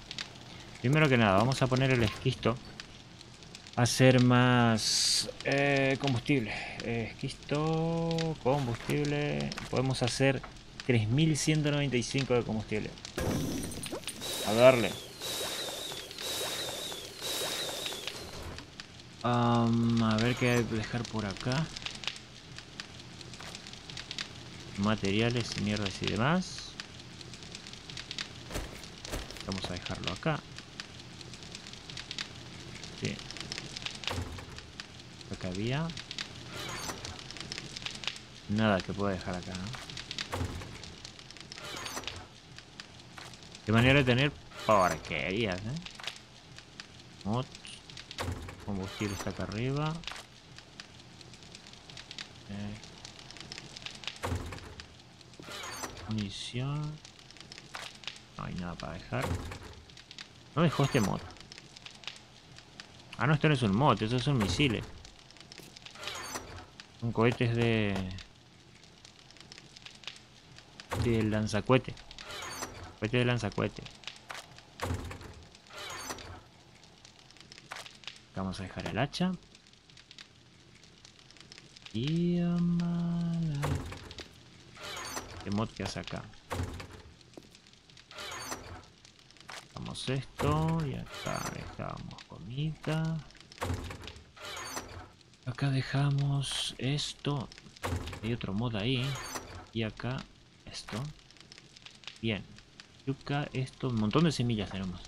Primero que nada, vamos a poner el esquisto. A hacer más combustible. Esquisto, combustible. Podemos hacer 3195 de combustible. A darle. A ver qué hay que dejar por acá. Materiales, mierdas y demás. Vamos a dejarlo acá. Sí. Acá había. Nada que pueda dejar acá, ¿no? De manera de tener porquerías, ¿eh? Mod. Combustible está acá arriba. Munición. No hay nada para dejar. No dejó este mod. Ah, no, esto no es un mod, esos son misiles. Son cohetes de... del lanzacohete. Cohete de lanzacohete. Vamos a dejar el hacha. Y el mod que hace acá. Vamos esto. Y acá dejamos comida. Acá dejamos esto. Hay otro mod ahí. Y acá esto. Bien. Yuca, esto, un montón de semillas tenemos.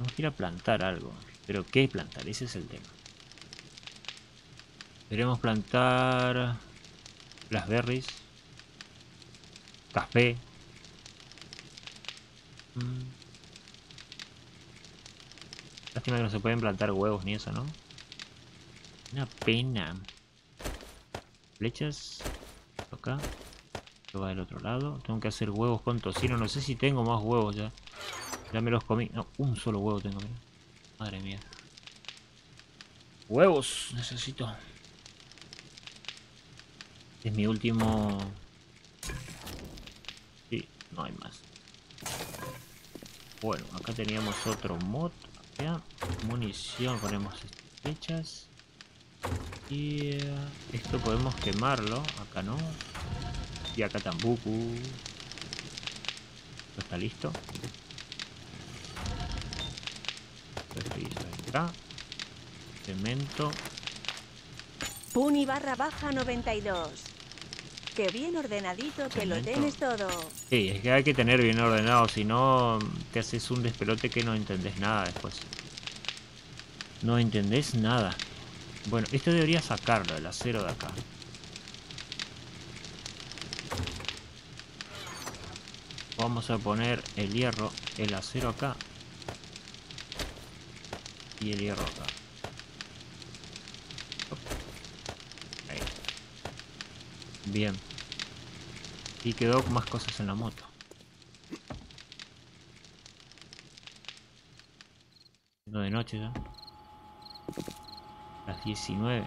Vamos a ir a plantar algo. Pero ¿qué plantar? Ese es el tema. Queremos plantar las berries. Café. Lástima que no se pueden plantar huevos ni eso, ¿no? Una pena. Flechas. Acá. Va del otro lado. Tengo que hacer huevos con tocino. No sé si tengo más huevos ya. Ya me los comí. No, un solo huevo tengo. Mira. Madre mía. Huevos. Necesito. Es mi último. Sí, no hay más. Bueno, acá teníamos otro mod. Acá. Munición. Ponemos flechas. Y esto podemos quemarlo. Acá no. Y acá tampoco. Esto está listo. Perfecto, ahí está. Cemento. Puni barra baja 92. Que bien ordenadito que lo tienes todo. Sí, es que hay que tener bien ordenado. Si no, te haces un despelote que no entendés nada después. No entendés nada. Bueno, esto debería sacarlo, el acero de acá. Vamos a poner el hierro, el acero acá y el hierro acá. Ahí. Bien. Y quedó más cosas en la moto. De noche ya. Las 19.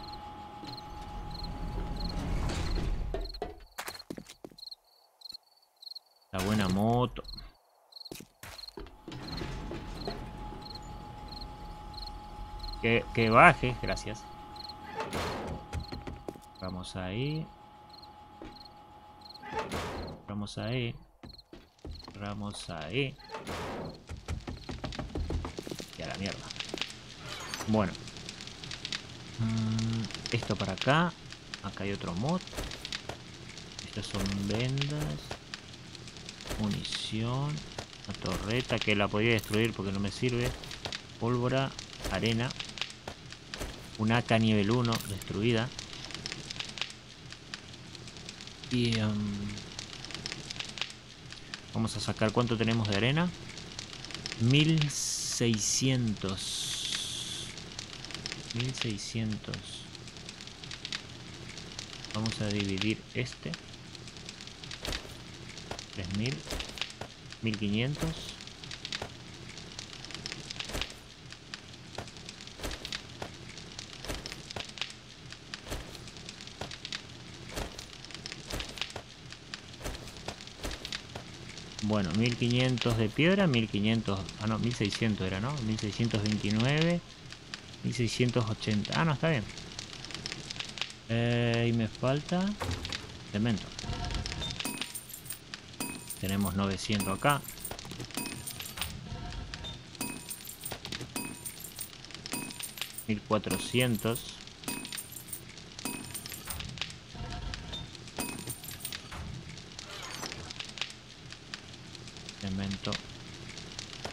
La buena moto. Que baje, gracias. Vamos ahí. Vamos ahí. Vamos ahí. Y a la mierda. Bueno. Esto para acá. Acá hay otro mod. Estas son vendas. Munición. Una torreta que la podía destruir porque no me sirve. Pólvora. Arena. Una AK nivel 1 destruida. Y vamos a sacar cuánto tenemos de arena. 1600. 1600. Vamos a dividir este. 3000. 1500. Bueno, 1500 de piedra, 1500, ah no, 1600 era, ¿no? 1629, 1680, ah no, está bien. Y me falta cemento. Tenemos 900 acá. $1400.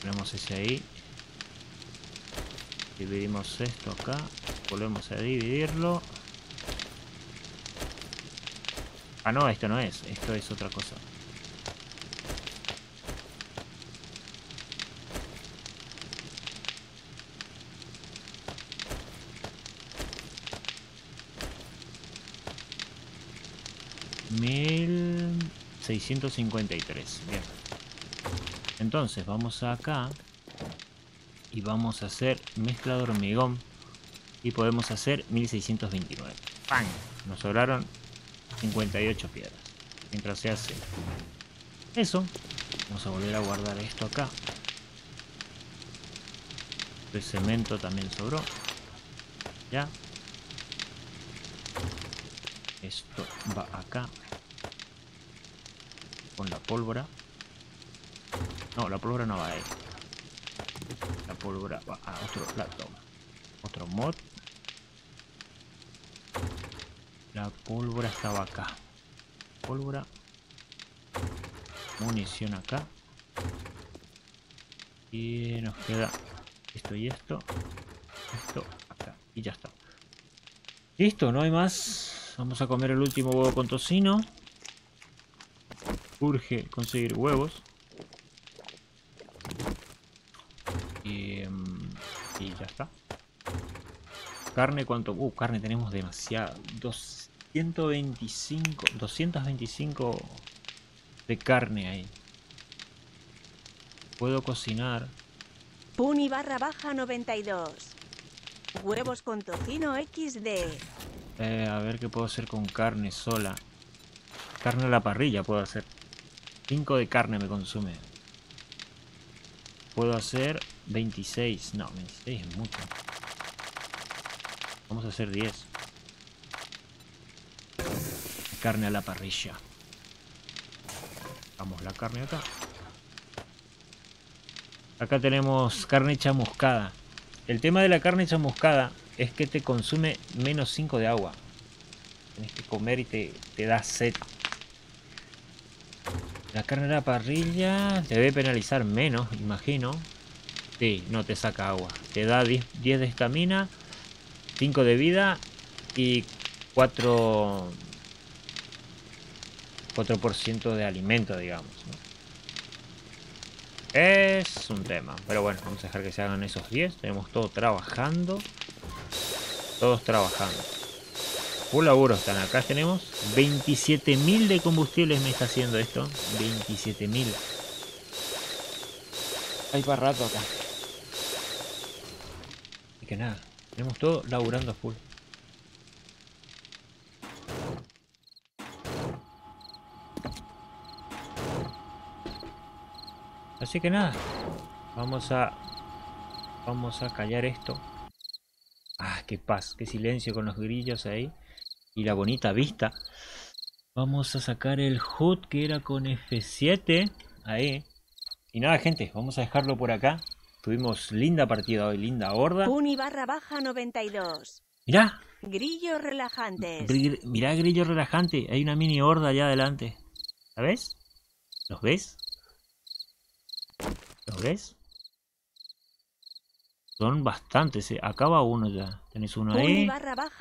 Ponemos ese ahí, dividimos esto acá, volvemos a dividirlo. Ah no, esto no es, esto es otra cosa. $1653, bien. Entonces vamos acá y vamos a hacer mezcla de hormigón y podemos hacer 1629. ¡Pam! Nos sobraron 58 piedras. Mientras se hace eso, vamos a volver a guardar esto acá. El cemento también sobró. Ya. Esto va acá. Con la pólvora. No, la pólvora no va ahí. La pólvora va a otro lado. Otro mod. La pólvora estaba acá. Pólvora. Munición acá. Y nos queda esto y esto. Esto acá. Y ya está. Listo, no hay más. Vamos a comer el último huevo con tocino. Urge conseguir huevos. Y ya está. Carne, ¿cuánto? Carne tenemos demasiada. 225 de carne ahí. Puedo cocinar. Puni barra baja 92. Huevos con tocino XD. A ver qué puedo hacer con carne sola. Carne a la parrilla puedo hacer. 5 de carne me consume. Puedo hacer 26. No, 26 es mucho. Vamos a hacer 10. Carne a la parrilla. Vamos la carne acá. Acá tenemos carne chamuscada. El tema de la carne chamuscada es que te consume menos 5 de agua. Tienes que comer y te da sed. La carne a la parrilla te debe penalizar menos, imagino. Sí, no te saca agua. Te da 10 de estamina, 5 de vida y 4% de alimento, digamos, ¿no? Es un tema. Pero bueno, vamos a dejar que se hagan esos 10. Tenemos todo trabajando. Todos trabajando. Un laburo están acá. Tenemos 27.000 de combustibles. Me está haciendo esto. 27.000. Hay para rato acá. Y que nada. Tenemos todo laburando a full. Así que nada, vamos a callar esto. Ah, qué paz, qué silencio con los grillos ahí. Y la bonita vista. Vamos a sacar el HUD que era con F7. Ahí. Y nada, gente, vamos a dejarlo por acá. Tuvimos linda partida hoy, linda horda. Puni barra baja 92. Mirá. Grillos relajantes. Mirá, grillo relajante. Hay una mini horda allá adelante. ¿Sabes? ¿Los ves? ¿Los ves? Son bastantes, ¿eh? Acaba uno ya. Tenés uno ahí,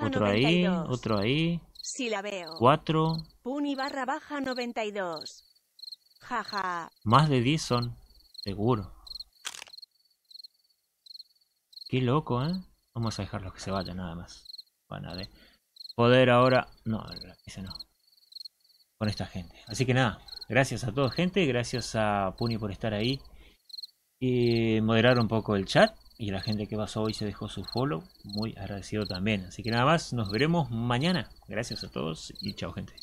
otro ahí, otro ahí. Sí la veo. 4. Puni barra baja 92. Jaja. Más de 10 son, seguro. Qué loco, ¿eh? Vamos a dejarlos que se vayan nada más. Van a ver. Poder ahora... No, ese no. Con esta gente. Así que nada. Gracias a toda gente. Gracias a Puni por estar ahí. Y moderar un poco el chat. Y la gente que pasó hoy se dejó su follow. Muy agradecido también. Así que nada más. Nos veremos mañana. Gracias a todos. Y chao, gente.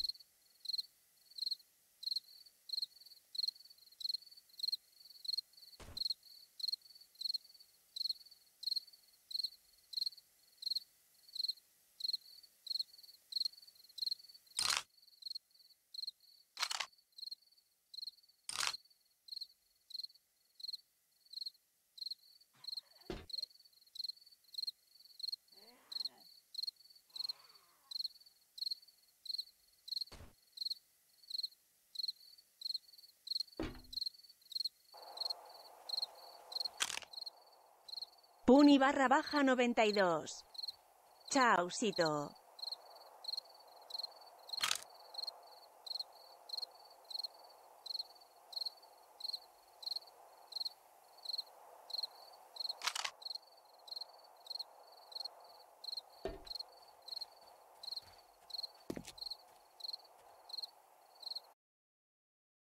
Puni barra baja 92. Chaosito.